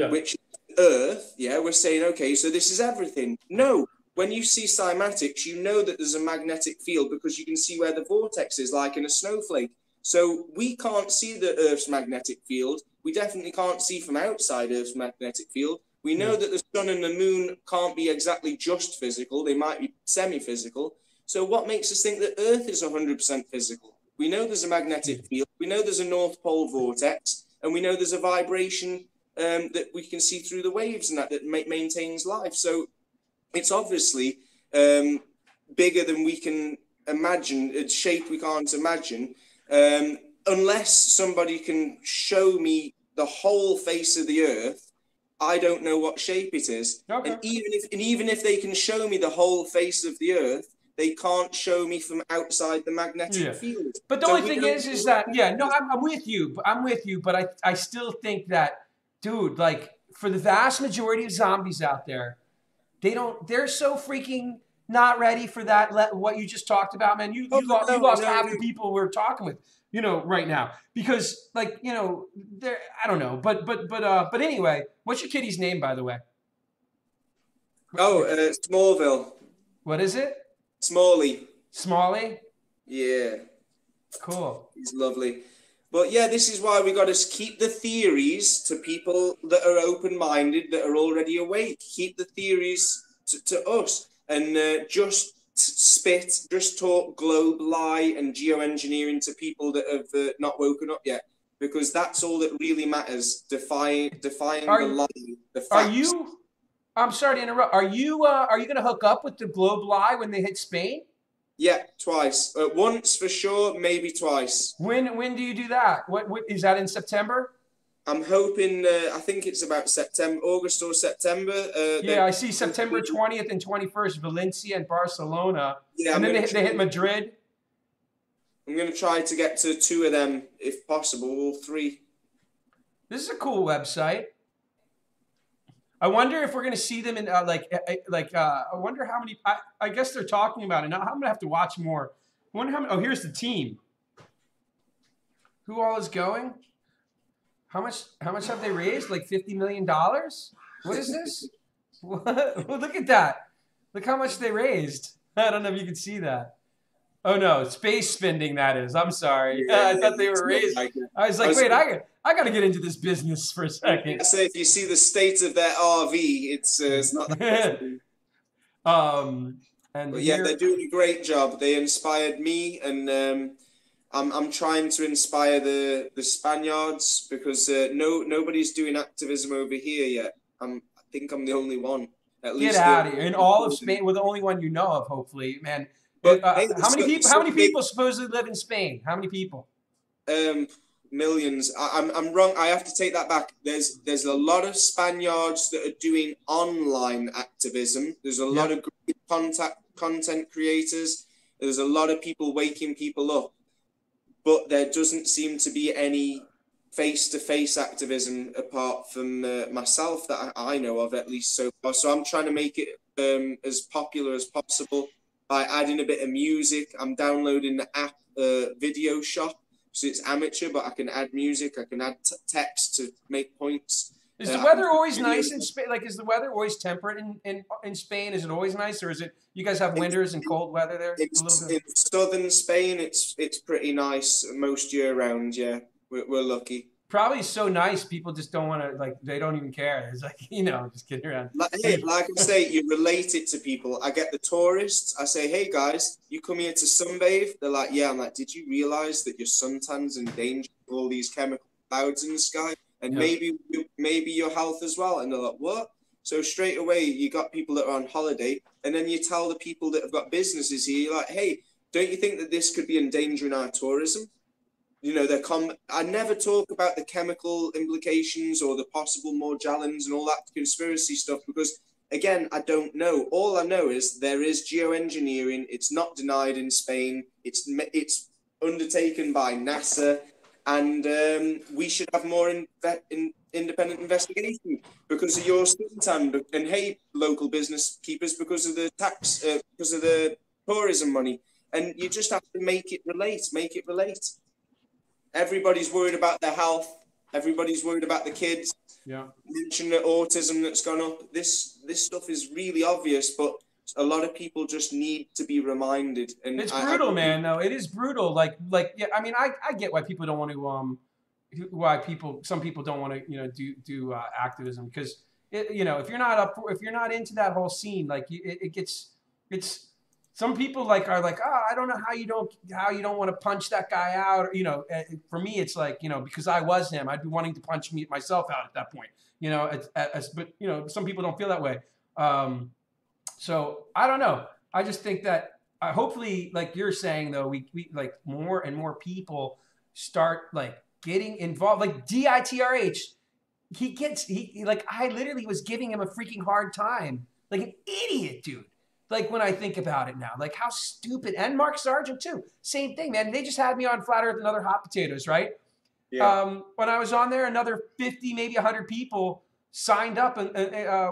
which is Earth. We're saying, okay, so this is everything. No, when you see cymatics, you know that there's a magnetic field because you can see where the vortex is, like in a snowflake. So we can't see the Earth's magnetic field. We definitely can't see from outside Earth's magnetic field. We know that the sun and the moon can't be exactly just physical. They might be semi-physical. So what makes us think that Earth is 100% physical? We know there's a magnetic field. We know there's a North Pole vortex. And we know there's a vibration that we can see through the waves and that maintains life. So it's obviously bigger than we can imagine. It's shape we can't imagine. Unless somebody can show me the whole face of the Earth, I don't know what shape it is. Okay. And even if they can show me the whole face of the Earth, they can't show me from outside the magnetic field. But the only thing is that, yeah, no, I'm with you. I'm with you. But I still think that, dude, like, for the vast majority of zombies out there, they're so freaking not ready for that. What you just talked about, man, you lost half the people we're talking with, you know, right now, because, like, you know, I don't know. But anyway, what's your kitty's name, by the way? Oh, Smallville. What is it? Smalley. Smalley? Yeah. Cool. He's lovely. But yeah, this is why we got to keep the theories to people that are open-minded, that are already awake. Keep the theories to us, and just spit, just talk globe lie and geoengineering to people that have not woken up yet, because that's all that really matters. Defying the lie. The facts. Are you? I'm sorry to interrupt. Are you going to hook up with the globe lie when they hit Spain? Yeah, twice. Once for sure, maybe twice. When do you do that? What is that in September? I'm hoping. I think it's about August or September. Yeah, I see September 20th and 21st, Valencia and Barcelona. Yeah, and then they hit Madrid. I'm going to try to get to two of them, if possible, all three. This is a cool website. I wonder if we're going to see them in I wonder how many. I guess they're talking about it now. I'm going to have to watch more. I wonder how many. Oh, here's the team. Who all is going? How much have they raised? Like $50 million? What is this? Well, look at that. Look how much they raised. I don't know if you can see that. Oh, no. Space spending, that is. I'm sorry. Yeah, I thought they were raised. I was like, wait, I got to get into this business for a second. So if you see the state of their RV, it's not the and yeah, they're doing a great job. They inspired me, and I'm trying to inspire the Spaniards, because nobody's doing activism over here yet. I think I'm the only one. At least get out of here. In all of Spain, we're the only one you know of, hopefully, man. But hey, how many people supposedly live in Spain? How many people? Millions. I'm wrong. I have to take that back. There's a lot of Spaniards that are doing online activism. There's a lot of great content creators. There's a lot of people waking people up, but there doesn't seem to be any face-to-face activism apart from myself that I know of, at least so far. So I'm trying to make it as popular as possible by adding a bit of music. I'm downloading the app Video Shop. So it's amateur, but I can add music. I can add text to make points. Is the weather always nice in Spain? Like, is the weather always temperate in Spain? Is it always nice, or is it? You guys have winters and cold weather there? In southern Spain, it's pretty nice most year round. Yeah, we're lucky. Probably so nice, people just don't want to, like, they don't even care. It's like, you know, just kidding around. Like I say, you relate it to people. I get the tourists. I say, hey, guys, you come here to sunbathe? They're like, yeah. I'm like, did you realize that your suntan's in danger of all these chemical clouds in the sky? And maybe your health as well. And they're like, what? So straight away, you got people that are on holiday. And then you tell the people that have got businesses here, you're like, hey, don't you think that this could be endangering our tourism? You know, I never talk about the chemical implications or the possible Morgellons and all that conspiracy stuff, because, again, I don't know. All I know is there is geoengineering. It's not denied in Spain. It's undertaken by NASA, and we should have more independent investigation because of your time. And, hey, local business keepers, because of the tax, because of the tourism money. And you just have to make it relate, Everybody's worried about their health. Everybody's worried about the kids. Yeah. Mention the autism that's gone up. This stuff is really obvious, but a lot of people just need to be reminded. And it's brutal, man. Though it is brutal. Like yeah. I mean, I get why people don't want to some people don't want to do activism, because if you're not if you're not into that whole scene, like it gets. Some people are like, oh, I don't know how you don't want to punch that guy out. Or, for me, it's like, because I was him, I'd be wanting to punch myself out at that point. But some people don't feel that way. So I don't know. I just think that hopefully, like you're saying, though, we like more and more people start like getting involved, like DITRH. he gets, like, I literally was giving him a freaking hard time. Like an idiot, dude. Like, when I think about it now, like how stupid. And Mark Sargent too. Same thing, man. They just had me on Flat Earth and Other Hot Potatoes, right? Yeah. When I was on there, another 50, maybe 100 people signed up, and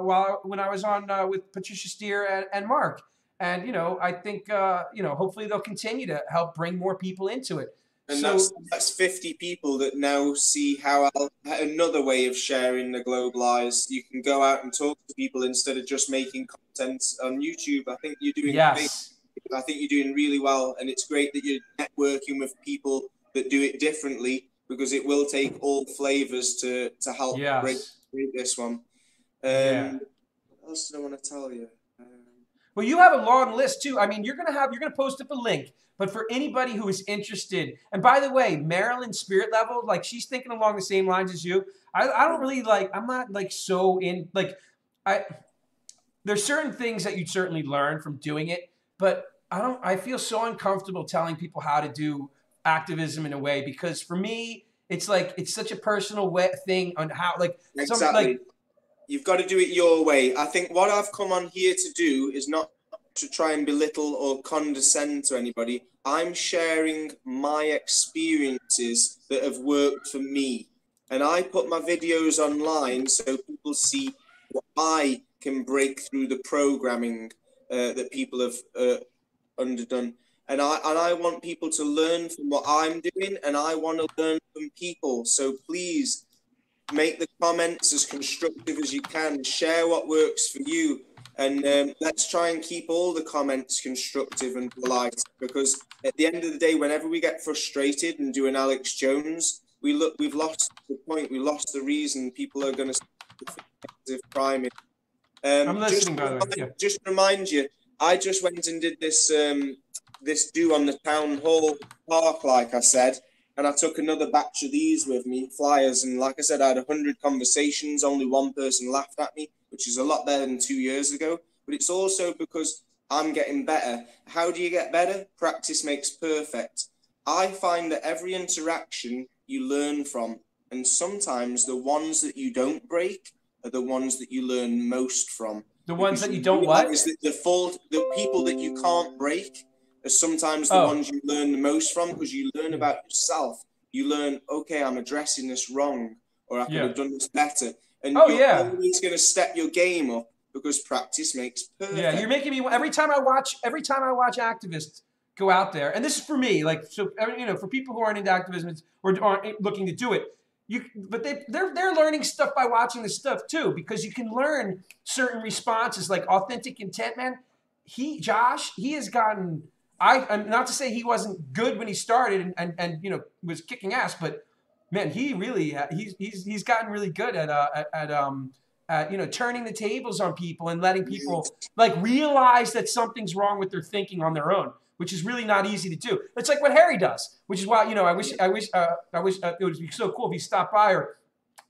when I was on with Patricia Steer and Mark. And, you know, I think, you know, hopefully they'll continue to help bring more people into it. And so, that's 50 people that now see how another way of sharing the globe lies. You can go out and talk to people instead of just making content on YouTube. I think you're doing I think you're doing really well, and it's great that you're networking with people that do it differently, because it will take all flavors to help break this one. What else did I want to tell you? Well, you have a long list too. I mean, you're gonna post up a link. But for anybody who is interested, and by the way, Marilyn Spirit Level, like, she's thinking along the same lines as you. I don't really, like, I'm not, like, so in, like, there's certain things that you'd certainly learn from doing it, but I feel so uncomfortable telling people how to do activism in a way, because for me, it's like, it's such a personal thing on how, like, exactly. You've got to do it your way. I think what I've come on here to do is not to try and belittle or condescend to anybody. I'm sharing my experiences that have worked for me, and I put my videos online so people see what I can break through the programming that people have underdone. And I want people to learn from what I'm doing, and I want to learn from people. So please make the comments as constructive as you can. Share what works for you. And let's try and keep all the comments constructive and polite, because at the end of the day, whenever we get frustrated and do an Alex Jones, we've lost the point, we lost the reason. People are going to prime it. I'm listening, by the way. Yeah. Just to remind you, I just went and did this this do on the town hall park, like I said, and I took another batch of these with me, flyers, and like I said, I had 100 conversations. Only one person laughed at me, which is a lot better than 2 years ago. But it's also because I'm getting better. How do you get better? Practice makes perfect. I find that every interaction you learn from, and sometimes the ones that you don't break are the ones that you learn most from. The ones that you don't what? The people that you can't break are sometimes the ones you learn the most from, because you learn about yourself. You learn, okay, I'm addressing this wrong, or I could have done this better. And you're always going to step your game up, because practice makes perfect. Yeah, you're making me, every time I watch activists go out there, and this is for me, like, so, you know, for people who aren't into activism or aren't looking to do it, but they're learning stuff by watching this stuff too, because you can learn certain responses, like Authentic Intent, man. Josh has gotten, I'm not to say he wasn't good when he started and you know, was kicking ass, but man, he really he's gotten really good at you know, turning the tables on people and letting people like realize that something's wrong with their thinking on their own, which is really not easy to do. It's like what Harry does, which is why, you know, I wish it would be so cool if he stopped by.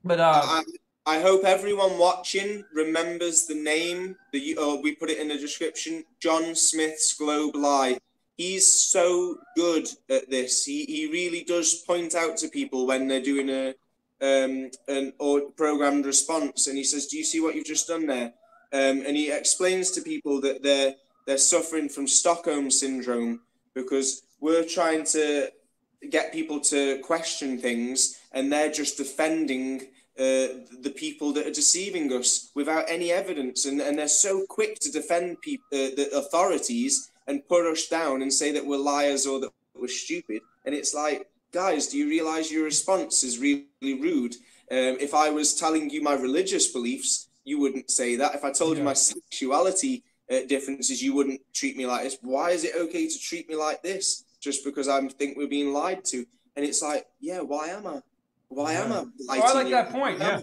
But I hope everyone watching remembers the name. We put it in the description. John Smith's Globe Lie. He's so good at this. He really does point out to people when they're doing a programmed response, and he says, "Do you see what you've just done there?" And he explains to people that they're suffering from Stockholm syndrome, because we're trying to get people to question things, and they're just defending the people that are deceiving us without any evidence, and they're so quick to defend the authorities and put us down and say that we're liars or that we're stupid. And it's like, guys, do you realize your response is really rude? If I was telling you my religious beliefs, you wouldn't say that. If I told you my sexuality differences, you wouldn't treat me like this. Why is it okay to treat me like this just because I think we're being lied to? And it's like, yeah, why am I? Why am I biting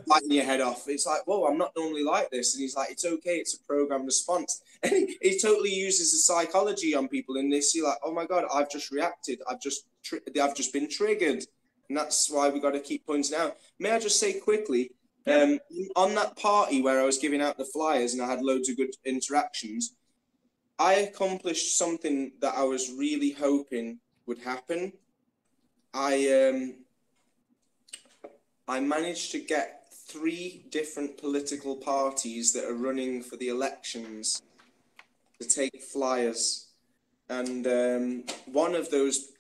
biting your head off? It's like, whoa, I'm not normally like this. And he's like, it's okay, it's a programmed response. And he totally uses the psychology on people, and they see like, oh my God, I've just reacted. I've just been triggered. And that's why we got to keep pointing out. May I just say quickly, on that party where I was giving out the flyers and I had loads of good interactions, I accomplished something that I was really hoping would happen. I managed to get three different political parties that are running for the elections to take flyers. And one of those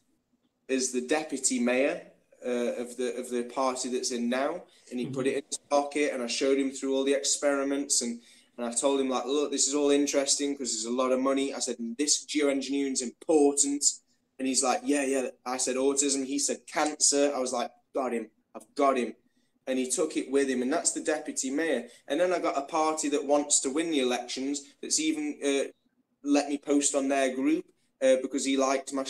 is the deputy mayor of the party that's in now. And he put it in his pocket, and I showed him through all the experiments, and I told him, like, look, this is all interesting because there's a lot of money. I said, this geoengineering is important. And he's like, yeah, yeah. I said autism. He said cancer. I was like, got him. I've got him. And he took it with him. And that's the deputy mayor. And then I got a party that wants to win the elections that's even let me post on their group because he liked my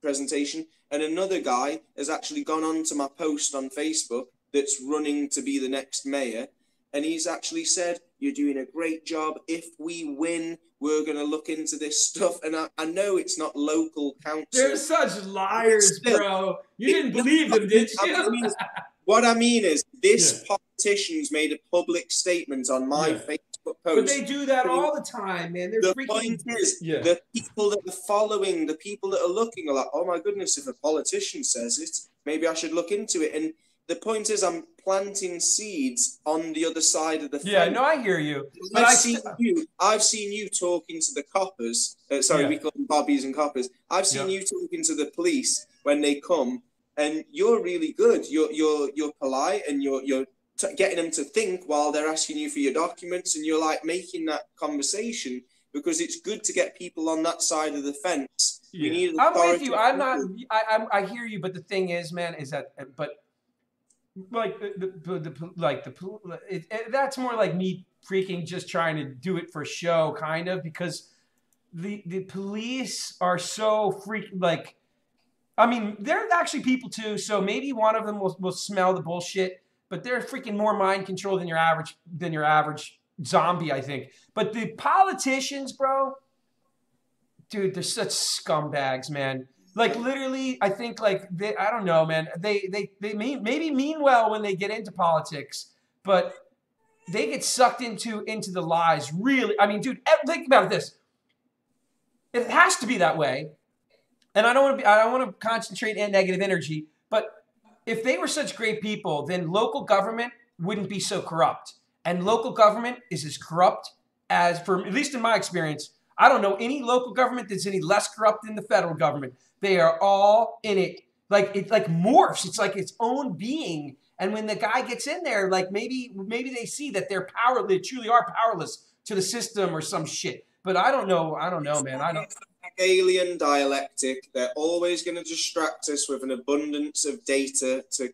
presentation. And another guy has actually gone on to my post on Facebook that's running to be the next mayor. And he's actually said, you're doing a great job. If we win, we're going to look into this stuff. And I know it's not local council. They're such liars, still, bro. You didn't believe them, did you? What I mean is this politician's made a public statement on my Facebook post. But they do that all the time, man. They're freaking... point is, the people that are following, the people that are looking are like, oh, my goodness, if a politician says it, maybe I should look into it. And the point is I'm planting seeds on the other side of the fence. Yeah, no, I hear you. But I've seen you talking to the coppers. Sorry, we call them bobbies and coppers. I've seen you talking to the police when they come, and you're really good. You're polite, and you're getting them to think while they're asking you for your documents, and you're like making that conversation because it's good to get people on that side of the fence. Yeah. We need I'm with you. I'm not. I hear you, but the thing is, man, is that but. Like that's more like me freaking just trying to do it for show, kind of, because the police are so freaking like, I mean, they're actually people too. So maybe one of them will smell the bullshit, but they're freaking more mind controlled than your average zombie, I think. But the politicians, bro, dude, they're such scumbags, man. Like literally, I think like they, I don't know, man. They maybe mean well when they get into politics, but they get sucked into the lies. Really, I mean, dude, think about this. It has to be that way, and I don't want to concentrate in negative energy. But if they were such great people, then local government wouldn't be so corrupt. And local government is as corrupt as, for at least in my experience, I don't know any local government that's any less corrupt than the federal government. They are all in it. Like it like morphs. It's like its own being. And when the guy gets in there, like maybe they see that they're powerless. They truly are powerless to the system or some shit. But I don't know. I don't know, man. I don't. Alien dialectic. They're always going to distract us with an abundance of data to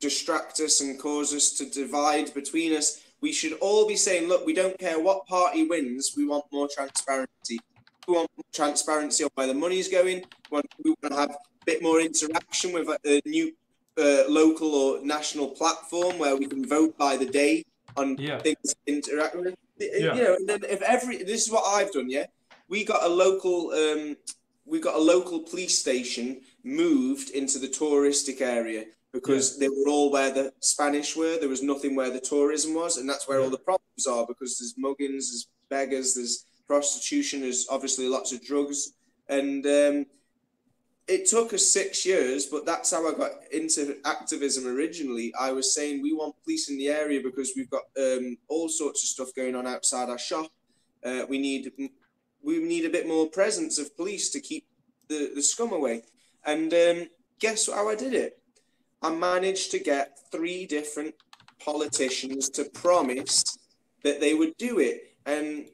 distract us and cause us to divide between us. We should all be saying, look, we don't care what party wins. We want more transparency. We want more transparency on where the money's going. We want to have a bit more interaction with a new local or national platform where we can vote by the day on things interact with. You know, and then this is what I've done. Yeah, we got a local police station moved into the touristic area. Because they were all where the Spanish were. There was nothing where the tourism was. And that's where all the problems are, because there's muggings, there's beggars, there's prostitution, there's obviously lots of drugs. And it took us 6 years, but that's how I got into activism originally. I was saying we want police in the area because we've got all sorts of stuff going on outside our shop. We need a bit more presence of police to keep the scum away. And guess how I did it? I managed to get three different politicians to promise that they would do it. And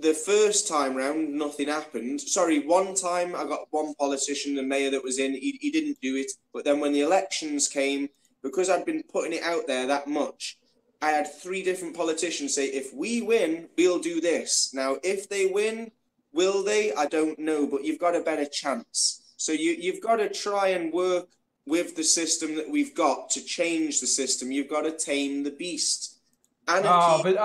the first time round, nothing happened. Sorry, one time I got one politician, the mayor that was in, he didn't do it. But then when the elections came, because I'd been putting it out there that much, I had three different politicians say, if we win, we'll do this. Now, if they win, will they? I don't know, but you've got a better chance. So you've got to try and work with the system that we've got to change the system. You've got to tame the beast. Anarchy. Oh, but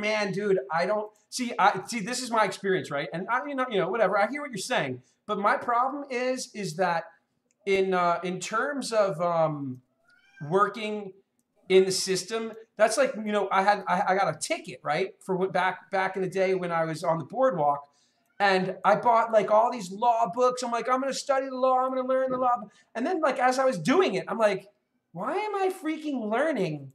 man, dude, I don't see. This is my experience, right? And you know, whatever. I hear what you're saying, but my problem is that in terms of working in the system, that's like, you know, I got a ticket, right, for what back in the day when I was on the boardwalk. And I bought like all these law books. I'm like, I'm going to study the law. I'm going to learn the law. And then like, as I was doing it, I'm like, why am I freaking learning?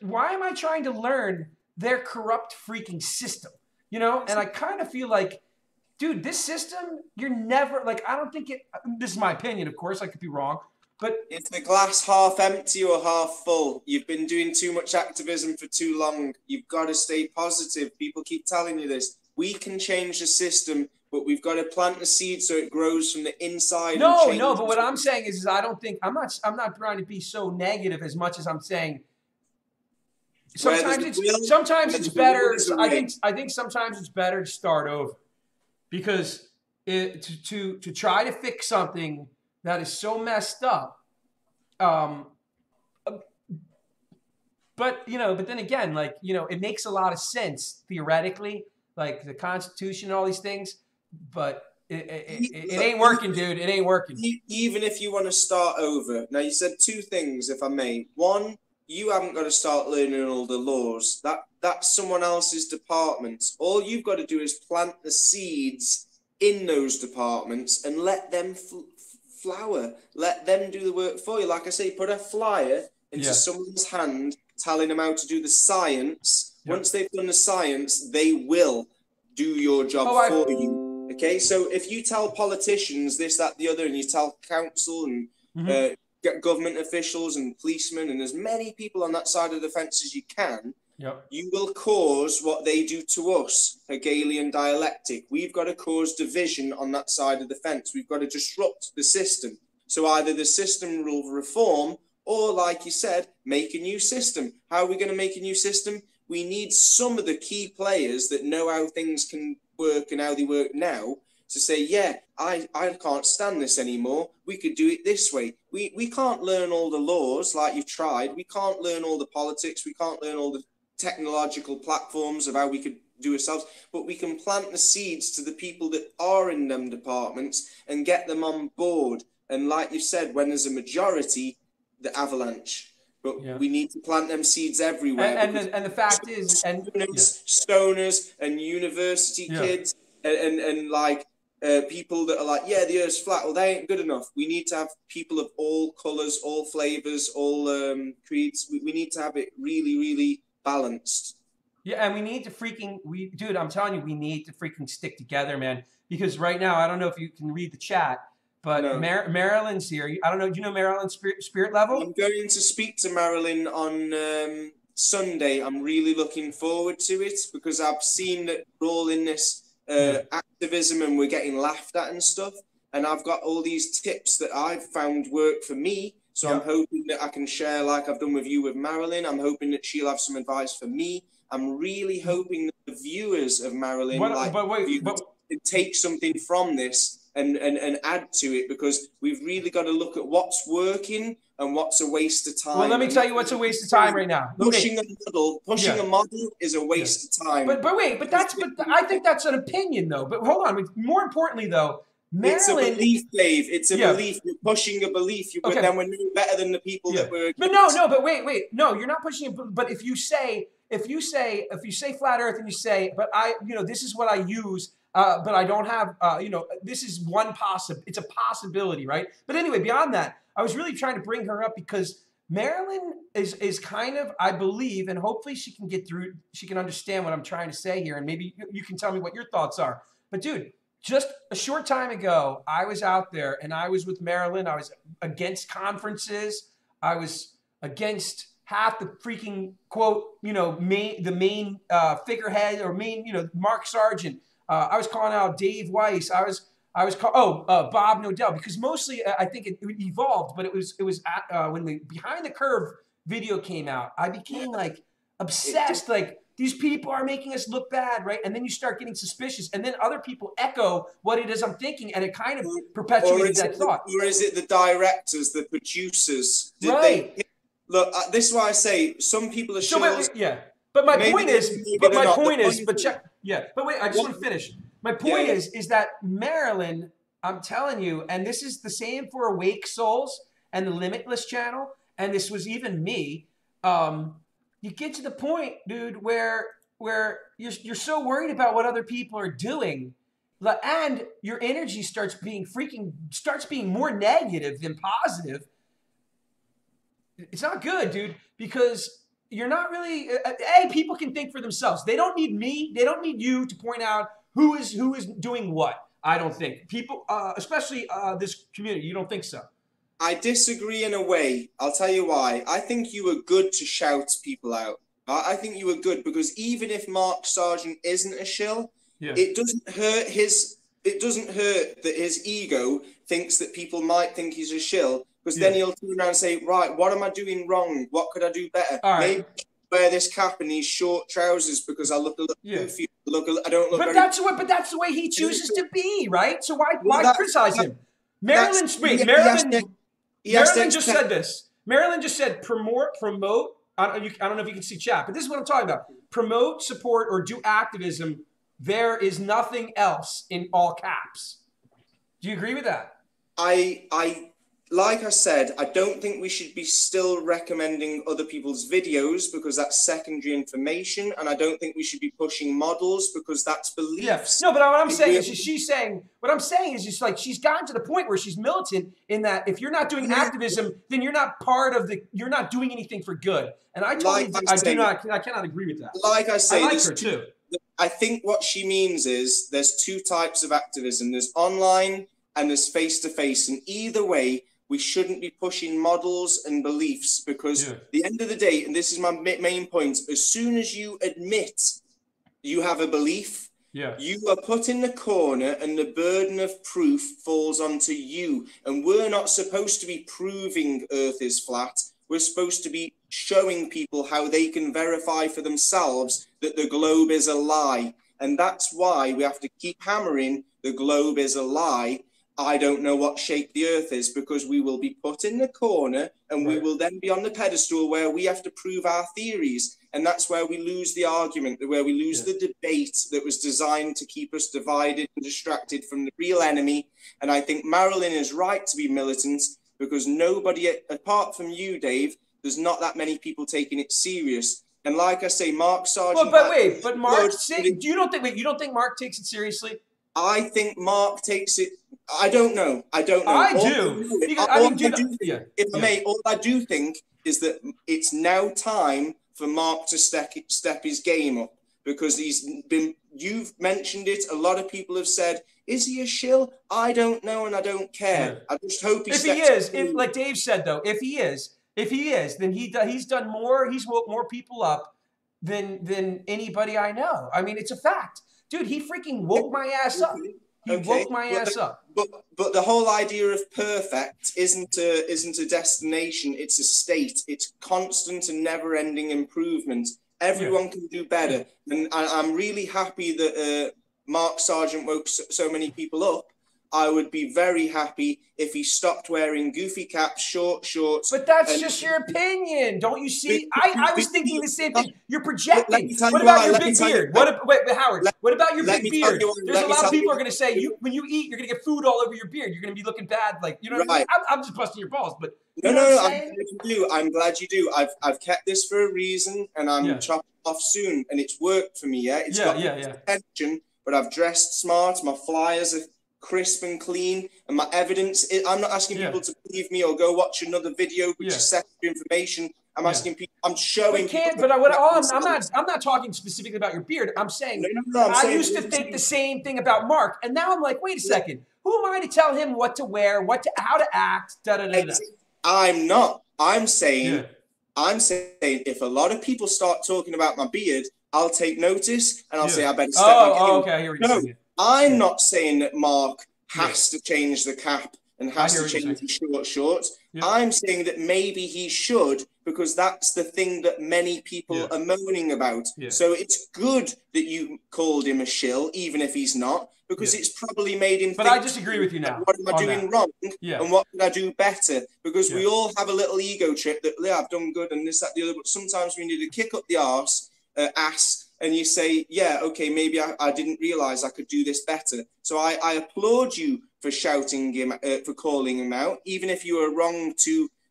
Why am I trying to learn their corrupt freaking system? You know, and I kind of feel like, dude, this system, you're never, like, I don't think it, this is my opinion, of course, I could be wrong, but. It's the glass half empty or half full. You've been doing too much activism for too long. You've got to stay positive. People keep telling you this. We can change the system, but we've got to plant the seed so it grows from the inside. No, no, but what I'm saying is I don't think, I'm not trying to be so negative as much as I'm saying, sometimes it's better. I think sometimes it's better to start over, because to try to fix something that is so messed up. But you know, but then again, like, you know, it makes a lot of sense theoretically, like the Constitution and all these things, but it ain't working, dude. It ain't working. Even if you want to start over. Now, you said two things, if I may. One, you haven't got to start learning all the laws. That's someone else's department. All you've got to do is plant the seeds in those departments and let them flower. Let them do the work for you. Like I say, put a flyer into someone's hand telling them how to do the science. Yeah. Once they've done the science, they will do your job for you. Okay? So if you tell politicians this, that, the other, and you tell council and... get government officials and policemen and as many people on that side of the fence as you can, you will cause what they do to us, Hegelian dialectic. We've got to cause division on that side of the fence. We've got to disrupt the system. So either the system will reform or, like you said, make a new system. How are we going to make a new system? We need some of the key players that know how things can work and how they work now to say, yeah, I can't stand this anymore. We could do it this way. We can't learn all the laws like you've tried. We can't learn all the politics. We can't learn all the technological platforms of how we could do ourselves. But we can plant the seeds to the people that are in them departments and get them on board. And like you said, when there's a majority, the avalanche. But we need to plant them seeds everywhere. And the fact is... stoners and university kids and like... people that are like, yeah, the earth's flat, well, they ain't good enough. We need to have people of all colours, all flavours, all creeds. We need to have it really, really balanced. Yeah, and we need to freaking, dude, I'm telling you, we need to freaking stick together, man. Because right now, I don't know if you can read the chat, but Marilyn's here. I don't know, do you know Marilyn Spirit Level? I'm going to speak to Marilyn on Sunday. I'm really looking forward to it because I've seen that we're all in this activism and we're getting laughed at and stuff, and I've got all these tips that I've found work for me, so I'm hoping that I can share, like I've done with you with Marilyn. I'm hoping that she'll have some advice for me. I'm really hoping that the viewers of Marilyn take something from this and add to it, because we've really got to look at what's working and what's a waste of time. Well, let me tell you what's a waste of time right now. Pushing a model is a waste of time. But wait, but I think that's an opinion though. But hold on, more importantly though, Marilyn, it's a belief, Dave. It's a belief. You're pushing a belief. Then we're no better than the people that were. But but wait, no, you're not pushing it. But if you say flat Earth and you say, but I, you know, this is what I use. But I don't have, you know, this is one it's a possibility, right? But anyway, beyond that, I was really trying to bring her up because Marilyn is kind of, I believe, and hopefully she can get through, she can understand what I'm trying to say here, and maybe you can tell me what your thoughts are. But dude, just a short time ago, I was out there and I was with Marilyn. I was against conferences. I was against half the freaking quote, you know, the main figurehead or main, you know, Mark Sargent. I was calling out Dave Weiss. I was Bob Nodell, because mostly I think it evolved, but it was when the Behind the Curve video came out, I became like obsessed, like these people are making us look bad, right? And then you start getting suspicious, and then other people echo what it is I'm thinking, and it kind of perpetuates that thought. Or is it the directors, the producers? Look, this is why I say some people are My point is that Marilyn, I'm telling you, and this is the same for Awake Souls and the Limitless Channel, and this was even me. You get to the point, dude, where you're so worried about what other people are doing, and your energy starts being more negative than positive. It's not good, dude, because you're not really, A, people can think for themselves. They don't need me. They don't need you to point out who is doing what. I don't think people, especially this community, you don't think so? I disagree in a way. I'll tell you why. I think you were good to shout people out. I think you were good because even if Mark Sargent isn't a shill, yeah, it doesn't hurt that his ego thinks that people might think he's a shill, because yeah, then he'll turn around and say, right, what am I doing wrong? What could I do better? All right. Maybe wear this cap and these short trousers because I look a little goofy. Yeah. But that's the way he chooses to be, right? So why criticize him? Marilyn just said this. Marilyn just said promote. I don't know if you can see chat, but this is what I'm talking about. Promote, support, or do activism. There is nothing else in all caps. Do you agree with that? Like I said, I don't think we should be still recommending other people's videos because that's secondary information, and I don't think we should be pushing models because that's beliefs. Yes. Yeah. No, but what I'm saying is just like she's gotten to the point where she's militant in that if you're not doing activism, then you're not part of the, you're not doing anything for good. And I totally, I cannot agree with that. Like I say, I like her too. I think what she means is there's two types of activism. There's online and there's face-to-face, and either way, we shouldn't be pushing models and beliefs because at the end of the day, and this is my main point, as soon as you admit you have a belief, you are put in the corner and the burden of proof falls onto you. And we're not supposed to be proving Earth is flat. We're supposed to be showing people how they can verify for themselves that the globe is a lie. And that's why we have to keep hammering the globe is a lie. I don't know what shape the Earth is, because we will be put in the corner and we will then be on the pedestal where we have to prove our theories. And that's where we lose the argument, where we lose the debate that was designed to keep us divided and distracted from the real enemy. And I think Marilyn is right to be militant because nobody, apart from you, Dave, there's not that many people taking it serious. And like I say, Mark Sargent... Well, but wait, but Mark... You don't think Mark takes it seriously? I think Mark takes it... I don't know. I don't know. All I do think is that it's now time for Mark to step his game up because he's been. You've mentioned it. A lot of people have said, "Is he a shill?" I don't know, and I don't care. Yeah. I just hope if he is, like Dave said, though, if he is, then he's done more. He's woke more people up than anybody I know. I mean, it's a fact, dude. He freaking woke my ass up. But the whole idea of perfect isn't a destination. It's a state. It's constant and never-ending improvement. Everyone can do better, and I'm really happy that Mark Sargent woke so many people up. I would be very happy if he stopped wearing goofy caps, short shorts. But that's just your opinion, don't you see? I was thinking the same thing. You're projecting. What about your big beard? What about your big beard? There's a lot of people are going to say, when you eat, you're going to get food all over your beard. You're going to be looking bad. Like, you know what I mean? I'm just busting your balls. But no, I'm glad you do. I've kept this for a reason, and I'm chopping off soon, and it's worked for me, yeah? It's got attention, but I've dressed smart. My flyers are crisp and clean, and my evidence is, I'm not asking people to believe me or go watch another video which is secondary information. I'm asking people, I'm showing people. But I'm not talking specifically about your beard. I'm saying I used to think the same thing about Mark, and now I'm like, wait a second, who am I to tell him what to wear, how to act, da-da-da-da? I'm not. I'm saying if a lot of people start talking about my beard, I'll take notice and I'll say I better step back. I'm not saying that Mark has to change the cap and has to change the short shorts. Yeah. I'm saying that maybe he should, because that's the thing that many people are moaning about. Yeah. So it's good that you called him a shill, even if he's not, because it's probably made him think, I disagree with you now. What am I doing wrong? Yeah. And what can I do better? Because we all have a little ego trip that, yeah, I've done good and this, that, the other. But sometimes we need to kick up the ass. And you say, yeah, okay, maybe I didn't realize I could do this better. So I applaud you for shouting him, for calling him out. Even if you were wrong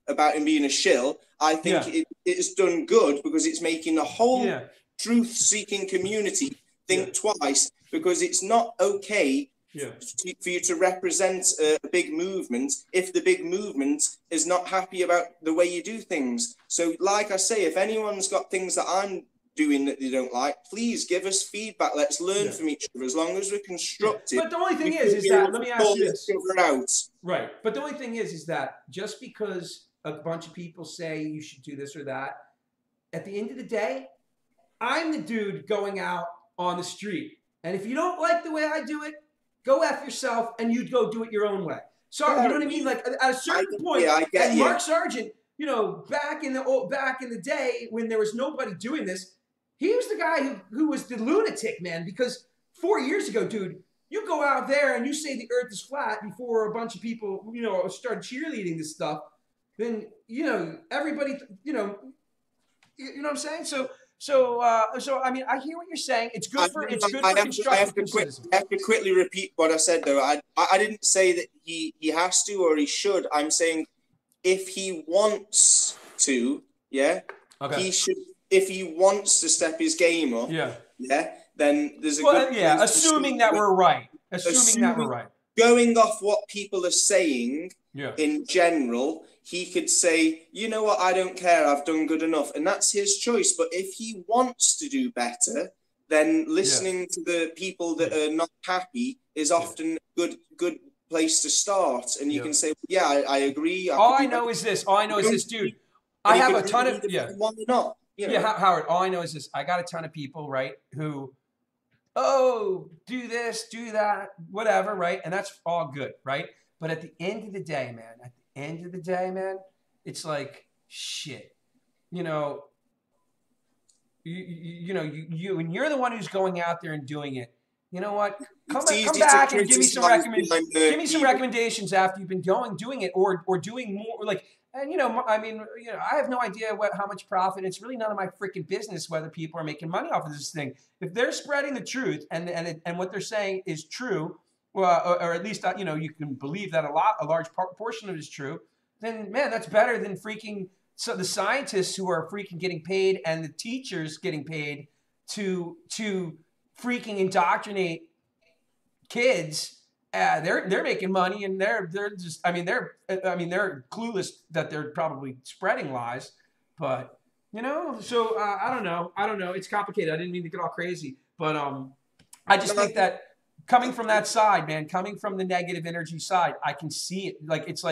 about him being a shill, I think it has done good because it's making the whole truth-seeking community think twice, because it's not okay for you to represent a big movement if the big movement is not happy about the way you do things. So like I say, if anyone's got things that I'm doing that they don't like, please give us feedback. Let's learn from each other. As long as we're constructive. But the only thing is that, let me ask you this. Right. But the only thing is that just because a bunch of people say you should do this or that, at the end of the day, I'm the dude going out on the street. And if you don't like the way I do it, go F yourself and you'd go do it your own way. So you know what I mean? Like at a certain point, and Mark Sargent, you know, back in the day when there was nobody doing this, he was the guy who was the lunatic, man, because 4 years ago, dude, you go out there and you say the earth is flat before a bunch of people, you know, start cheerleading this stuff, then, you know, everybody, you know what I'm saying? So I mean, I hear what you're saying. It's good for I have to quickly repeat what I said though. I didn't say that he has to or he should. I'm saying if he wants to, he should. If he wants to step his game up, then there's a good assuming that we're right. Assuming that we're right. Going off what people are saying in general, he could say, you know what, I don't care, I've done good enough. And that's his choice. But if he wants to do better, then listening to the people that are not happy is often a good place to start. And you can say, yeah, I agree. All I know is this, dude, I have a ton of... Why not? You know? Yeah, Howard, all I know is this. I got a ton of people, right, who... oh, do this, do that, whatever, right? And that's all good, right? But at the end of the day, man, it's like, shit, you know, you and you're the one who's going out there and doing it. You know what? Come back and give me some recommendations. Give me some recommendations after you've been doing it or doing more, like, and you know, I mean, you know, I have no idea how much profit. It's really none of my freaking business whether people are making money off of this thing. If they're spreading the truth and what they're saying is true, or at least you know you can believe that a large portion of it is true, then man, that's better than freaking the scientists who are freaking getting paid and the teachers getting paid to freaking indoctrinate kids. They're making money and they're just they're clueless that they're probably spreading lies, but you know, so I don't know, it's complicated. I didn't mean to get all crazy, but I just think that coming from that side, man, coming from the negative energy side, I can see it. Like it's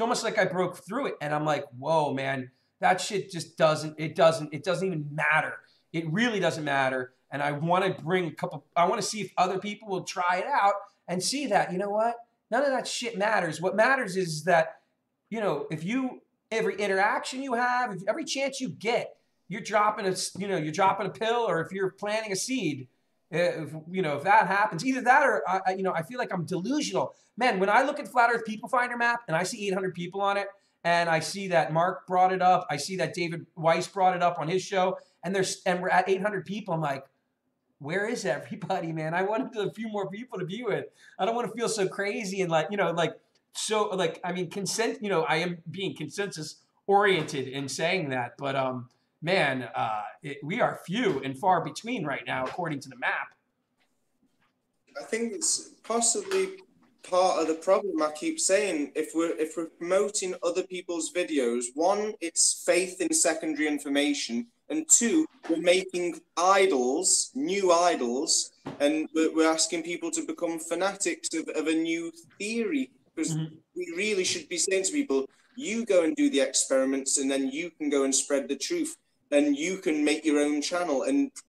almost like I broke through it and I'm like, whoa, man, that shit just doesn't even matter. It really doesn't matter. And I want to bring I want to see if other people will try it out and see that, you know what? None of that shit matters. What matters is that, you know, every interaction you have, every chance you get, you're dropping a pill, or if you're planting a seed, if that happens, either that or, I feel like I'm delusional. Man, when I look at Flat Earth People Finder map and I see 800 people on it, and I see that Mark brought it up, I see that David Weiss brought it up on his show, and we're at 800 people, I'm like, where is everybody, man? I wanted a few more people to be with. I don't want to feel so crazy and consent, you know, I am being consensus oriented in saying that, but man, we are few and far between right now, according to the map. I think it's possibly part of the problem. I keep saying, if we're promoting other people's videos, one, it's faith in secondary information. And two, we're making idols, new idols, and we're asking people to become fanatics of a new theory. Because we really should be saying to people, you go and do the experiments, and then you can go and spread the truth, and you can make your own channel and